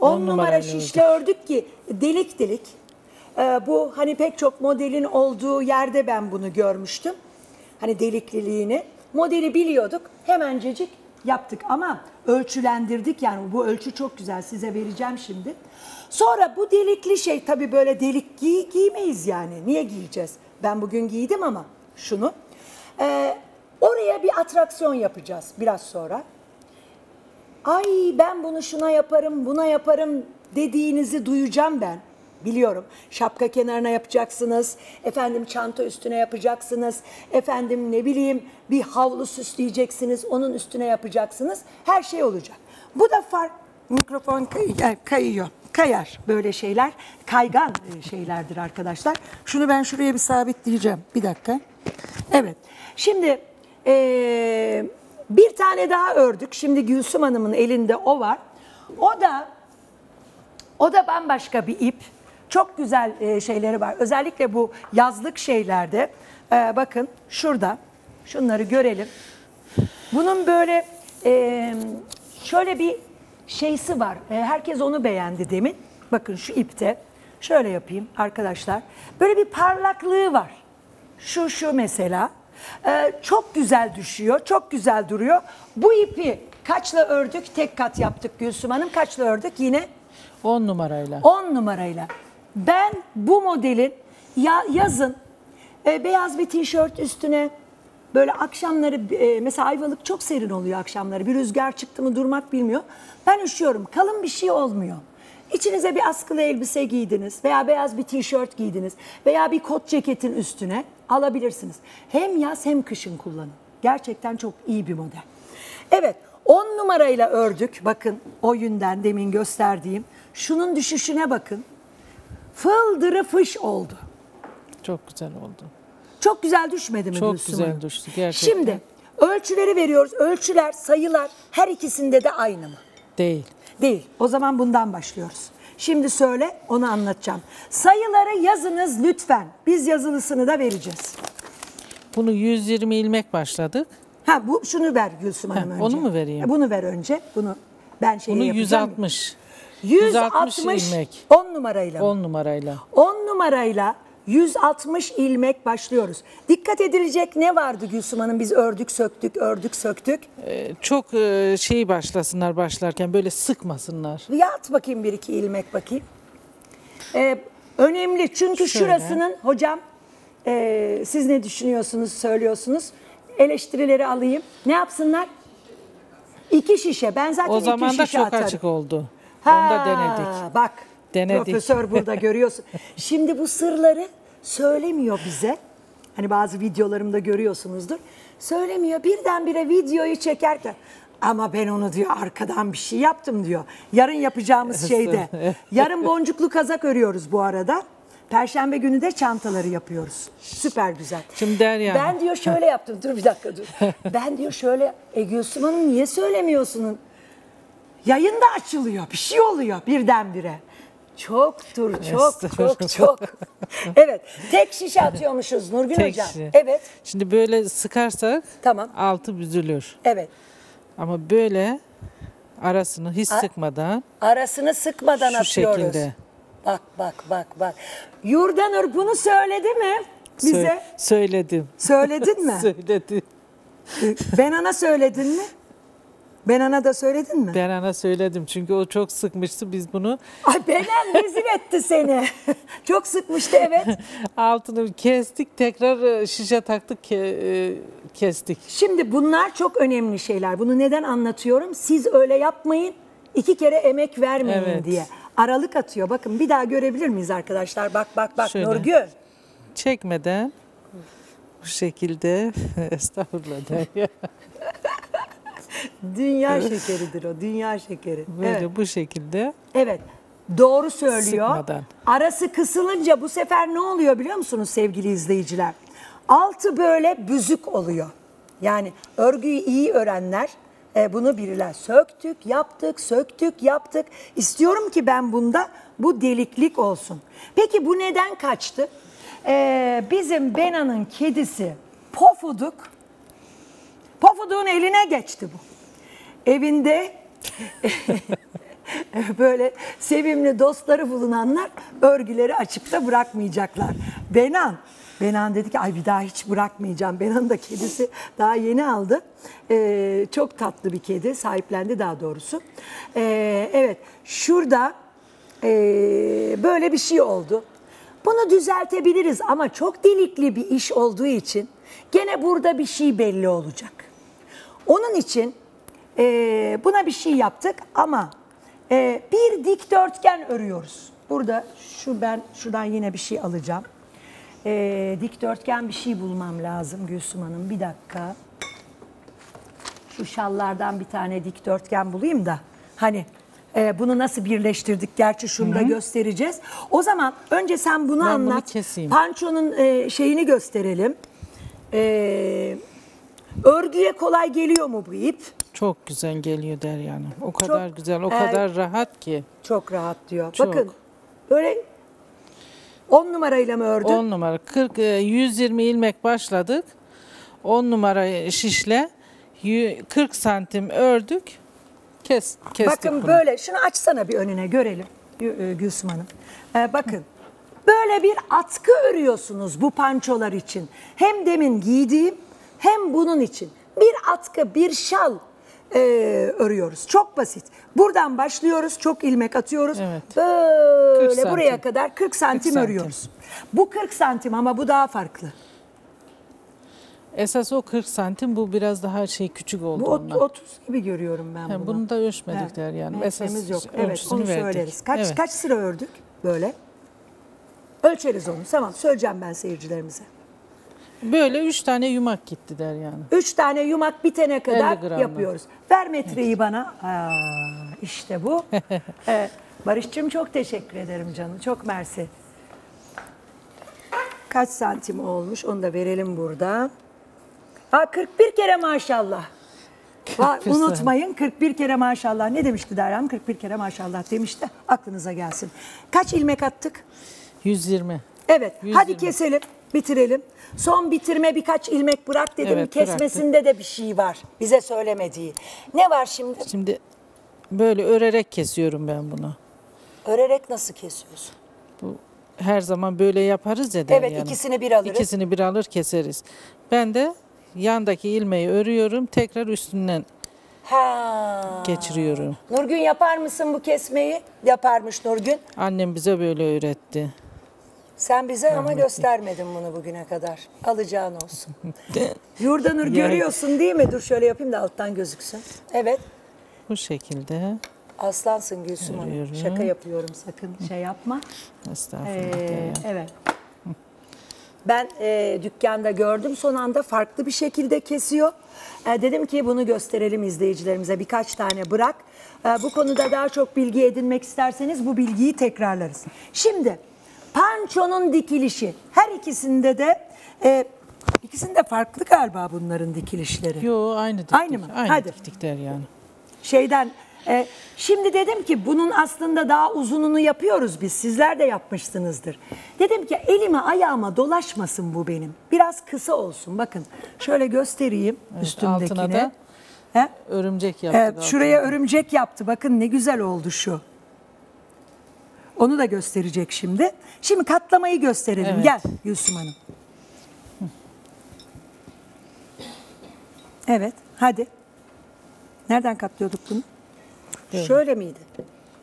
on numara şişle ördük ki delik delik. Ee, bu hani pek çok modelin olduğu yerde ben bunu görmüştüm. Hani delikliliğini. Modeli biliyorduk. Hemencecik yaptık ama ölçülendirdik yani. Bu ölçü çok güzel. Size vereceğim şimdi. Sonra bu delikli şey, tabii böyle delik giy giymeyiz yani. Niye giyeceğiz? Ben bugün giydim ama şunu. Ee, Oraya bir atraksiyon yapacağız biraz sonra. Ay ben bunu şuna yaparım, buna yaparım dediğinizi duyacağım ben. Biliyorum. Şapka kenarına yapacaksınız. Efendim çanta üstüne yapacaksınız. Efendim ne bileyim bir havlu süsleyeceksiniz. Onun üstüne yapacaksınız. Her şey olacak. Bu da fark. Mikrofon kay kayıyor. Kayar böyle şeyler. Kaygan şeylerdir arkadaşlar. Şunu ben şuraya bir sabitleyeceğim. Bir dakika. Evet. Şimdi... Ee, bir tane daha ördük. Şimdi Gülsüm Hanım'ın elinde o var. O da o da bambaşka bir ip. Çok güzel e, şeyleri var. Özellikle bu yazlık şeylerde. E, bakın şurada. Şunları görelim. Bunun böyle e, şöyle bir şeysi var. E, herkes onu beğendi demin. Bakın şu ipte. Şöyle yapayım arkadaşlar. Böyle bir parlaklığı var. Şu şu mesela. Ee, çok güzel düşüyor, çok güzel duruyor. Bu ipi kaçla ördük? Tek kat yaptık Gülsüm Hanım. Kaçla ördük yine? on numarayla. on numarayla. Ben bu modelin ya, yazın e, beyaz bir tişört üstüne böyle akşamları e, mesela Ayvalık çok serin oluyor akşamları. Bir rüzgar çıktı mı durmak bilmiyor. Ben üşüyorum. Kalın bir şey olmuyor. İçinize bir askılı elbise giydiniz veya beyaz bir tişört giydiniz veya bir kot ceketin üstüne alabilirsiniz. Hem yaz hem kışın kullanın. Gerçekten çok iyi bir model. Evet, on numarayla ördük. Bakın o yünden demin gösterdiğim. Şunun düşüşüne bakın. Fıldırı fış oldu. Çok güzel oldu. Çok güzel düşmedi mi? Çok Gülsüm güzel düştü gerçekten. Şimdi ölçüleri veriyoruz. Ölçüler, sayılar her ikisinde de aynı mı? Değil. Değil. O zaman bundan başlıyoruz. Şimdi söyle, onu anlatacağım. Sayıları yazınız lütfen. Biz yazılısını da vereceğiz. Bunu yüz yirmi ilmek başladık. Ha, bu şunu ver Gülsüm Hanım ha, önce. Onu mu vereyim? Bunu ver önce. Bunu ben şey yapacağım. Bunu yüz altmış. yüz altmış ilmek. on numarayla. on numarayla. on numarayla yüz altmış ilmek başlıyoruz. Dikkat edilecek ne vardı Gülsüm Hanım? Biz ördük söktük, ördük söktük. Ee, çok şey başlasınlar başlarken, böyle sıkmasınlar. Ya at bakayım bir iki ilmek bakayım. Ee, önemli çünkü şöyle. Şurasının hocam e, siz ne düşünüyorsunuz, söylüyorsunuz? Eleştirileri alayım. Ne yapsınlar? İki şişe. Ben zaten o iki şişe atarım. O zaman da çok atarım. Açık oldu. Ha, onu da denedik. Bak. Denedik. Profesör burada görüyorsun. Şimdi bu sırları söylemiyor bize. Hani bazı videolarımda görüyorsunuzdur. Söylemiyor. Birdenbire videoyu çekerken ama ben onu diyor arkadan bir şey yaptım diyor. Yarın yapacağımız şeyde. Yarın boncuklu kazak örüyoruz bu arada. Perşembe günü de çantaları yapıyoruz. Süper güzel. Şimdi Derya. Ben diyor şöyle yaptım. Dur bir dakika dur. Ben diyor şöyle. E Gülsüm Hanım niye söylemiyorsun? Yayında açılıyor. Bir şey oluyor birdenbire. Çoktur, çok, çok, çok. Evet, tek şişe atıyormuşuz Nurgün tek Hocam. Şişe. Evet. Şimdi böyle sıkarsak tamam. Altı büzülür. Evet. Ama böyle arasını hiç A sıkmadan. Arasını sıkmadan şu atıyoruz. Şekilde. Bak, bak, bak, bak. Yurdanur bunu söyledi mi bize? Sö söyledim. Söyledin mi? Söyledim. Benana söyledin mi? Benana da söyledin mi? Benana söyledim çünkü o çok sıkmıştı biz bunu. Ay Benan rezil etti seni. Çok sıkmıştı evet. Altını kestik tekrar şişe taktık ke kestik. Şimdi bunlar çok önemli şeyler. Bunu neden anlatıyorum? Siz öyle yapmayın, iki kere emek vermeyin evet. diye. Aralık atıyor. Bakın bir daha görebilir miyiz arkadaşlar? Bak bak bak şöyle. Nurgün. Çekmeden bu şekilde estağfurullah Derya. Dünya şekeridir o, dünya şekeri. Böyle evet. bu şekilde. Evet, doğru söylüyor. Sıkmadan. Arası kısılınca bu sefer ne oluyor biliyor musunuz sevgili izleyiciler? Altı böyle büzük oluyor. Yani örgüyü iyi öğrenler bunu bilirler. Söktük, yaptık, söktük, yaptık. İstiyorum ki ben bunda bu deliklik olsun. Peki bu neden kaçtı? Ee, bizim Bena'nın kedisi Pofuduk. Pofuduk'un eline geçti bu. Evinde böyle sevimli dostları bulunanlar örgüleri açıp da bırakmayacaklar. Benan, Benan dedi ki ay bir daha hiç bırakmayacağım. Benan'ın da kedisi daha yeni aldı. Ee, çok tatlı bir kedi, sahiplendi daha doğrusu. Ee, evet, şurada e, böyle bir şey oldu. Bunu düzeltebiliriz ama çok delikli bir iş olduğu için gene burada bir şey belli olacak. Onun için e, buna bir şey yaptık ama e, bir dikdörtgen örüyoruz. Burada şu ben şuradan yine bir şey alacağım. E, dikdörtgen bir şey bulmam lazım Gülsüm Hanım. Bir dakika. Şu şallardan bir tane dikdörtgen bulayım da hani e, bunu nasıl birleştirdik gerçi şunu da göstereceğiz. O zaman önce sen bunu ben anlat. Bunu keseyim. Pançonun e, şeyini gösterelim. Ee, örgüye kolay geliyor mu bu ip? Çok güzel geliyor Derya Hanım. O kadar çok, güzel, o e, kadar rahat ki. Çok rahat diyor. Çok. Bakın böyle on numarayla mı ördün? on numara. kırk, yüz yirmi ilmek başladık. on numara şişle kırk santim ördük. Kes, kestik bakın bunu. Böyle şunu açsana bir önüne görelim Gülsüm Hanım. Ee, bakın. Böyle bir atkı örüyorsunuz bu pançolar için. Hem demin giydiğim hem bunun için. Bir atkı, bir şal e, örüyoruz. Çok basit. Buradan başlıyoruz, çok ilmek atıyoruz. Evet. Böyle buraya kadar kırk santim, kırk santim örüyoruz. Bu kırk santim ama bu daha farklı. Esas o kırk santim, bu biraz daha şey küçük oldu. Bu ondan. otuz gibi görüyorum ben yani bunu. Bunu da ölçmedik evet. der yani. Esas yok. Evet, onu verdik. Söyleriz. Kaç, evet. kaç sıra ördük böyle? Ölçeriz onu. Tamam söyleyeceğim ben seyircilerimize. Böyle üç tane yumak gitti der yani. Üç tane yumak bitene kadar yapıyoruz. Ver metreyi evet. bana. Aa, işte bu. ee, Barış'cığım çok teşekkür ederim canım. Çok mersi. Kaç santim olmuş? Onu da verelim burada. Ha, kırk bir kere maşallah. Ha, unutmayın kırk bir kere maşallah. Ne demişti Derya'm? kırk bir kere maşallah demişti. Aklınıza gelsin. Kaç ilmek attık? yüz yirmi. Evet. yüz yirmi. Hadi keselim. Bitirelim. Son bitirme birkaç ilmek bırak dedim. Evet, kesmesinde bıraktım. De bir şey var. Bize söylemediği. Ne var şimdi? Şimdi böyle örerek kesiyorum ben bunu. Örerek nasıl kesiyorsun? Bu her zaman böyle yaparız ya. Evet, yani ikisini bir alırız. İkisini bir alır keseriz. Ben de yandaki ilmeği örüyorum. Tekrar üstünden ha. geçiriyorum. Nurgün yapar mısın bu kesmeyi? Yaparmış Nurgün. Annem bize böyle öğretti. Sen bize ama göstermedin bunu bugüne kadar. Alacağın olsun. Yurdanur görüyorsun değil mi? Dur şöyle yapayım da alttan gözüksün. Evet. Bu şekilde. Aslansın Gülsüm Hanım. Şaka yapıyorum, sakın şey yapma. Estağfurullah. Ee, evet. Ben e, dükkanda gördüm, son anda farklı bir şekilde kesiyor. E, dedim ki bunu gösterelim izleyicilerimize, birkaç tane bırak. E, bu konuda daha çok bilgi edinmek isterseniz bu bilgiyi tekrarlarız. Şimdi pançonun dikilişi, her ikisinde de e, ikisinde farklı galiba bunların dikilişleri. Yok, aynı diktik. Aynı mı? Aynı. Hadi. Diktikler yani. Şeyden e, şimdi dedim ki bunun aslında daha uzununu yapıyoruz biz. Sizler de yapmışsınızdır. Dedim ki elime ayağıma dolaşmasın bu benim. Biraz kısa olsun. Bakın şöyle göstereyim, evet, üstümdekini. Altına da He? örümcek yaptı. Evet, şuraya örümcek yaptı. Bakın ne güzel oldu şu. Onu da gösterecek şimdi. Şimdi katlamayı gösterelim. Evet. Gel Gülsüm Hanım. Evet, hadi. Nereden katlıyorduk bunu? Evet. Şöyle miydi?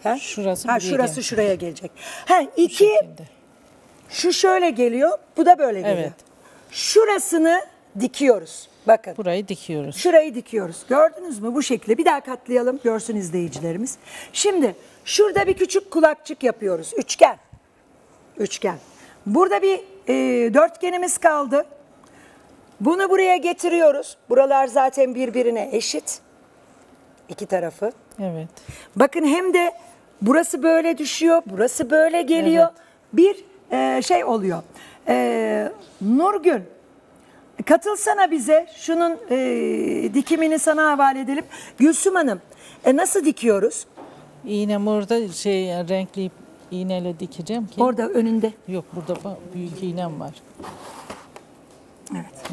Ha? Şurası, ha, şurası gel. Şuraya gelecek. Ha, iki, şu şöyle geliyor, bu da böyle geliyor. Evet. Şurasını dikiyoruz. Bakın. Burayı dikiyoruz. Şurayı dikiyoruz. Gördünüz mü? Bu şekilde. Bir daha katlayalım. Görsün izleyicilerimiz. Şimdi şurada bir küçük kulakçık yapıyoruz. Üçgen. Üçgen. Burada bir e, dörtgenimiz kaldı. Bunu buraya getiriyoruz. Buralar zaten birbirine eşit. İki tarafı. Evet. Bakın hem de burası böyle düşüyor. Burası böyle geliyor. Evet. Bir e, şey oluyor. E, Nurgün, katılsana bize, şunun e, dikimini sana havale edelim. Gülsüm Hanım, e, nasıl dikiyoruz? İğnem orada, şey, yani renkli iğneyle dikeceğim ki. Orada önünde. Yok, burada büyük iğnem var. Evet.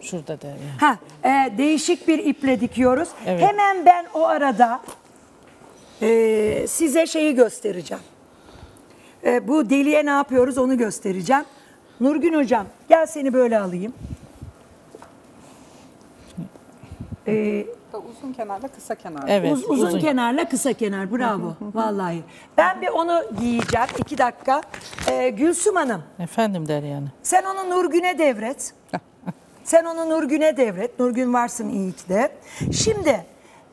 Şurada da. Yani. Ha, e, değişik bir iple dikiyoruz. Evet. Hemen ben o arada e, size şeyi göstereceğim. E, bu deliğe ne yapıyoruz onu göstereceğim. Nurgün Hocam, gel seni böyle alayım. Ee, uzun kenarla kısa kenar. Evet, Uz, uzun, uzun kenarla kısa kenar, bravo. Vallahi. Ben bir onu giyeceğim, iki dakika. Ee, Gülsüm Hanım. Efendim Derya Hanım. Sen onu Nurgün'e devret. Sen onu Nurgün'e devret. Nurgün varsın, iyi ki de. Şimdi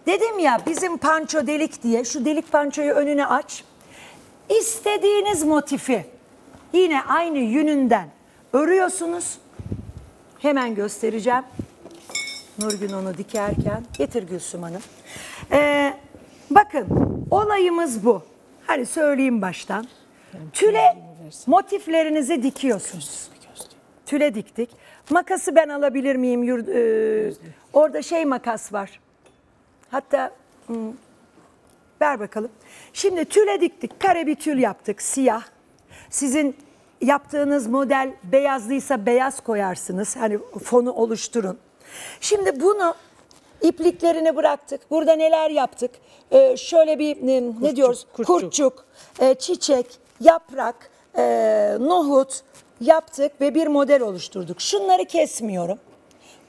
dedim ya bizim panço delik diye, şu delik pançoyu önüne aç. İstediğiniz motifi yine aynı yününden örüyorsunuz. Hemen göstereceğim. Nurgün onu dikerken. Getir Gülsüm Hanım. Ee, bakın olayımız bu. Hani söyleyeyim baştan. Tüle motiflerinizi dikiyorsunuz. Tüle diktik. Makası ben alabilir miyim? Ee, orada şey makas var. Hatta hmm, ver bakalım. Şimdi tüle diktik. Kare bir tül yaptık. Siyah. Sizin yaptığınız model beyazlıysa beyaz koyarsınız. Hani fonu oluşturun. Şimdi bunu ipliklerini bıraktık. Burada neler yaptık? Ee, şöyle bir ne, kurtçuk, ne diyoruz? Kurtçuk, kurtçuk e, çiçek, yaprak, e, nohut yaptık ve bir model oluşturduk. Şunları kesmiyorum.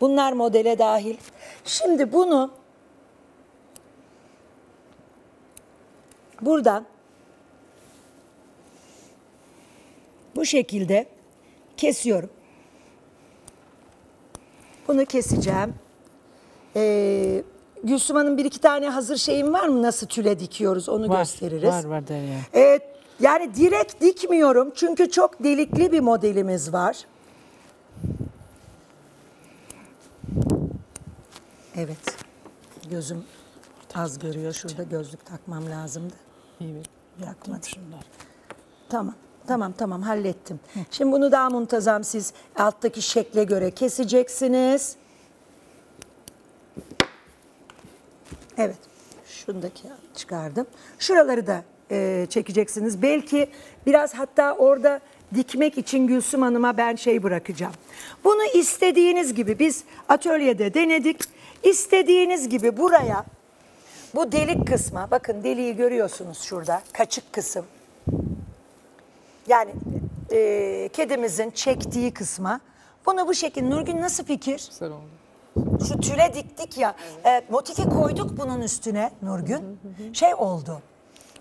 Bunlar modele dahil. Şimdi bunu buradan bu şekilde kesiyorum. Bunu keseceğim. Ee, Gülsüm Hanım, bir iki tane hazır şeyim var mı? Nasıl tüle dikiyoruz onu var, gösteririz. Var var Derya. Ee, yani direkt dikmiyorum çünkü çok delikli bir modelimiz var. Evet. Gözüm az görüyor. Şurada gözlük takmam lazımdı. Evet. Yakmadım. Tamam. Tamam tamam, hallettim. Hı. Şimdi bunu daha muntazam siz alttaki şekle göre keseceksiniz. Evet. Şundaki çıkardım. Şuraları da e, çekeceksiniz. Belki biraz hatta orada dikmek için Gülsüm Hanım'a ben şey bırakacağım. Bunu istediğiniz gibi biz atölyede denedik. İstediğiniz gibi buraya bu delik kısma, bakın deliği görüyorsunuz şurada, kaçık kısım. Yani e, kedimizin çektiği kısma. Bunu bu şekilde. Nurgün nasıl fikir? Güzel oldu. Şu tüle diktik ya. E, motifi koyduk bunun üstüne Nurgün. Şey oldu.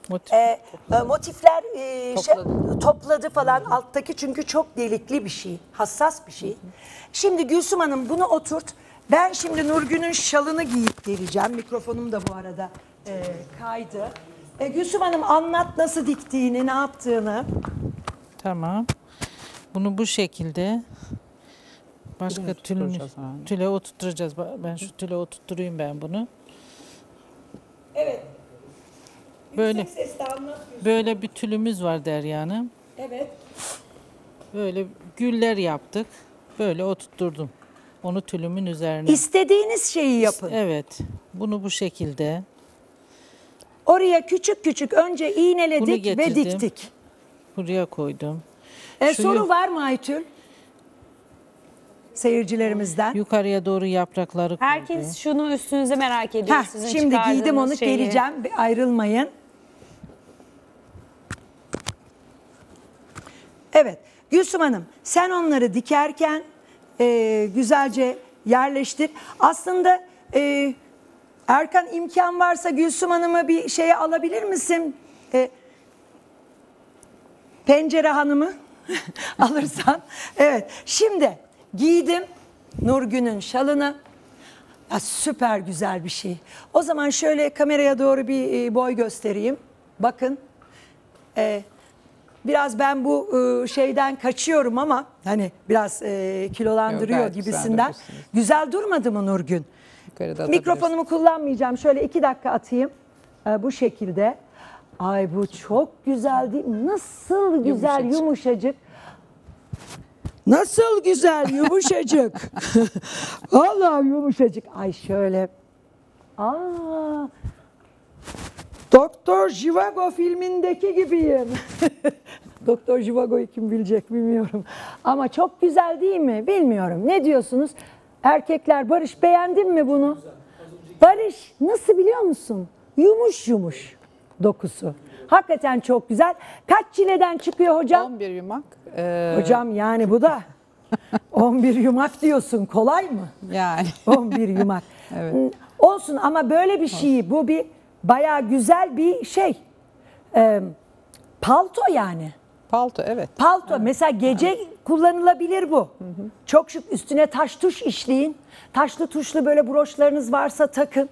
Motif, e, topladı. Motifler e, topladı. Şey, topladı falan alttaki, çünkü çok delikli bir şey. Hassas bir şey. Şimdi Gülsüm Hanım bunu oturt. Ben şimdi Nurgün'ün şalını giyip geleceğim. Mikrofonum da bu arada e, kaydı. E, Gülsüm Hanım anlat nasıl diktiğini, ne yaptığını. Tamam. Bunu bu şekilde başka tülünü, tüle oturtacağız. Ben şu tüle oturtturayım ben bunu. Evet. Böyle böyle bir tülümüz var Derya Hanım. Evet. Böyle güller yaptık. Böyle oturtturdum. Onu tülümün üzerine. İstediğiniz şeyi yapın. Evet. Bunu bu şekilde. Oraya küçük küçük önce iğneledik ve diktik. Buraya koydum. E, Şu soru var mı Aytül? Seyircilerimizden. Yukarıya doğru yaprakları koydum. Herkes şunu üstünüze merak ediyor. Heh, sizin şimdi giydim onu şeyi. Geleceğim. Bir ayrılmayın. Evet. Gülsüm Hanım, sen onları dikerken e, güzelce yerleştir. Aslında e, Erkan, imkan varsa Gülsüm Hanım'ı bir şeye alabilir misin? Evet. Pencere hanımı alırsan. Evet. Şimdi giydim Nurgün'ün şalını. Ya, süper güzel bir şey. O zaman şöyle kameraya doğru bir boy göstereyim. Bakın. Ee, biraz ben bu şeyden kaçıyorum ama hani biraz e, kilolandırıyor. Yok, gibisinden. Güzel, güzel durmadı mı Nurgün? Mikrofonumu kullanmayacağım. Şöyle iki dakika atayım. Ee, bu şekilde. Ay bu çok güzel değil mi? Nasıl güzel yumuşacık. yumuşacık. Nasıl güzel yumuşacık. Vallahi yumuşacık. Ay şöyle. Aa. Doktor Zhivago filmindeki gibiyim. Doktor Zhivago'yu kim bilecek bilmiyorum. Ama çok güzel değil mi? Bilmiyorum. Ne diyorsunuz? Erkekler, Barış beğendin mi bunu? Barış nasıl biliyor musun? Yumuş yumuş. Dokusu. Hakikaten çok güzel. Kaç çileden çıkıyor hocam? on bir yumak. Ee... Hocam yani bu da on bir yumak diyorsun. Kolay mı? Yani. on bir yumak. Evet. Olsun ama böyle bir şeyi, bu bir bayağı güzel bir şey. Ee, palto yani. Palto, evet. Palto. Evet. Mesela gece evet. kullanılabilir bu. Hı hı. Çok şık. Üstüne taş tuş işleyin. Taşlı tuşlu böyle broşlarınız varsa takın.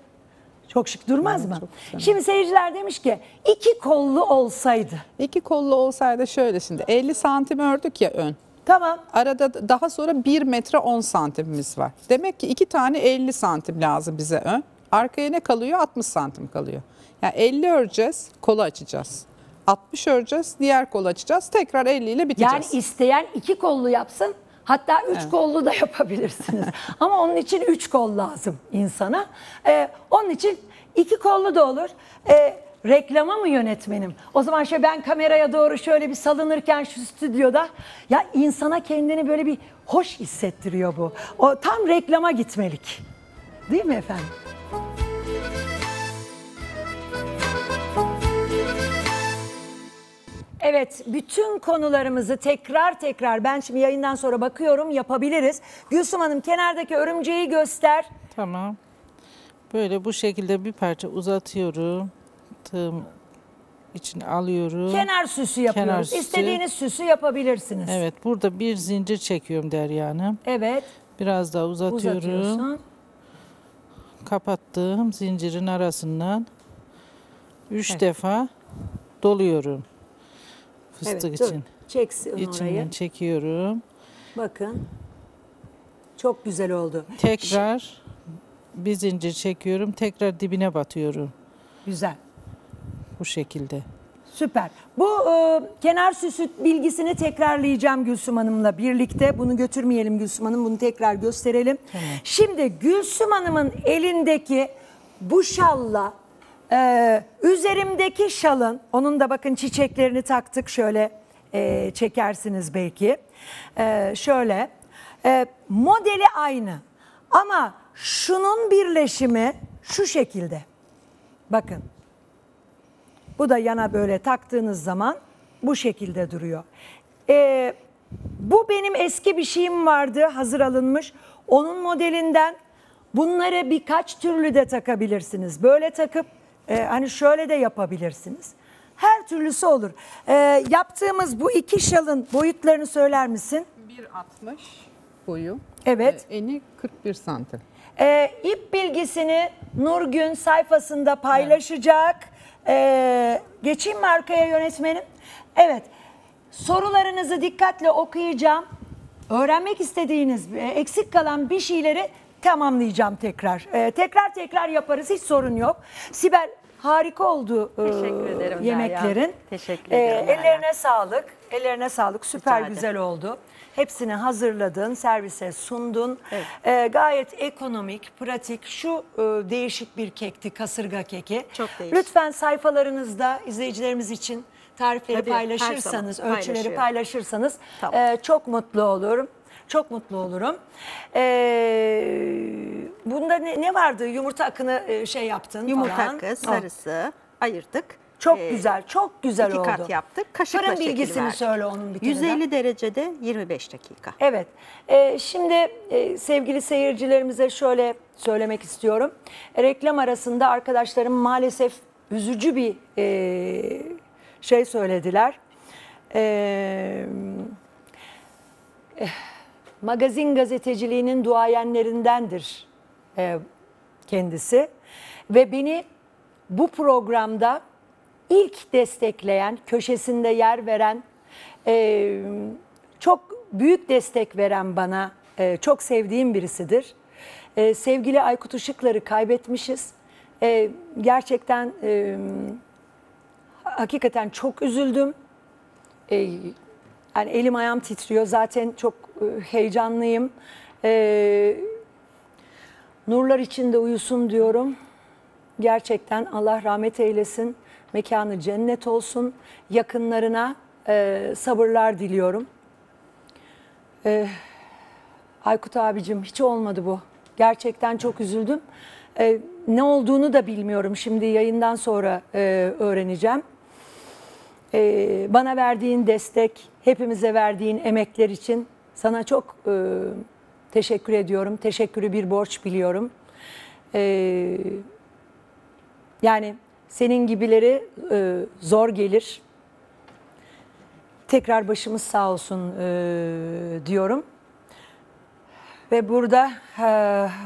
Çok şık durmaz yani, mı? Şimdi seyirciler demiş ki iki kollu olsaydı. İki kollu olsaydı şöyle, şimdi elli santim ördük ya ön. Tamam. Arada daha sonra bir metre on santimimiz var. Demek ki iki tane elli santim lazım bize ön. Arkaya ne kalıyor? altmış santim kalıyor. Yani elli öreceğiz, kolu açacağız. altmış öreceğiz, diğer kolu açacağız. Tekrar elli ile biteceğiz. Yani isteyen iki kollu yapsın. Hatta üç evet. kollu da yapabilirsiniz. Ama onun için üç kol lazım insana. Ee, onun için iki kollu da olur. Ee, reklama mı yönetmenim? O zaman şöyle ben kameraya doğru şöyle bir salınırken şu stüdyoda. Ya insana kendini böyle bir hoş hissettiriyor bu. O tam reklama gitmelik. Değil mi efendim? Evet, bütün konularımızı tekrar tekrar ben şimdi yayından sonra bakıyorum, yapabiliriz. Gülsüm Hanım kenardaki örümceği göster. Tamam. Böyle bu şekilde bir parça uzatıyorum. Tığım için alıyorum. Kenar süsü yapıyoruz. Kenar süsü. İstediğiniz süsü yapabilirsiniz. Evet, burada bir zincir çekiyorum Derya Hanım. Evet. Biraz daha uzatıyorum. Uzatıyorsun. Kapattığım zincirin arasından üç evet. defa doluyorum. Fıstık evet, için. Çeksin İçinden orayı. Çekiyorum. Bakın. Çok güzel oldu. Tekrar bir zincir çekiyorum. Tekrar dibine batıyorum. Güzel. Bu şekilde. Süper. Bu e, kenar süsü bilgisini tekrarlayacağım Gülsüm Hanım'la birlikte. Bunu götürmeyelim Gülsüm Hanım, bunu tekrar gösterelim. Evet. Şimdi Gülsüm Hanım'ın elindeki bu şalla, e, üzerimdeki şalın, onun da bakın çiçeklerini taktık, şöyle e, çekersiniz belki. E, şöyle, e, modeli aynı ama şunun birleşimi şu şekilde. Bakın. Bu da yana böyle taktığınız zaman bu şekilde duruyor. Ee, bu benim eski bir şeyim vardı, hazır alınmış. Onun modelinden bunları birkaç türlü de takabilirsiniz. Böyle takıp e, hani şöyle de yapabilirsiniz. Her türlüsü olur. Ee, yaptığımız bu iki şalın boyutlarını söyler misin? bir altmış boyu. Evet. E, eni kırk bir santim. Ee, ip bilgisini Nurgün sayfasında paylaşacak. Evet. Ee, geçeyim mi arkaya yönetmenim? Evet, sorularınızı dikkatle okuyacağım. Öğrenmek istediğiniz, eksik kalan bir şeyleri tamamlayacağım tekrar. Ee, tekrar tekrar yaparız, hiç sorun yok. Sibel, harika oldu Teşekkür ederim yemeklerin. Derya. Teşekkür ederim. Ee, ellerine Derya. sağlık, ellerine sağlık. Süper Rica güzel ederim. oldu. Hepsini hazırladın, servise sundun. Evet. Ee, gayet ekonomik, pratik, şu e, değişik bir kekti, kasırga keki. Çok değişik. Lütfen sayfalarınızda izleyicilerimiz için tarifleri Tabii, paylaşırsanız, ölçüleri paylaşırsanız tamam. e, çok mutlu olurum. Çok mutlu olurum. E, bunda ne, ne vardı? Yumurta akını e, şey yaptın Yumurta falan. Yumurta akı, sarısı oh. ayırdık. Çok ee, güzel, çok güzel iki oldu. İki kat yaptık. Kaşıkla Fırın bilgisini verdik. söyle onun bir kere. yüz elli derecede yirmi beş dakika. Evet. Ee, şimdi e, sevgili seyircilerimize şöyle söylemek istiyorum. Reklam arasında arkadaşlarım maalesef üzücü bir e, şey söylediler. E, e, magazin gazeteciliğinin duayenlerindendir e, kendisi. Ve beni bu programda İlk destekleyen, köşesinde yer veren, e, çok büyük destek veren bana e, çok sevdiğim birisidir. E, sevgili Aykut Işıklı'ları kaybetmişiz. E, gerçekten e, hakikaten çok üzüldüm. E, yani elim ayağım titriyor. Zaten çok e, heyecanlıyım. E, nurlar içinde uyusun diyorum. Gerçekten Allah rahmet eylesin. Mekanı cennet olsun. Yakınlarına e, sabırlar diliyorum. E, Aykut abicim hiç olmadı bu. Gerçekten çok üzüldüm. E, ne olduğunu da bilmiyorum. Şimdi yayından sonra e, öğreneceğim. E, bana verdiğin destek, hepimize verdiğin emekler için sana çok e, teşekkür ediyorum. Teşekkürü bir borç biliyorum. E, yani... Senin gibileri e, zor gelir. Tekrar başımız sağ olsun e, diyorum. Ve burada e,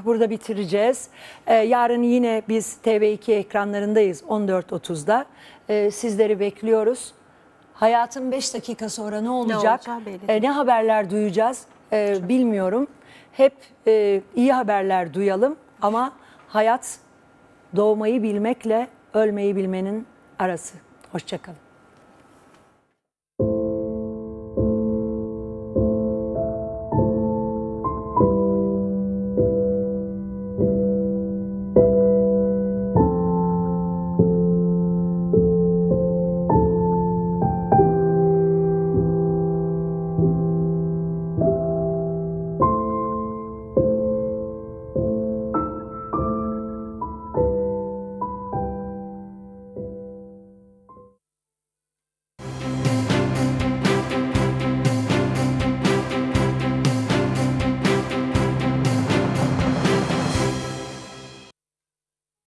burada bitireceğiz. E, yarın yine biz T V iki ekranlarındayız on dört otuzda. E, sizleri bekliyoruz. Hayatın beş dakika sonra ne olacak? Ne, olacak e, ne haberler duyacağız e, bilmiyorum. Hep e, iyi haberler duyalım ama hayat doğmayı bilmekle ölmeyi bilmenin arası. Hoşça kalın.